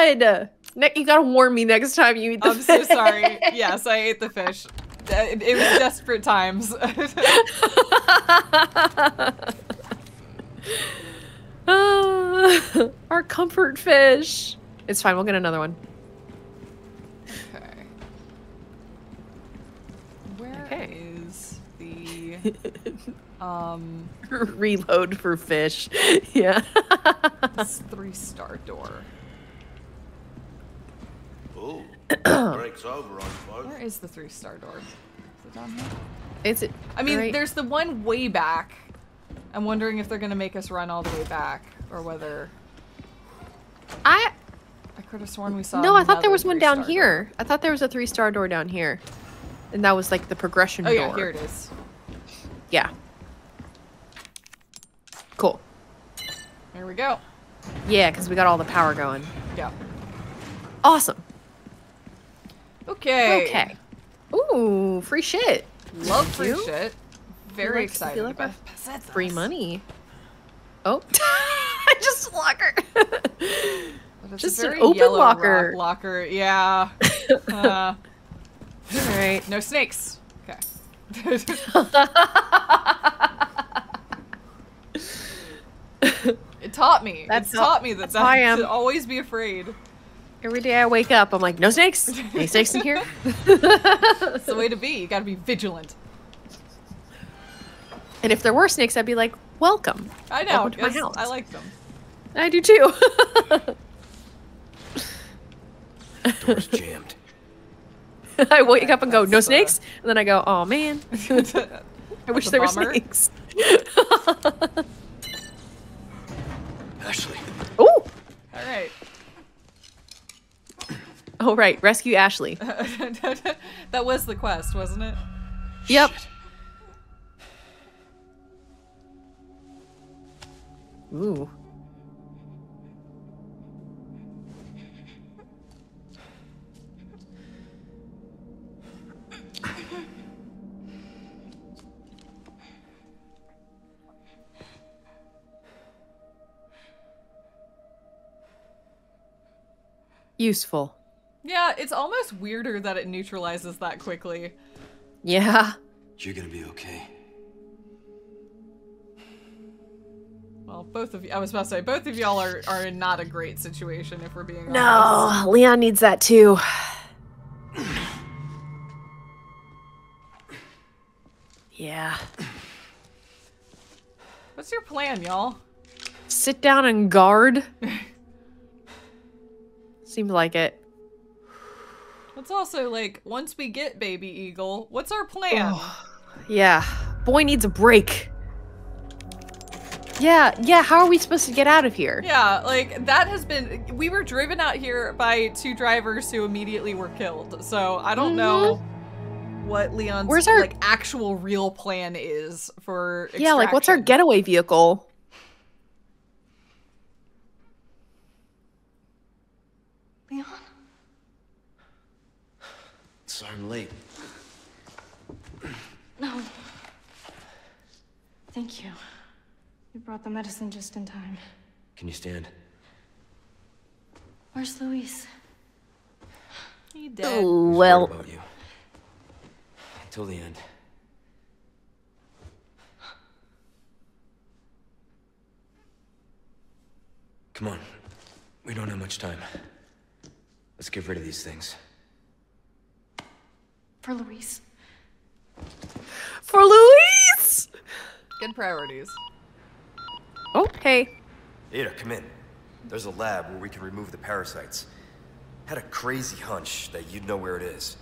my god. You gotta warn me next time you eat the fish. I'm so sorry. Yes, I ate the fish. It was desperate times. Our comfort fish. It's fine. We'll get another one. Okay. Where is the reload for fish? Yeah. It's 3-star door. Ooh. Breaks over, I suppose. Where is the 3-star door? Is it down here? There's the one way back. I'm wondering if they're gonna make us run all the way back, or whether. I could have sworn we saw. No, I thought there was one down here. I thought there was a 3-star door down here, and that was like the progression door. Oh yeah, here it is. Yeah. Cool. There we go. Yeah, because we got all the power going. Yeah. Awesome. Okay. Okay. Ooh, free shit. Love free shit. Very excited about free money. Oh. I just locker. Just an open locker. Locker, yeah. All right. No snakes. Okay. It taught me. That's I am to always be afraid. Every day I wake up, I'm like, no snakes. Any snakes in here? That's the way to be. You gotta be vigilant. And if there were snakes, I'd be like, welcome. I know. Welcome to my house. I like them. I do too. Door's jammed. I wake up and go, no snakes? And then I go, oh man. I wish there were snakes. Ashley. Ooh. All right. Oh, right. Rescue Ashley. That was the quest, wasn't it? Yep. Shit. Ooh. Useful. Yeah, it's almost weirder that it neutralizes that quickly. Yeah. You're gonna be okay. Well, both of you, I was about to say, both of y'all are in not a great situation if we're being honest. No, Leon needs that too. Yeah. What's your plan, y'all? Sit down and guard? Seems like it. It's also like, once we get Baby Eagle, what's our plan? Oh, yeah. Boy needs a break. Yeah, how are we supposed to get out of here? Yeah, like, that has been... We were driven out here by 2 drivers who immediately were killed, so I don't know what Leon's, like, actual real plan is for extraction. Yeah, like, what's our getaway vehicle? Leon? Sorry I'm late. No. Thank you. You brought the medicine just in time. Can you stand? Where's Luis? He dead. Oh, well. About you. Until the end. Come on. We don't have much time. Let's get rid of these things. For Luis. For Luis! Good priorities. Okay. Ada, come in. There's a lab where we can remove the parasites. Had a crazy hunch that you'd know where it is.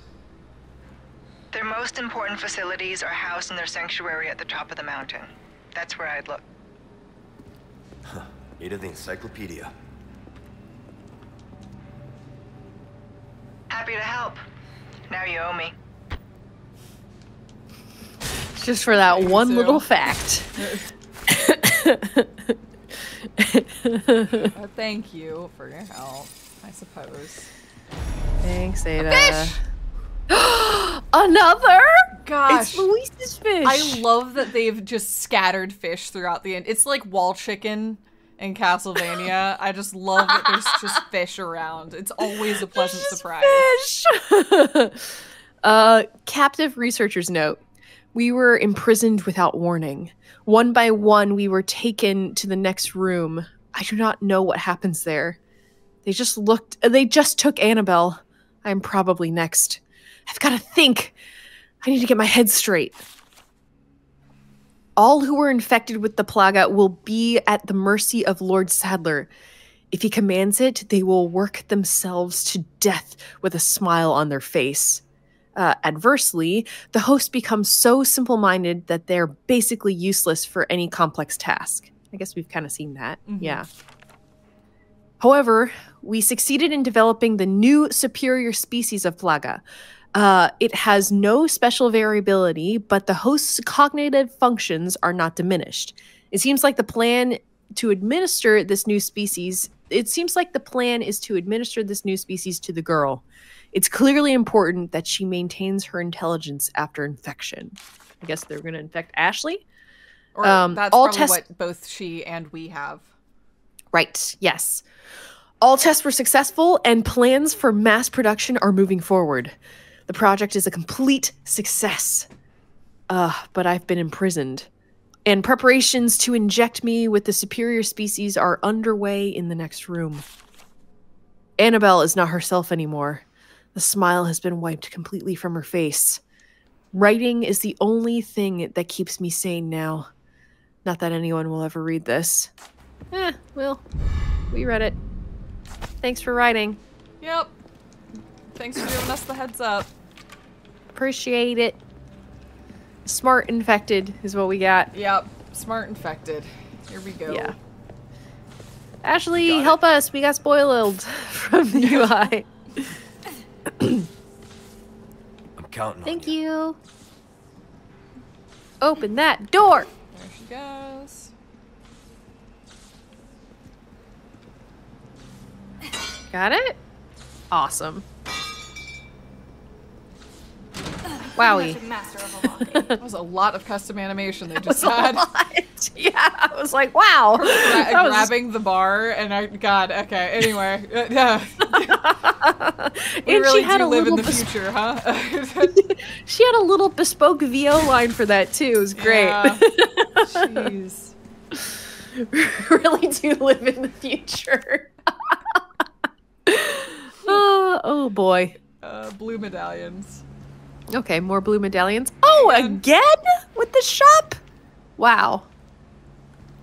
Their most important facilities are housed in their sanctuary at the top of the mountain. That's where I'd look. Huh. Need of the encyclopedia. Happy to help. Now you owe me. Just for that one little fact. Well, thank you for your help, I suppose. Thanks, Ada. A fish! Another? Gosh. It's Luis's fish. I love that they've just scattered fish throughout the end. It's like wall chicken in Castlevania. I just love that there's just fish around. It's always a pleasant surprise. Fish. Captive researcher's note. We were imprisoned without warning. One by one, we were taken to the next room. I do not know what happens there. They just took Annabelle. I am probably next. I've got to think. I need to get my head straight. All who were infected with the plaga will be at the mercy of Lord Sadler. If he commands it, they will work themselves to death with a smile on their face. Adversely, the host becomes so simple-minded that they're basically useless for any complex task. I guess we've kind of seen that. Mm-hmm. Yeah. However, we succeeded in developing the new superior species of plaga. It has no special variability, but the host's cognitive functions are not diminished. It seems like the plan is to administer this new species to the girl. It's clearly important that she maintains her intelligence after infection. I guess they're going to infect Ashley. Or that's probably what both she and we have. Right. Yes. All tests were successful, and plans for mass production are moving forward. The project is a complete success. But I've been imprisoned. And preparations to inject me with the superior species are underway in the next room. Annabelle is not herself anymore. The smile has been wiped completely from her face. Writing is the only thing that keeps me sane now. Not that anyone will ever read this. Well, we read it. Thanks for writing. Yep. Thanks for giving us the heads up. Appreciate it. Smart infected is what we got. Yep. Smart infected. Here we go. Yeah. Ashley, help us. We got spoiled from the UI. I'm counting on you. Thank you. Open that door. There she goes. Got it? Awesome. Wowie. That was a lot of custom animation they just had. Yeah, I was like, wow. Grabbing the bar and okay, anyway. We and really she had do a live in the future, huh? She had a little bespoke VO line for that too. It was great. Yeah. Jeez. Really do live in the future. Oh boy. Blue medallions. Okay, more blue medallions. Oh, again with the shop? Wow.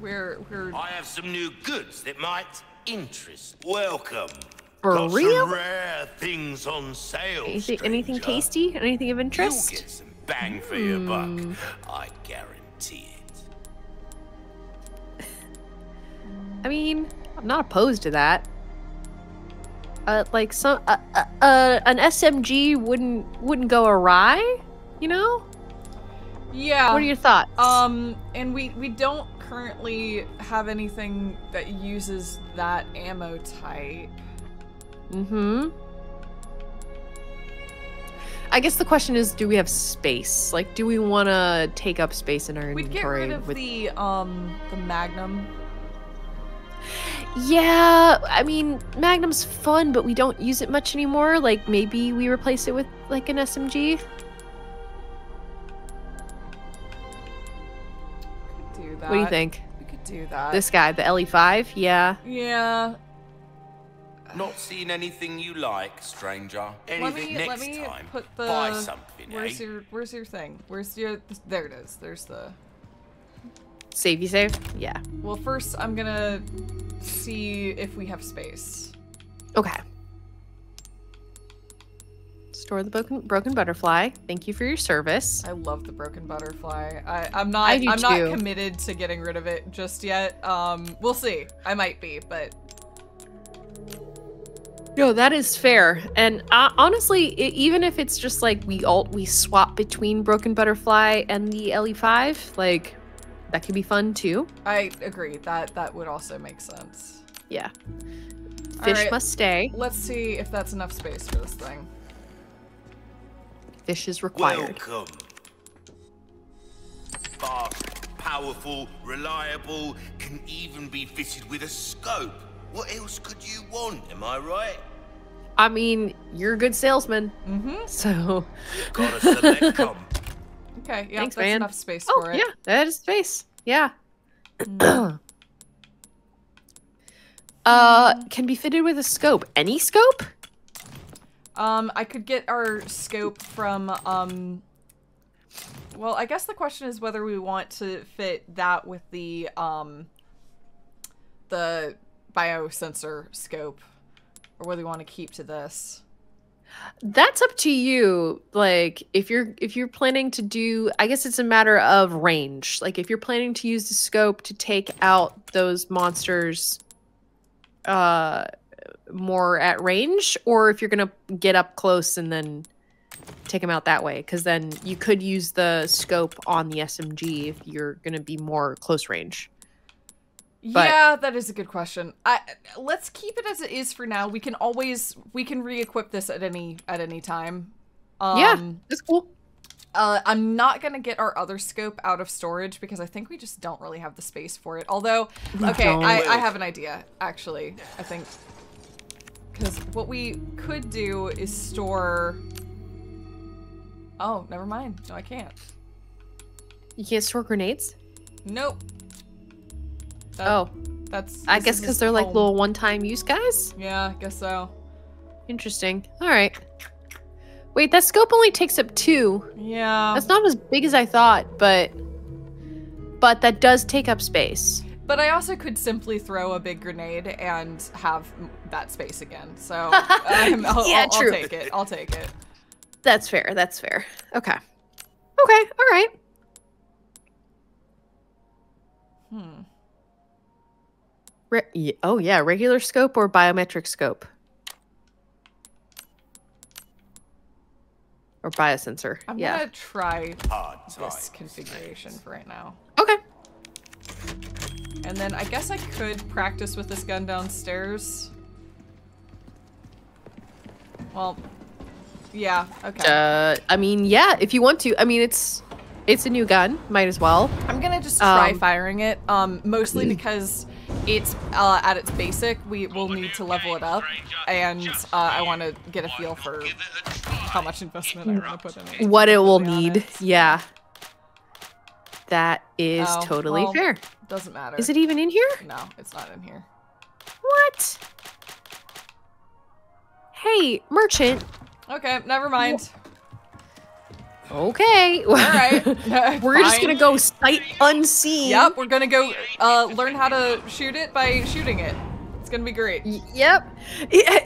I have some new goods that might interest. Welcome. For real? Some rare things on sale. Anything tasty? Anything of interest? You'll get some bang for your buck. I guarantee it. I mean, I'm not opposed to that. Like some an SMG wouldn't go awry, you know? Yeah. What are your thoughts? And we don't currently have anything that uses that ammo type. Mm-hmm. I guess the question is, do we have space? Like, do we want to take up space in our inventory? We'd get rid of the Magnum. Yeah, I mean, Magnum's fun, but we don't use it much anymore. Like, maybe we replace it with, like, an SMG? We could do that. What do you think? We could do that. This guy, the LE5? Yeah. Yeah. Not seen anything you like, stranger. Anything next time, buy something, eh? Where's your thing? There it is. There's the... Save, you save? Yeah. Well, first I'm gonna see if we have space. Okay. Store the broken butterfly. Thank you for your service. I love the broken butterfly. I'm not committed to getting rid of it just yet. We'll see. I might be, but. No, that is fair. And honestly, even if it's just like we swap between broken butterfly and the LE5, like that could be fun too. I agree. That would also make sense. Yeah. Fish must stay. Let's see if that's enough space for this thing. Fish is required. Welcome. Fast, powerful, reliable, can even be fitted with a scope. What else could you want, am I right? I mean, you're a good salesman. Mm-hmm. So. Gotta select them. Okay, yeah, thanks, that's enough space for it. Yeah, that is space. Yeah. Can be fitted with a scope. Any scope? I could get our scope from, well, I guess the question is whether we want to fit that with the biosensor scope, or whether we want to keep to this. That's up to you. Like, if you're planning to do, I guess it's a matter of range. Like, if you're planning to use the scope to take out those monsters, more at range, or if you're gonna get up close and then take them out that way, because then you could use the scope on the SMG if you're gonna be more close range. Yeah, that is a good question. Let's keep it as it is for now. We can always re-equip this at any time. Yeah, that's cool. I'm not going to get our other scope out of storage because I think we just don't really have the space for it. Although, okay, I have an idea, actually, I think. Because what we could do is store... Oh, never mind. No, I can't. You can't store grenades? Nope. That's... I guess because they're like little one-time use guys? Yeah, I guess so. Interesting. All right. Wait, that scope only takes up 2. Yeah. That's not as big as I thought, but that does take up space. But I also could simply throw a big grenade and have that space again. So I'll take it. I'll take it. That's fair. That's fair. Okay. Okay. All right. Hmm. Oh, yeah. Regular scope or biometric scope? Or biosensor. I'm gonna try this configuration for right now. Okay. And then I guess I could practice with this gun downstairs. Well, yeah, okay. I mean, yeah, if you want to. I mean, it's a new gun. Might as well. I'm gonna just try firing it, mostly because it's at its basic. We will need to level it up, and I want to get a feel for how much investment I want to put in it. What it will need. Yeah. That is totally fair. Doesn't matter. Is it even in here? No, it's not in here. What? Hey, merchant. Okay, never mind. Okay. All right. We're just going to go sight unseen. Yep, we're going to go learn how to shoot it by shooting it. It's going to be great. Yep.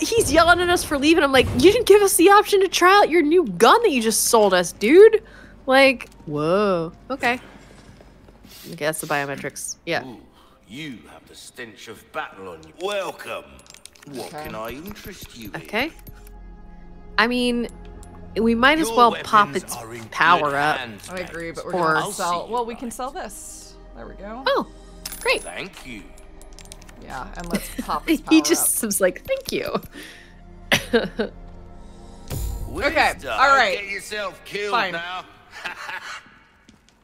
He's yelling at us for leaving. I'm like, you didn't give us the option to try out your new gun that you just sold us, dude. Like, whoa. Okay. Okay, that's the biometrics. Yeah. Ooh, you have the stench of battle on you. Welcome. What can I interest you in? Okay. I mean... We might as well pop its power up. I agree, but we're going to sell... Well, we can sell this. There we go. Oh, great. Thank you. Yeah, and let's pop its power up. He just was like, thank you. Okay, all right. Get yourself killed fine. Now.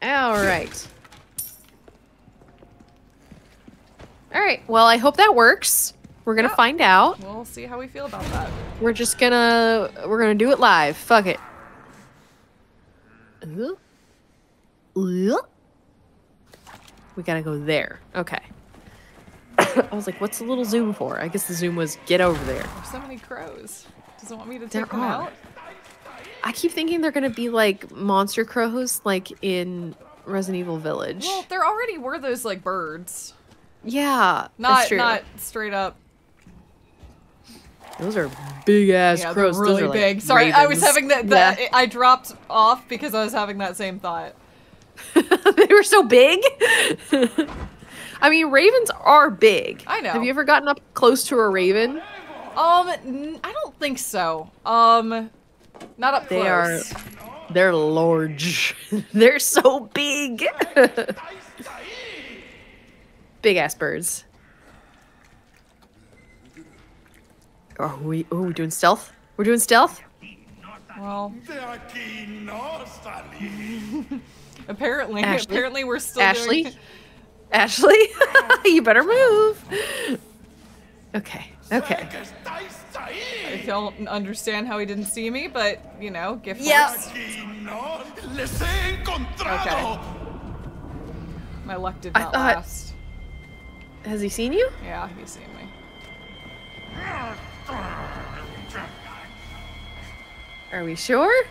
All right. All right, well, I hope that works. We're gonna find out. We'll see how we feel about that. We're just gonna do it live. Fuck it. We gotta go there. Okay. I was like, what's the little zoom for? I guess the zoom was get over there. There's so many crows. Does it want me to take them out? I keep thinking they're gonna be like monster crows, like in Resident Evil Village. Well, there already were those, like, birds. Yeah, that's true. Not straight up. Those are big-ass crows. They're really big. Like sorry, ravens. I was having that... I dropped off because I was having that same thought. They were so big? I mean, ravens are big. I know. Have you ever gotten up close to a raven? I don't think so. Not up close. They're large. They're so big. Big ass birds. Oh, we're doing stealth? We're doing stealth? Well. Apparently we're still doing... Ashley? You better move. Okay. Okay. I don't understand how he didn't see me, but, you know, gift force. Okay. My luck did not last. Has he seen you? Yeah, he's seen me. Are we sure?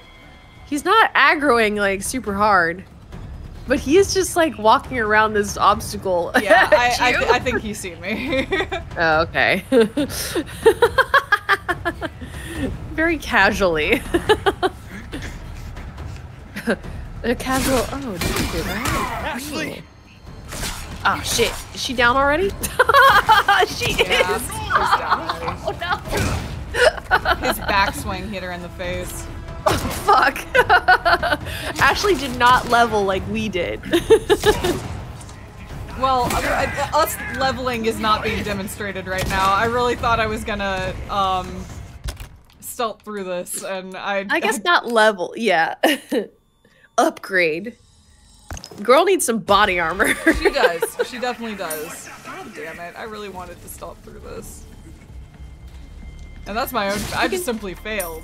He's not aggroing, like, super hard. But he is just, like, walking around this obstacle. Yeah, I think he's seen me. Oh, okay. Very casually. A casual... Oh, dude, Ashley! Oh, shit. Is she down already? She is! Oh, no! His backswing hit her in the face. Oh, fuck. Ashley did not level like we did. Well, us leveling is not being demonstrated right now. I really thought I was gonna stealth through this, and I guess not level, yeah. Upgrade. Girl needs some body armor. She does. She definitely does. God damn it. I really wanted to stealth through this. And that's my own. I just simply failed.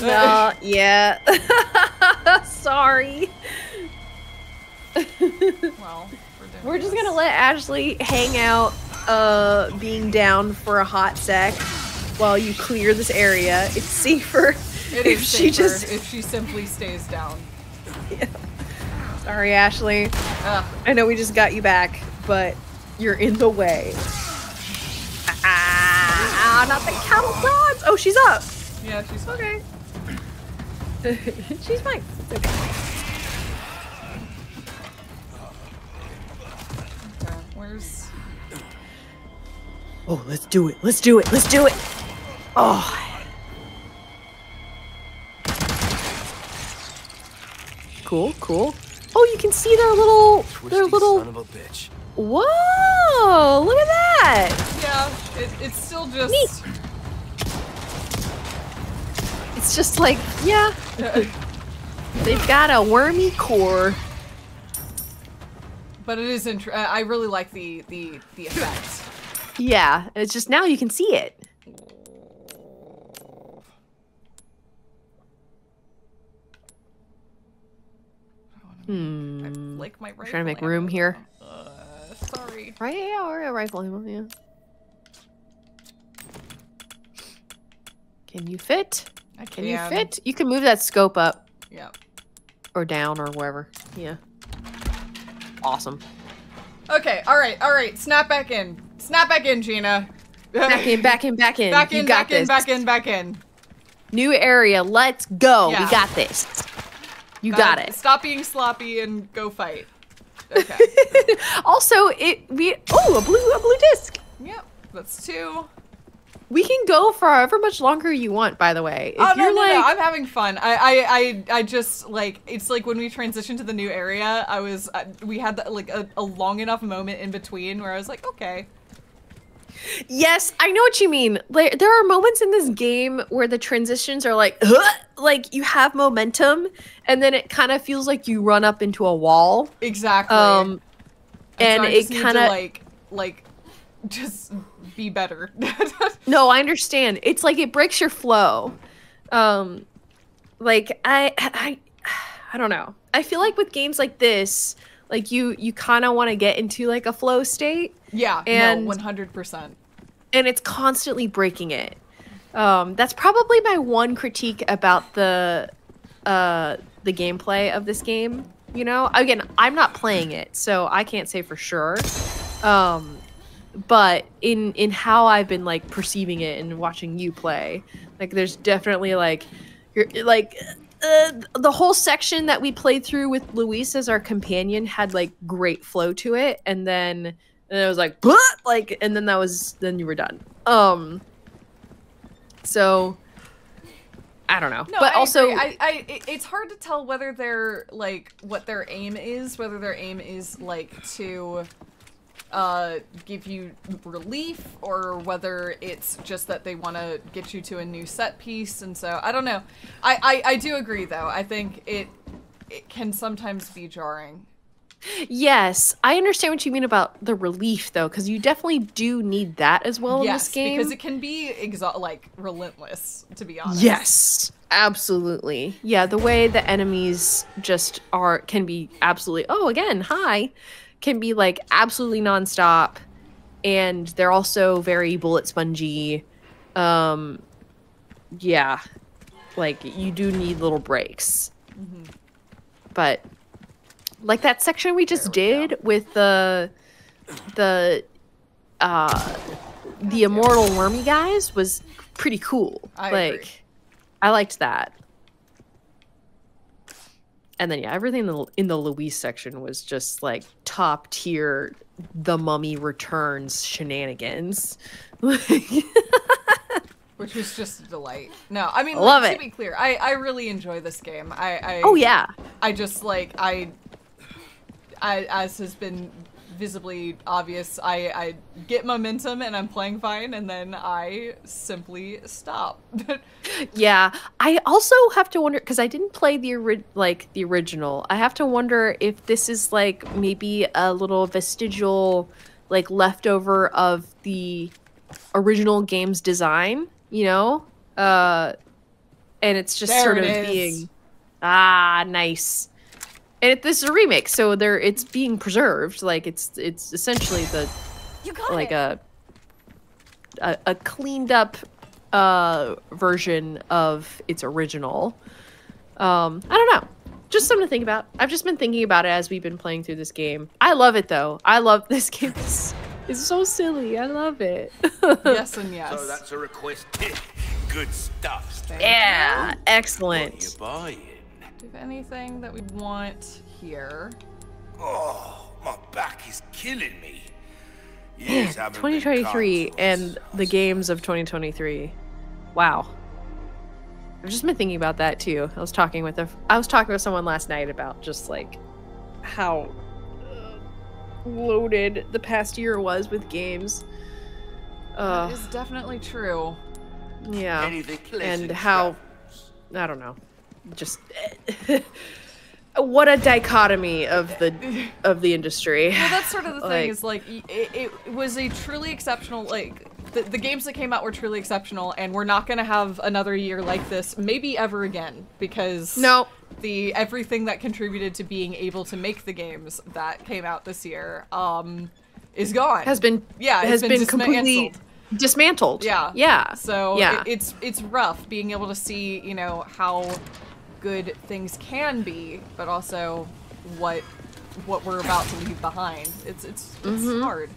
No, yeah. Sorry. Well, we're just gonna let Ashley hang out, being down for a hot sec while you clear this area. It's safer. It is safer if she simply stays down. Yeah. Sorry, Ashley. I know we just got you back, but you're in the way. Ah, not the cattle prods! Oh, she's up. Yeah, she's fine. Okay. She's fine. It's okay. Okay, where's... Oh, let's do it. Let's do it. Let's do it. Oh. Cool, cool. Oh, you can see their little... Their little... Son of a bitch. Whoa! Look at that! Yeah, it's still just... Neat. It's just like, yeah. They've got a wormy core. But it is I really like the effects. Yeah, it's just now you can see it. Hmm. I'm trying to make room here. Sorry. Right, yeah, or a rifle ammo, yeah. Can you fit? Can you fit? You can move that scope up. Yeah. Or down or wherever. Yeah. Awesome. Okay, all right. Snap back in. Snap back in, Gina. Back in. Back in. New area. Let's go. Yeah. We got this. You got it. Stop being sloppy and go fight. Okay. Also, a blue disc. Yep, that's two. We can go for however much longer you want, by the way. If no, I'm having fun. I just, like, it's like when we transitioned to the new area, we had, like, a long enough moment in between where I was like, okay. Yes, I know what you mean. Like, there are moments in this game where the transitions are like, like, you have momentum, and then it kind of feels like you run up into a wall. Exactly. And so it kind of... like, just... be better. No, I understand. It's like it breaks your flow. Like I don't know. I feel like with games like this, like you kind of want to get into like a flow state. Yeah, and 100%. And it's constantly breaking it. That's probably my one critique about the gameplay of this game You know, again, I'm not playing it, so I can't say for sure. But in how I've been like perceiving it and watching you play, like there's definitely like the whole section that we played through with Luis as our companion had like great flow to it, and then it was like bleh! Like, and then that was, then you were done. So I don't know. No, but I also agree. It's hard to tell whether they're like what their aim is, whether their aim is like to give you relief, or whether it's just that they want to get you to a new set piece. And so I don't know. I do agree though. I think it can sometimes be jarring. Yes, I understand what you mean about the relief though, because you definitely do need that as well in this game. Yes, because it can be like relentless, to be honest. Yes, absolutely. Yeah, the way the enemies just are can be absolutely, oh again, hi, can be like absolutely nonstop, and they're also very bullet spongy. Yeah, like you do need little breaks, but. Like that section we just did with the immortal wormy guys was pretty cool. I agree. I liked that. And then yeah, everything in the Luis section was just like top tier The Mummy Returns shenanigans. Which was just a delight. No, I mean, love it. To be clear, I really enjoy this game. Oh yeah. I just like I as has been visibly obvious, I get momentum and I'm playing fine, and then I simply stop. Yeah, I also have to wonder, because I didn't play the original. I have to wonder if this is like maybe a little vestigial, like leftover of the original game's design, you know, and it's just sort of being nice. And this is a remake, so it's being preserved. Like it's essentially a cleaned up version of its original. I don't know, just something to think about. I've just been thinking about it as we've been playing through this game. I love it though. I love this game. It's so silly. I love it. Yes and yes. So that's a request. Good stuff. Yeah, excellent. Do anything that we want here. Oh, my back is killing me. Yes, 2023 and the games of 2023. Wow. I've just been thinking about that too. I was talking with someone last night about just like how loaded the past year was with games. That is definitely true. Yeah, and how, I don't know, just what a dichotomy of the industry. Well, that's sort of the thing, is like it was a truly exceptional, like the games that came out were truly exceptional, and we're not gonna have another year like this maybe ever again, because no, everything that contributed to being able to make the games that came out this year is gone. Has been completely dismantled. Yeah. Yeah. So yeah. It's rough being able to see, you know, how good things can be, but also what we're about to leave behind. It's hard.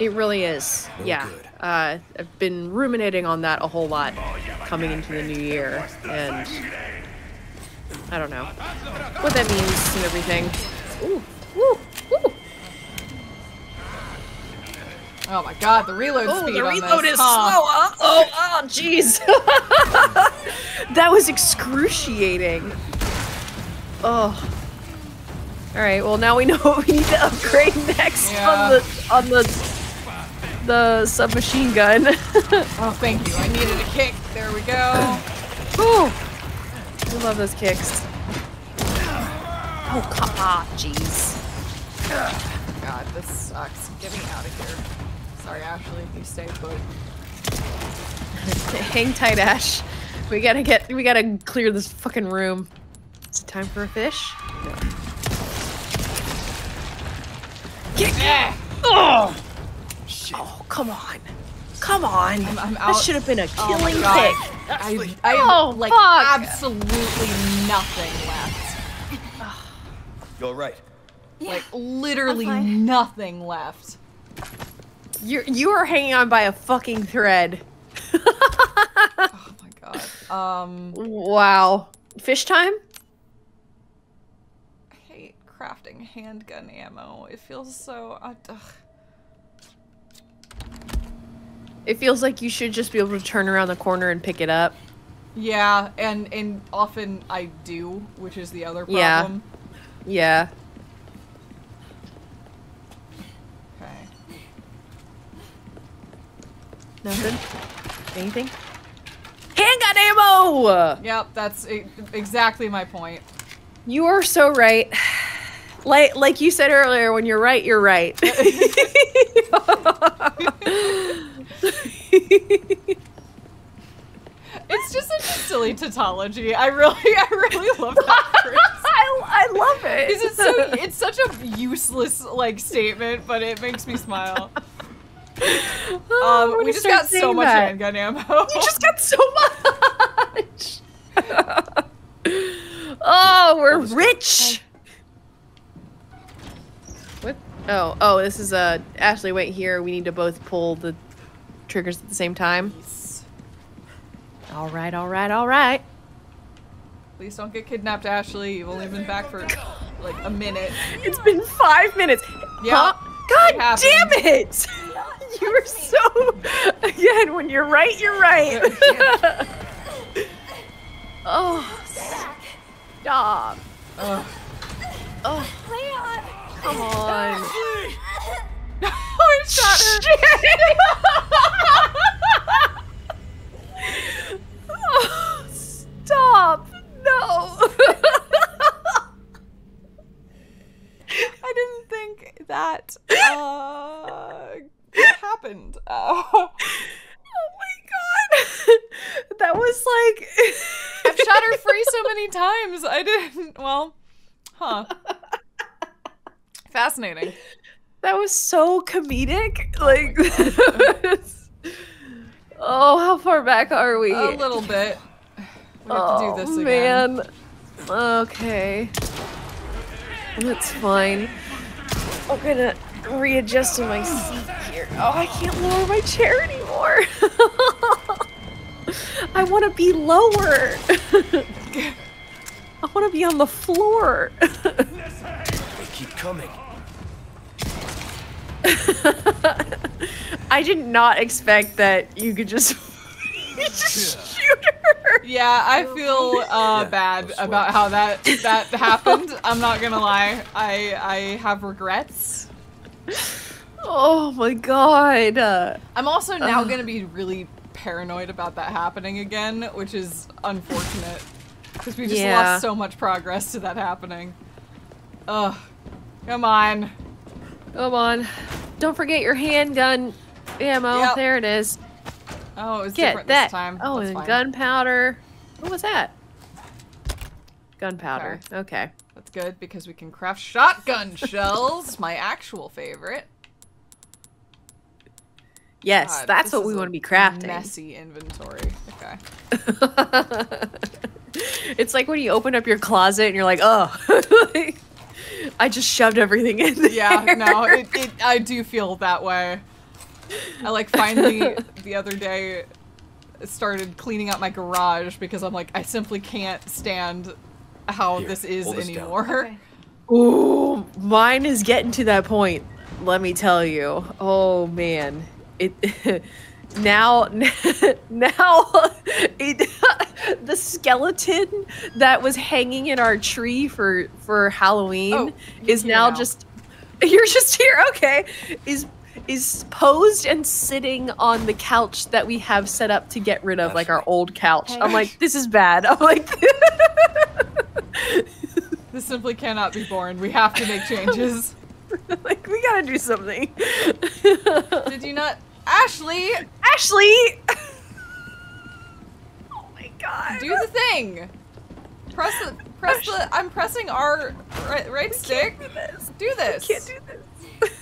It really is. Yeah. I've been ruminating on that a whole lot coming into the new year, and I don't know what that means and everything. Ooh, ooh, ooh. Oh my god, the reload speed on this. The reload is slow. Oh, jeez. That was excruciating. Oh. All right, well now we know what we need to upgrade next on the submachine gun. Oh, thank you. I needed a kick. There we go. Ooh. I love those kicks. Oh, come on, jeez. God, this sucks. Get me out of here. Sorry, Ashley, if you stay put. Hang tight, Ash. We gotta clear this fucking room. Is it time for a fish? No. Kick! Yeah. Oh! Shit. Oh, come on. Come on. I'm out. That should have been a killing kick. I have, like, absolutely nothing left. go right. Yeah, like literally nothing left. You are hanging on by a fucking thread. Oh my god. Wow. Fish time? I hate crafting handgun ammo. It feels so. Ugh. It feels like you should just be able to turn around the corner and pick it up. Yeah, and often I do, which is the other problem. Yeah. Okay. Nothing? Anything? Handgun ammo! Yep, that's exactly my point. You are so right. Like you said earlier, when you're right, you're right. It's just such a silly tautology. I really love that phrase. I love it. Because it's such a useless like statement, but it makes me smile. We just got so much handgun ammo. You just got so much. Oh, we're rich. What? Oh, this is Ashley. Wait here. We need to both pull the triggers at the same time. All right. Please don't get kidnapped, Ashley. You've only been back for like a minute. It's been 5 minutes. Yeah. Huh? God damn it! You were so. Again, when you're right, you're right. Oh. Stop. Oh. Come on. Oh, I shot her. Shit. Oh, stop! No! I didn't think that happened. Oh my god! That was like... I've shot her free so many times. I didn't... Well, huh. Fascinating. That was so comedic. Oh, like... Oh, how far back are we? A little bit. We have to do this again. Oh, man. Okay. That's fine. I'm gonna readjust in my seat here. Oh, I can't lower my chair anymore. I want to be lower. I want to be on the floor. They keep coming. I did not expect that you could just, shoot her. Yeah, I feel bad about how that happened. I'm not gonna lie. I have regrets. Oh my god. I'm also now gonna be really paranoid about that happening again, which is unfortunate because we just lost so much progress to that happening. Ugh. Come on. Come on. Don't forget your handgun ammo. Yep. There it is. Oh, it was different this time. Oh, that's and gunpowder. What was that? Gunpowder. Okay. That's good because we can craft shotgun shells. My actual favorite. Yes, God, that's what we want to be crafting. Messy inventory. Okay. It's like when you open up your closet and you're like, oh. I just shoved everything in there. Yeah, no, I do feel that way. I like finally the other day started cleaning up my garage because I'm like, I simply can't stand how this is anymore. Okay. Ooh, mine is getting to that point. Let me tell you. Oh man, the skeleton that was hanging in our tree for Halloween is now just is posed and sitting on the couch that we have set up to get rid of. That's like our old couch. I'm like, this is bad. I'm like, this simply cannot be borne. We have to make changes. Like, we gotta do something. Did you not? Ashley! Ashley! Oh my god. Do the thing. Press the I'm pressing R right stick. Do this. I can't do this.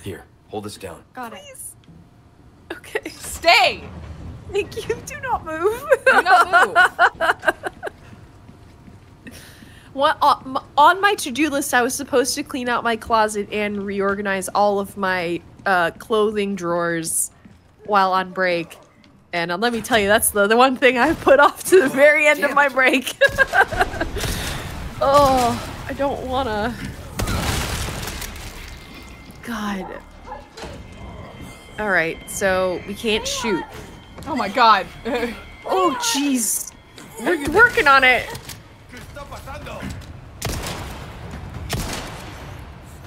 Here, hold this down. Got Please. It. Okay. Stay! Thank you. Do not move. Do not move. What, on my to-do list, I was supposed to clean out my closet and reorganize all of my clothing drawers while on break. And let me tell you, that's the one thing I put off to the very end of my break. Oh, I don't wanna. God. All right, so we can't shoot. Oh my God. Oh jeez. We're working on it.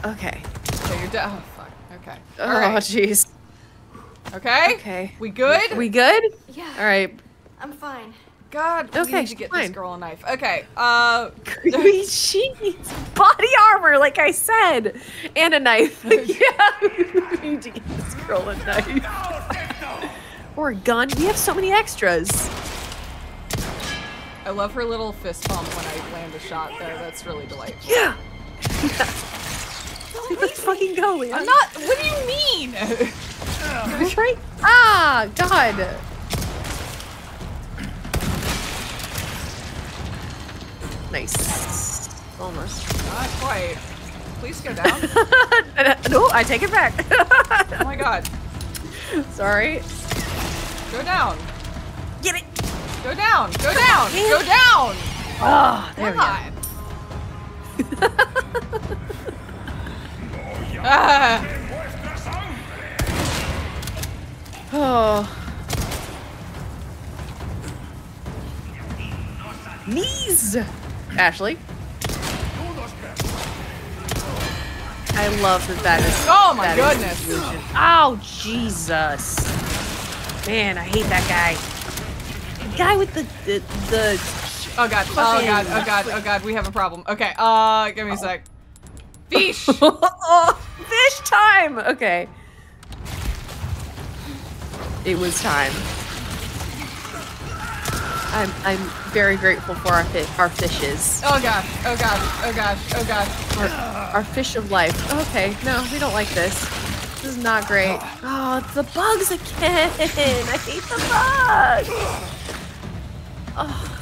Okay. So you're dead. Oh fuck. Okay. All right. Jeez. Okay. Okay. We good? We good? Yeah. All right. I'm fine. God, okay, we need to get this girl a knife. Okay, she needs body armor, like I said, and a knife. Yeah, we need to get this girl a knife. Or a gun. We have so many extras. I love her little fist pump when I land a shot there. That's really delightful. Yeah. Let's fucking go, Leon. I'm not. What do you mean? Right? Ah, God. Nice. Almost. Not quite. Please go down. No, I take it back. Oh my God. Sorry. Go down. Get it. Go down. Go down. Go down. Ah, oh, there we go. Oh. Knees. Ashley. I love that that is. Oh my goodness. Oh, Jesus. Man, I hate that guy. The guy with the oh God. Oh God. Oh God. Oh God. We have a problem. Okay. Give me a sec. Fish. Fish time. Okay. It was time. I'm very grateful for our fishes. Oh gosh, oh gosh, oh gosh, oh gosh. Our fish of life. Okay, no, we don't like this. This is not great. Oh, it's the bugs again! I hate the bugs! Oh.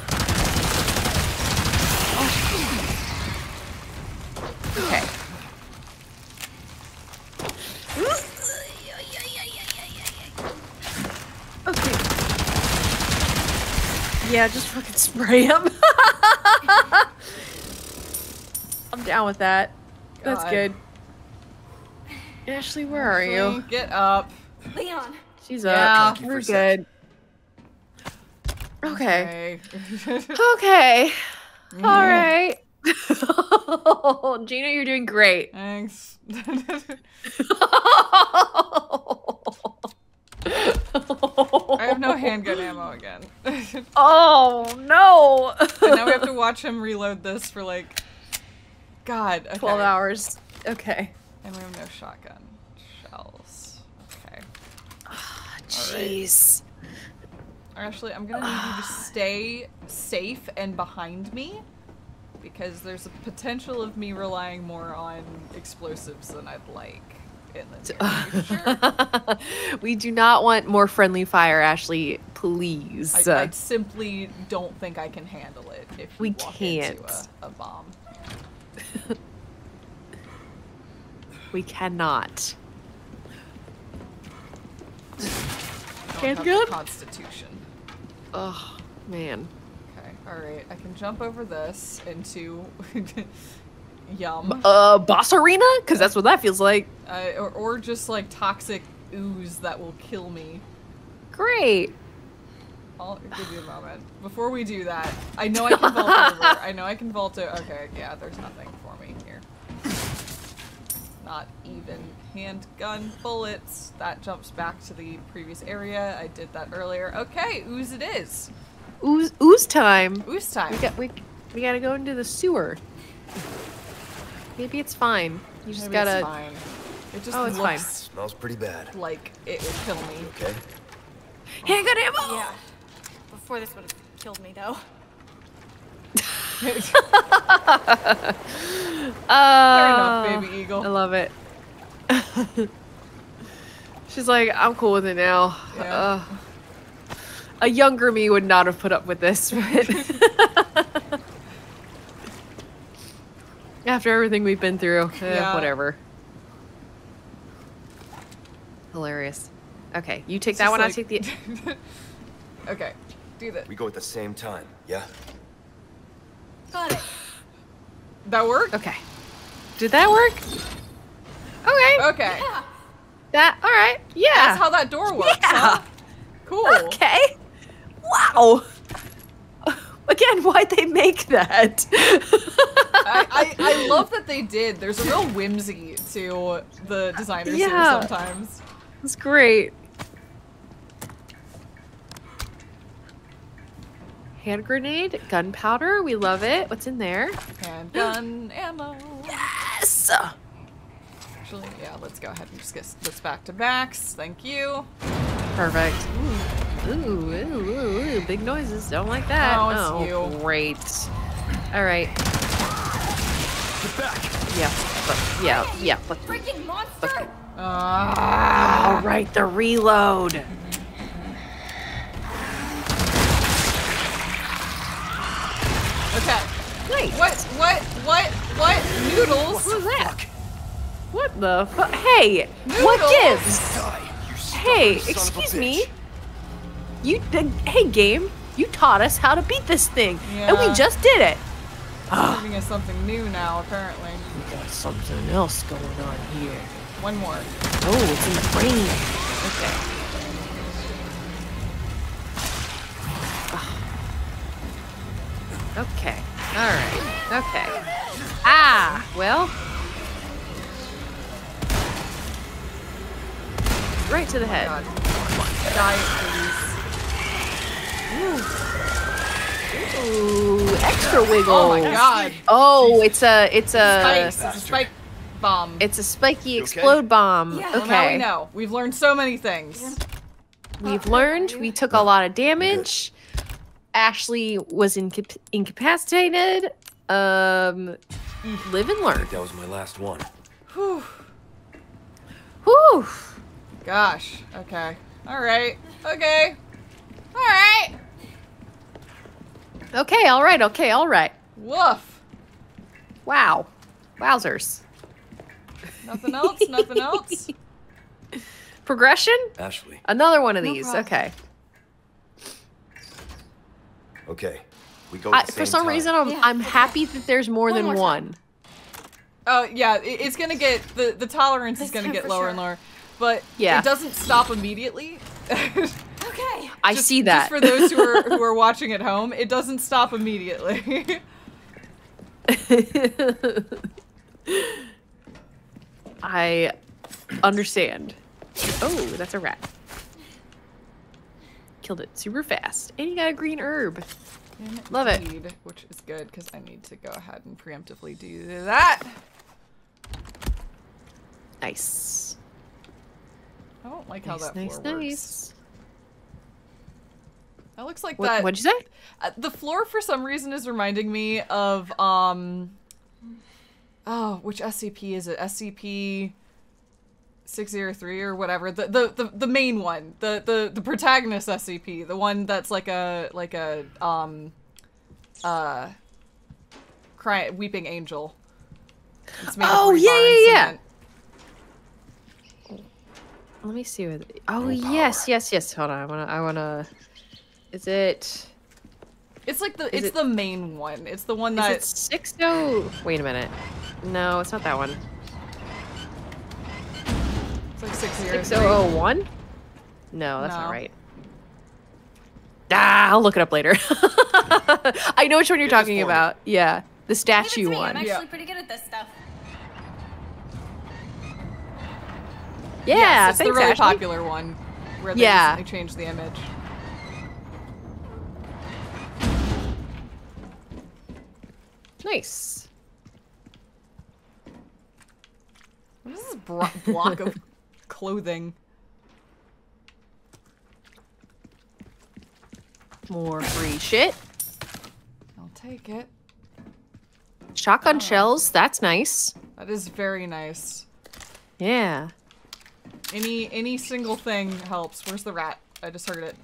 Okay. Yeah, just fucking spray him. I'm down with that. God. That's good. Ashley, where are you? Get up. Leon. She's up. We're good. Okay. Okay. All right. Oh, Gina, you're doing great. Thanks. I have no handgun ammo again. Oh no! And now we have to watch him reload this for like, God, okay. 12 hours. Okay. And we have no shotgun shells. Okay. Jeez. Oh, right. Ashley, I'm gonna need you to stay safe and behind me, because there's a potential of me relying more on explosives than I'd like. We do not want more friendly fire, Ashley. Please. I simply don't think I can handle it if you walk into a bomb. We cannot. Can't good. Constitution. Oh man. Okay. All right. I can jump over this into. Yum. Boss arena? Because that's what that feels like. Or just like toxic ooze that will kill me. Great. I'll give you a moment. Before we do that, I know I can vault over. I know I can vault over. Okay, yeah, there's nothing for me here. Not even handgun bullets. That jumps back to the previous area. I did that earlier. Okay, ooze it is. Ooze time. Ooze time. We gotta go into the sewer. Maybe it's fine. You just gotta. It's fine. It just it's fine. Smells pretty bad. Like it would kill me. Okay. Handgun ammo. Yeah. Before this would have killed me though. Fair enough, baby eagle. I love it. She's like, I'm cool with it now. Yeah. A younger me would not have put up with this. But After everything we've been through, whatever. Hilarious. Okay, you take that one, like... I'll take the... Okay, do this. We go at the same time, yeah? Got it. That worked? Okay. Did that work? Okay. Okay. Yeah. That, all right, yeah. That's how that door works, huh? Cool. Okay. Wow. Again, why'd they make that? I love that they did. There's a real whimsy to the designers here sometimes. It's great. Hand grenade, gunpowder, we love it. What's in there? Handgun ammo. Yes! Actually, yeah, let's go ahead and just get this back to backs. Thank you. Perfect. Ooh, ooh, ooh, ooh, ooh. Big noises. Don't like that. Oh, it's you. Great. All right. Get back. Yeah, but, yeah, yeah. But, freaking monster! But, all right, the reload. Okay. Wait. What? Noodles? What was that? What the fuck? Hey, noodles. What gives? Hey, excuse me. Hey, game, you taught us how to beat this thing, and we just did it. It's giving us something new now, apparently. We got something else going on here. One more. Oh, it's in the brain. Okay. Okay. All right. Okay. Ah, well. Right to the head. God. Die, please. Ooh. Ooh, extra wiggle. Oh my god. Oh, it's a spike. It's a spike bomb. It's a spiky explode bomb. Yeah. Okay. Well, now we know. We've learned so many things. We've learned. We took a lot of damage. Ashley was incapacitated. Live and learn. That was my last one. Whew. Whew. Gosh. Okay. All right. Okay. All right. Okay. All right. Okay. All right. Woof. Wow. Wowzers. Nothing else. Nothing else. Progression? Ashley. Another one of these. Problem. Okay. Okay, we go. For some reason, I'm happy that there's more than one. Oh yeah, it's gonna get the tolerance is gonna get lower and lower, but it doesn't stop immediately. Okay, I see that. Just for those who are watching at home, it doesn't stop immediately. I understand. Oh, that's a rat. Killed it super fast. And you got a green herb. Indeed. Love it. Which is good because I need to go ahead and preemptively do that. Nice. I don't like how that floor works. Nice. That looks like that. What'd you say? The floor for some reason is reminding me of, oh, which SCP is it? SCP 603 or whatever, the main one, the protagonist SCP, the one that's like a crying weeping angel. Oh yeah, yeah, yeah. Let me see what. Oh yes. Hold on, I wanna. Is it? It's like the main one. It's the one that. Is it 60? Wait a minute. No, it's not that one. It's like 6001? No, that's not right. Ah, I'll look it up later. I know which one you're talking about. Yeah, the statue one. I'm actually pretty good at this stuff. Yeah, yes, it's the really popular one where they recently changed the image. Nice. What is this block of clothing? More free shit. I'll take it. Shotgun shells, that's nice. That is very nice. Yeah. Any single thing helps. Where's the rat? I just heard it.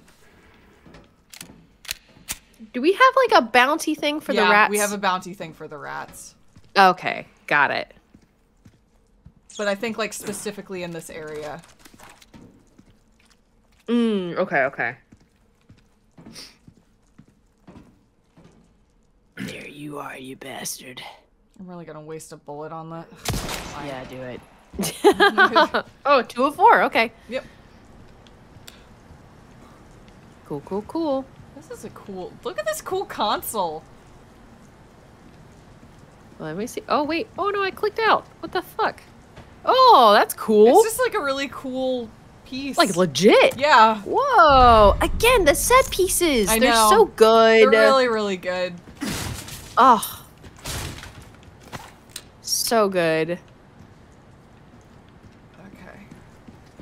Do we have like a bounty thing for the rats? Yeah, we have a bounty thing for the rats. Okay, got it. But I think like specifically in this area. Okay, okay. There you are, you bastard. I'm really gonna waste a bullet on that. Yeah, do it. Oh, 2 of 4, okay. Yep. Cool, cool, cool. This is a cool, look at this cool console. Let me see. Oh, wait. Oh, no, I clicked out. What the fuck? Oh, that's cool. It's just like a really cool piece. Like legit. Yeah. Whoa. Again, the set pieces. I know. They're so good. They're really, really good. Oh. So good. Okay.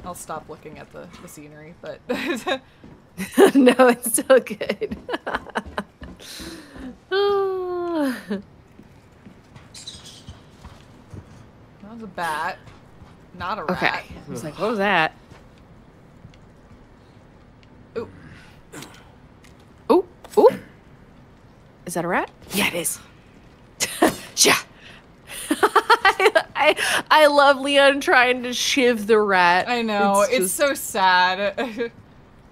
I'll stop looking at the scenery, but. No, it's so good. Oh. That was a bat, not a rat. Okay. I was like, what was that? Ooh. Ooh. Ooh. Is that a rat? Yeah, it is. Yeah. I love Leon trying to shiv the rat. I know. It's just so sad.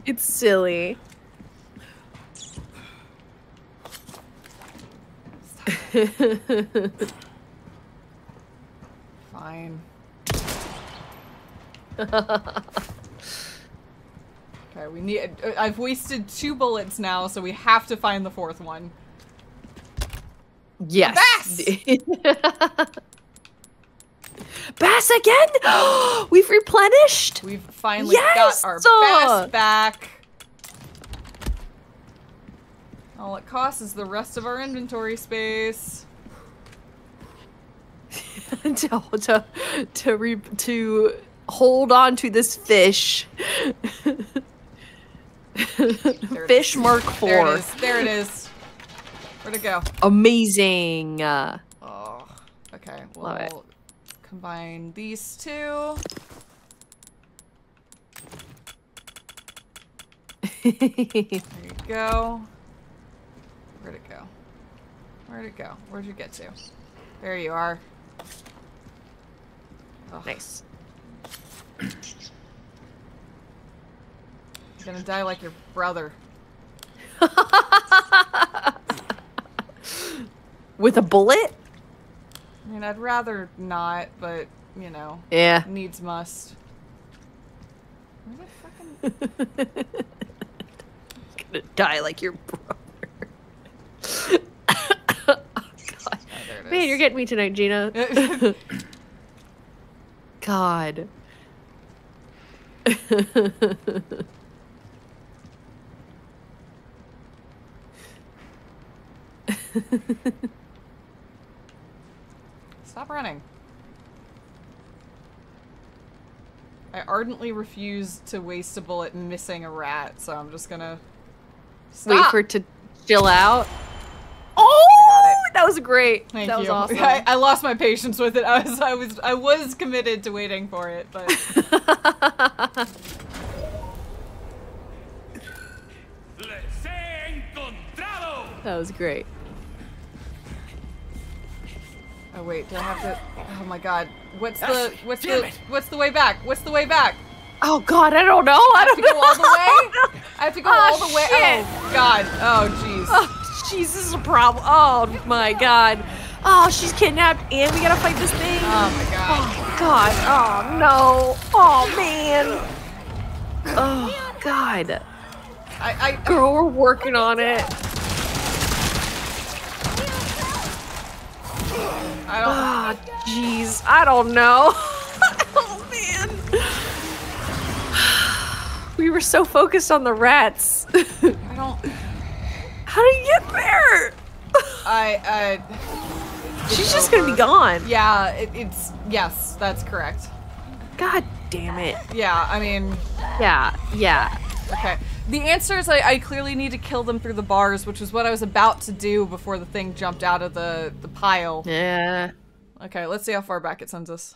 It's silly. Fine. Okay, we need. I've wasted 2 bullets now, so we have to find the 4th one. Yes. Bass. Bass again. We've replenished. We've finally got our bass back. All it costs is the rest of our inventory space. to hold on to this fish. Fish Mark 4. There it is. There it is. Where'd it go? Amazing. Oh, okay. We'll combine these 2. There you go. Where'd it go? Where'd it go? Where'd you get to? There you are. Oh. Nice. You're gonna die like your brother. With a bullet? I mean, I'd rather not, but, you know. Yeah. Needs must. Where the fucking... Gonna die like your brother. Oh, God. Oh, man, you're getting me tonight, Gina. God. Stop running. I ardently refuse to waste a bullet missing a rat, so I'm just gonna stop. Wait for it to chill out. That was great. Thank you. That was awesome. I lost my patience with it. I was committed to waiting for it, but that was great. Oh wait, do I have to? Oh my God, what's the way back? What's the way back? Oh God, I don't know. I have to go all the way. I have to go all the way. Oh God. Oh jeez. Jeez, this is a problem. Oh my God. Oh, she's kidnapped and we gotta fight this thing. Oh my God. Oh God. Oh no. Oh man. Oh God. Girl, we're working on it. I don't. Oh jeez. I don't know. Oh man. We were so focused on the rats. I don't. How do you get there? She's just gonna be gone. Yeah, it's yes, that's correct. God damn it. Yeah, I mean. Yeah, yeah. Okay. The answer is I clearly need to kill them through the bars, which is what I was about to do before the thing jumped out of the pile. Yeah. Okay, let's see how far back it sends us.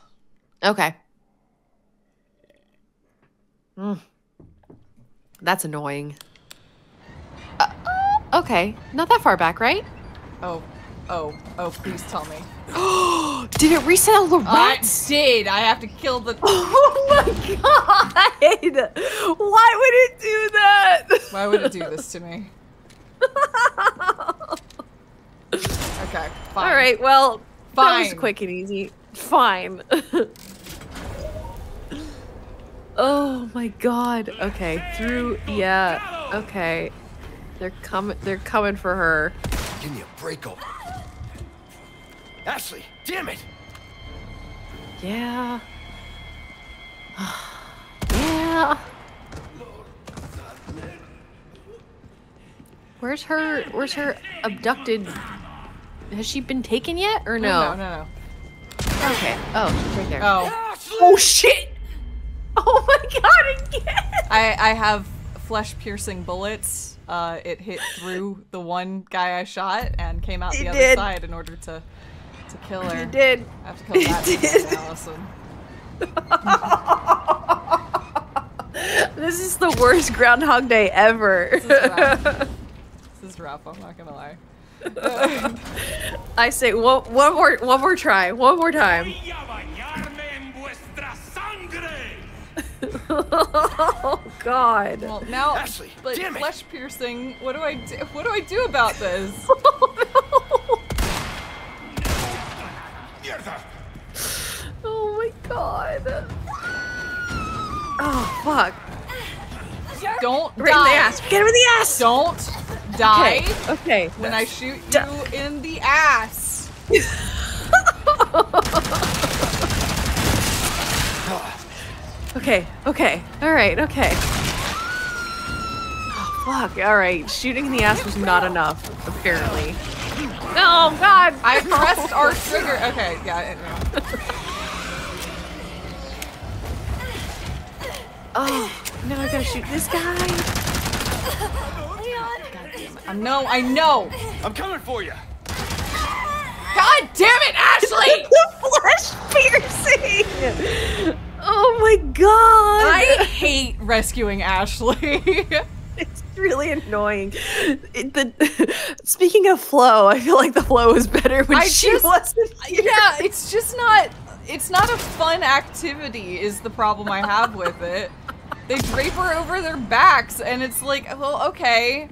Okay. That's annoying. Okay, not that far back, right? Oh, Oh, oh, please tell me. Did it reset all the rats? I did. I have to kill the- Oh my god! Why would it do that? Why would it do this to me? Okay, fine. Alright, well, fine. That was quick and easy. Fine. Oh my god. Okay, through- yeah. Okay. They're coming for her. Give me a break over. Ashley, damn it. Yeah. Yeah. Where's her abducted? Has she been taken yet or no? No, no, no. Okay. Oh, she's right there. Oh. Oh shit. Oh my god, again. I have flesh-piercing bullets. It hit through the one guy I shot and came out the other side in order to kill her. It did. I have to kill that Allison. This is the worst Groundhog Day ever. This is rough. This is rough, I'm not gonna lie. I say one more try, one more time. Oh god. Well, now Ashley, but flesh piercing, what do I do about this? Oh, no. Oh my god. Oh fuck. Don't die. Right in the ass. Get him in the ass. Don't die. Okay. Okay. When I shoot you in the ass. Okay, okay, alright, okay. Oh, fuck, alright. Shooting in the ass was not enough, apparently. Oh, god! I pressed our trigger. Okay, yeah, no. Oh, now I gotta shoot this guy. God damn it. I know! I'm coming for you! God damn it, Ashley! The flesh piercing! Oh my god! I hate rescuing Ashley. It's really annoying. Speaking of Flo, I feel like the Flo was better when she wasn't here. Yeah, it's just not. It's not a fun activity. Is the problem I have with it? They drape her over their backs, and it's like, well, okay.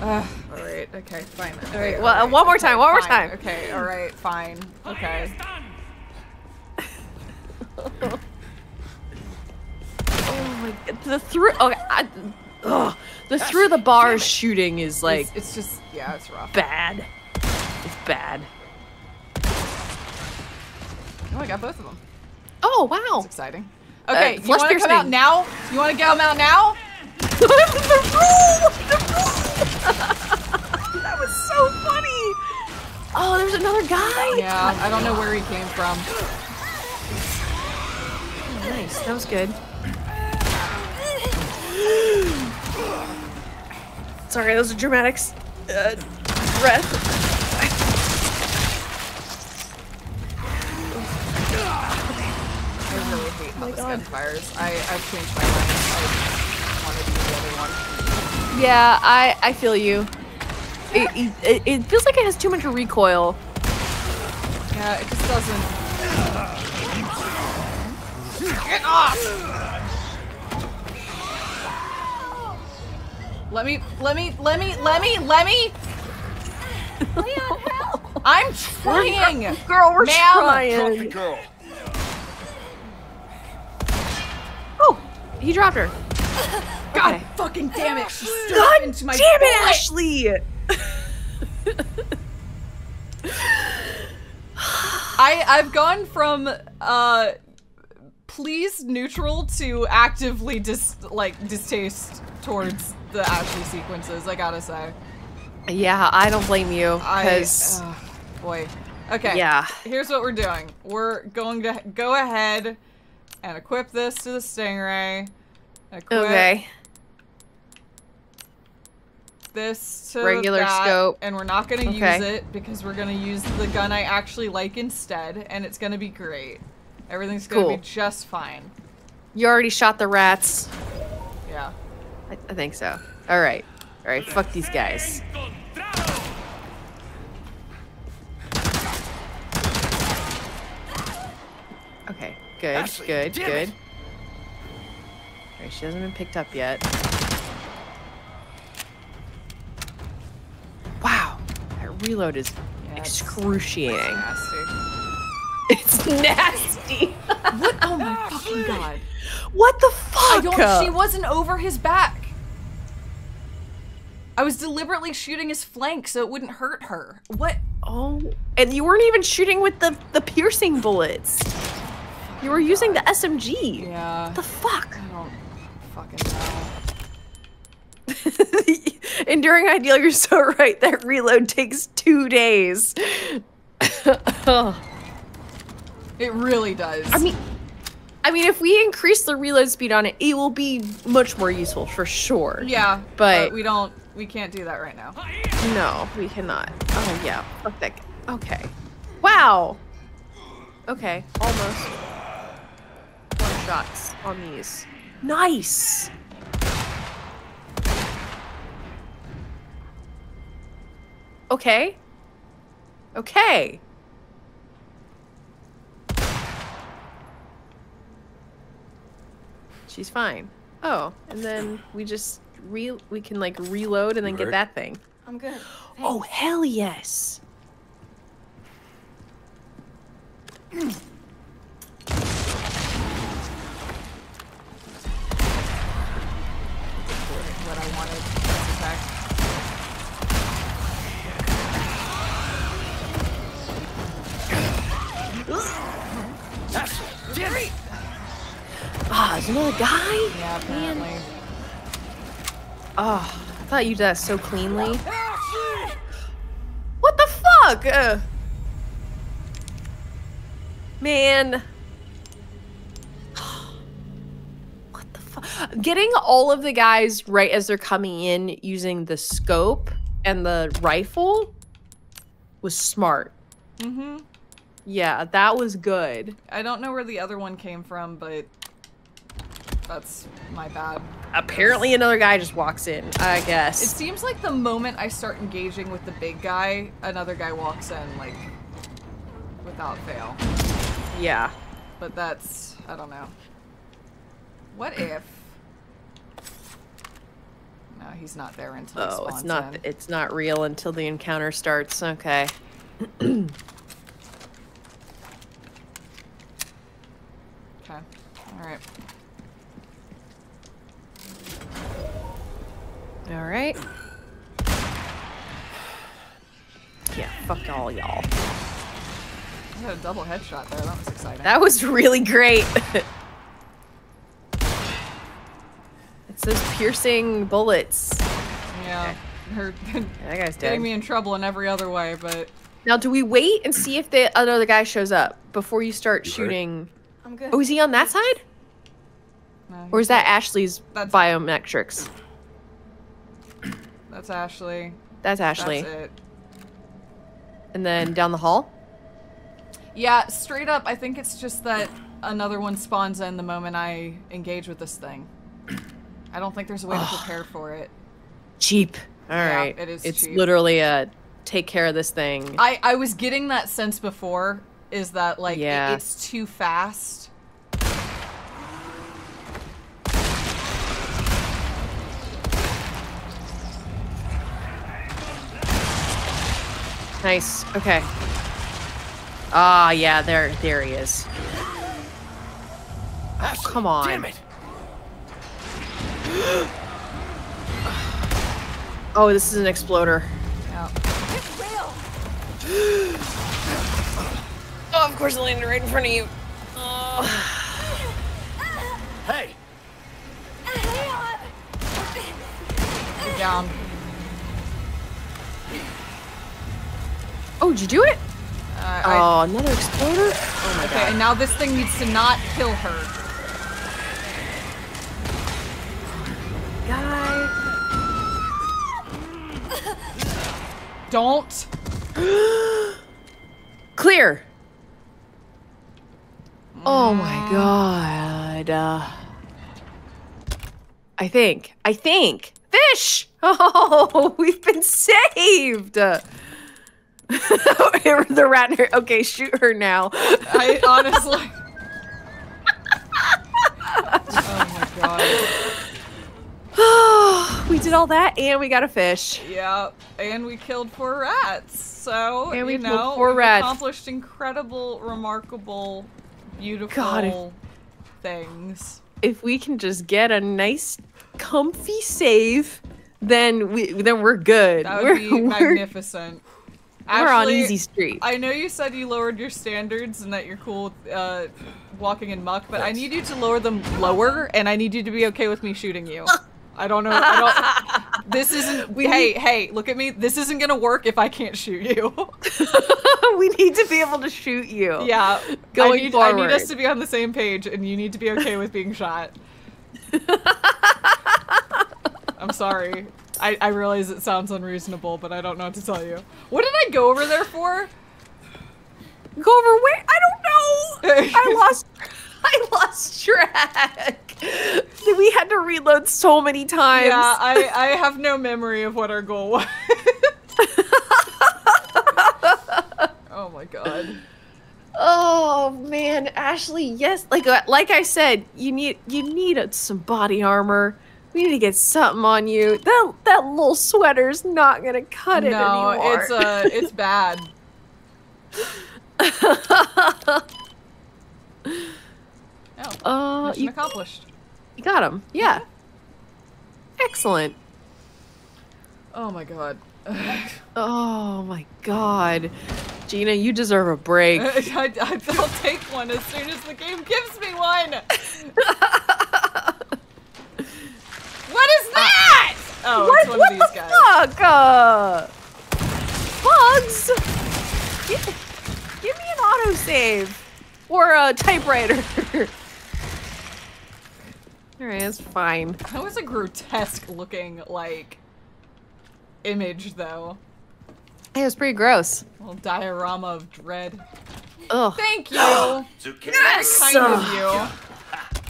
All right. Okay. Fine. All right. All right, well, one more time. One more time. Okay. All right. Fine. Okay. Oh my god, the through the bars shooting is like it's just it's rough. Bad. It's bad. Oh, I got both of them. Oh wow. That's exciting. Okay, you wanna come out now? You wanna get them out now? The rule! The rule! That was so funny! Oh, there's another guy! Yeah, I don't know where he came from. Nice, that was good. Sorry, those are dramatic breath. I really hate how this gun fires. I've changed my mind. I want to do the other one. Yeah, I feel you. It feels like it has too much recoil. Yeah, it just doesn't. Get off! Let me! Leon, help! I'm trying! Girl, we're trying! The girl. Oh! He dropped her. God fucking damn it! She stuck into my damn it, Ashley! I've gone from, please neutral to actively distaste towards the Ashley sequences, I gotta say. Yeah, I don't blame you, because... boy. Okay, here's what we're doing. We're going to go ahead and equip this to the Stingray. Equip this to regular scope. And we're not gonna use it, because we're gonna use the gun I actually like instead, and it's gonna be great. Everything's gonna be just fine. You already shot the rats. Yeah. I think so. Alright. Alright, fuck these guys. good, Ashley, good, good. Alright, she hasn't been picked up yet. Wow, that reload is excruciating. It's nasty. What? Oh my fucking god. What the fuck? She wasn't over his back. I was deliberately shooting his flank so it wouldn't hurt her. What? Oh, and you weren't even shooting with the piercing bullets. You were using the SMG. Yeah. What the fuck? I don't fucking know. Enduring Ideal, you're so right. That reload takes 2 days. It really does. I mean, if we increase the reload speed on it, it will be much more useful for sure. Yeah, but we can't do that right now. No, we cannot. Oh yeah, fuck that. Okay. Wow. Okay, almost. One shots on these. Nice. Okay. Okay. She's fine. Oh, and then we just we can like reload and then get that thing. I'm good. Thanks. Oh hell yes. What I wanted. That's Jerry. Ah, is another guy? Yeah, apparently. Man. Oh, I thought you did that so cleanly. What the fuck? Man. What the fuck? Getting all of the guys right as they're coming in using the scope and the rifle was smart. Mm-hmm. Yeah, that was good. I don't know where the other one came from, but... that's my bad. Apparently another guy just walks in, I guess. It seems like the moment I start engaging with the big guy, another guy walks in, like, without fail. Yeah. But that's, I don't know. What if... No, he's not there until he spawns in. It's not real until the encounter starts. Okay. Okay. Alright. All right. Yeah, fuck all y'all. I had a double headshot there. That was exciting. That was really great. It's those piercing bullets. Yeah. Okay. That guy's dead. Getting me in trouble in every other way, but... Now, do we wait and see if another guy shows up before you start shooting? I'm good. Oh, is he on that side? No, or is that Ashley's biometrics? That's Ashley. That's Ashley. That's it. And then down the hall? Yeah, straight up, I think it's just that another one spawns in the moment I engage with this thing. I don't think there's a way to prepare for it. Cheap. All right. Yeah, it is cheap. It's literally a take care of this thing. I was getting that sense before, is that, like, it's too fast. Nice. Okay. Ah, yeah, there he is. Oh, come on. Damn it. Oh, this is an exploder. Yeah. It's real. Oh, of course it landed right in front of you. Oh. Hey. Get down. Oh, did you do it? Another exploder? Oh my god. Okay, and now this thing needs to not kill her. Guy. Don't. Clear. Oh my god. I think. Fish! Oh, we've been saved! The rat. Okay, shoot her now. I honestly. God. We did all that, and we got a fish. Yep, and we killed 4 rats. So, and we accomplished incredible, remarkable, beautiful things. If we can just get a nice, comfy save, then we're good. That would be magnificent. We're on easy street. I know you said you lowered your standards and that you're cool with walking in muck, but I need you to lower them lower, and I need you to be okay with me shooting you. I don't know. This isn't. Hey, look at me. This isn't gonna work if I can't shoot you. We need to be able to shoot you. Yeah. Going forward. I need us to be on the same page, and you need to be okay with being shot. I'm sorry. I realize it sounds unreasonable, but I don't know what to tell you. What did I go over there for? Go over where? I don't know. I lost track. We had to reload so many times. Yeah, I have no memory of what our goal was. Oh my god. Oh man, Ashley, yes, like I said, you need some body armor. We need to get something on you. That little sweater's not gonna cut it anymore. No, it's bad. Oh, mission accomplished. You got him. Yeah. Excellent. Oh my god. Oh my god. Gina, you deserve a break. I'll take one as soon as the game gives me one. What is that? Oh, what, it's one of these guys. Fuck? Bugs! Give me an autosave. Or a typewriter. Alright, that's fine. That was a grotesque looking, like, image, though. It was pretty gross. A little diorama of dread. Ugh. Thank you! Yes! Kind of you.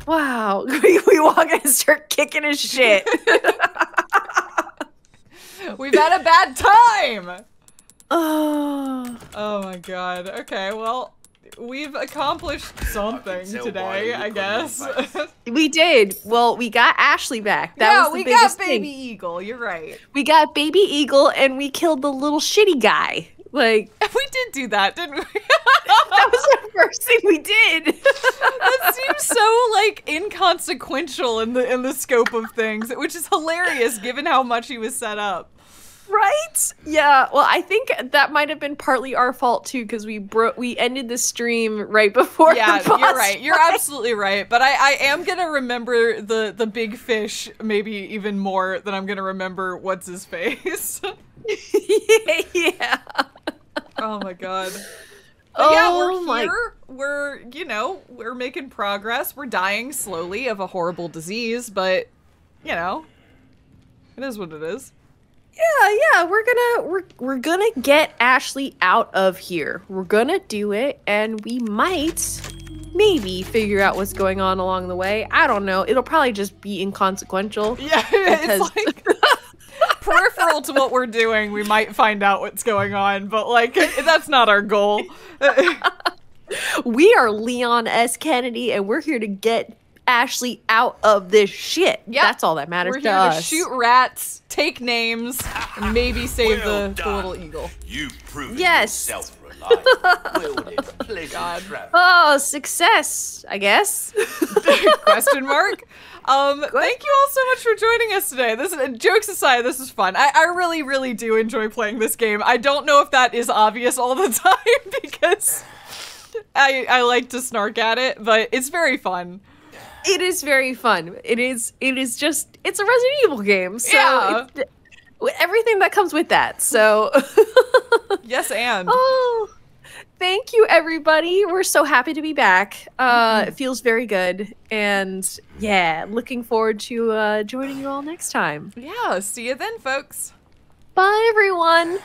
Wow, we walk in and start kicking his shit. We've had a bad time! Oh. Oh my god. Okay, well, we've accomplished something today, I guess. We did. Well, we got Ashley back. That was the biggest thing. Yeah, we got Baby Eagle, you're right. We got Baby Eagle and we killed the little shitty guy. Like, we did do that, didn't we? That was the first thing we did. That seems so like inconsequential in the scope of things, which is hilarious given how much he was set up. Right? Yeah. Well, I think that might have been partly our fault too, because we ended the stream right before. Yeah, the boss you're right. Fight. You're absolutely right. But I am gonna remember the big fish maybe even more than I'm gonna remember what's his face. Yeah. Oh my god. But yeah, we're here. We're, you know, we're making progress. We're dying slowly of a horrible disease, but, you know, it is what it is. Yeah, we're gonna get Ashley out of here. We're gonna do it, and we might maybe figure out what's going on along the way. I don't know. It'll probably just be inconsequential. Yeah, it's like peripheral to what we're doing, we might find out what's going on, but like that's not our goal. We are Leon S. Kennedy, and we're here to get Ashley out of this shit. Yep. That's all that matters to us. We're here to shoot rats, take names, and maybe save the little eagle. You proved yourself reliable. God. Oh, success, I guess. Question mark. Thank you all so much for joining us today. This is, jokes aside, this is fun. I really, really do enjoy playing this game. I don't know if that is obvious all the time because I like to snark at it, but it's very fun. It is very fun. It is just, it's a Resident Evil game. So yeah. Everything that comes with that. So yes, and. Oh. Thank you, everybody. We're so happy to be back. It feels very good. And yeah, looking forward to joining you all next time. Yeah, see you then, folks. Bye, everyone.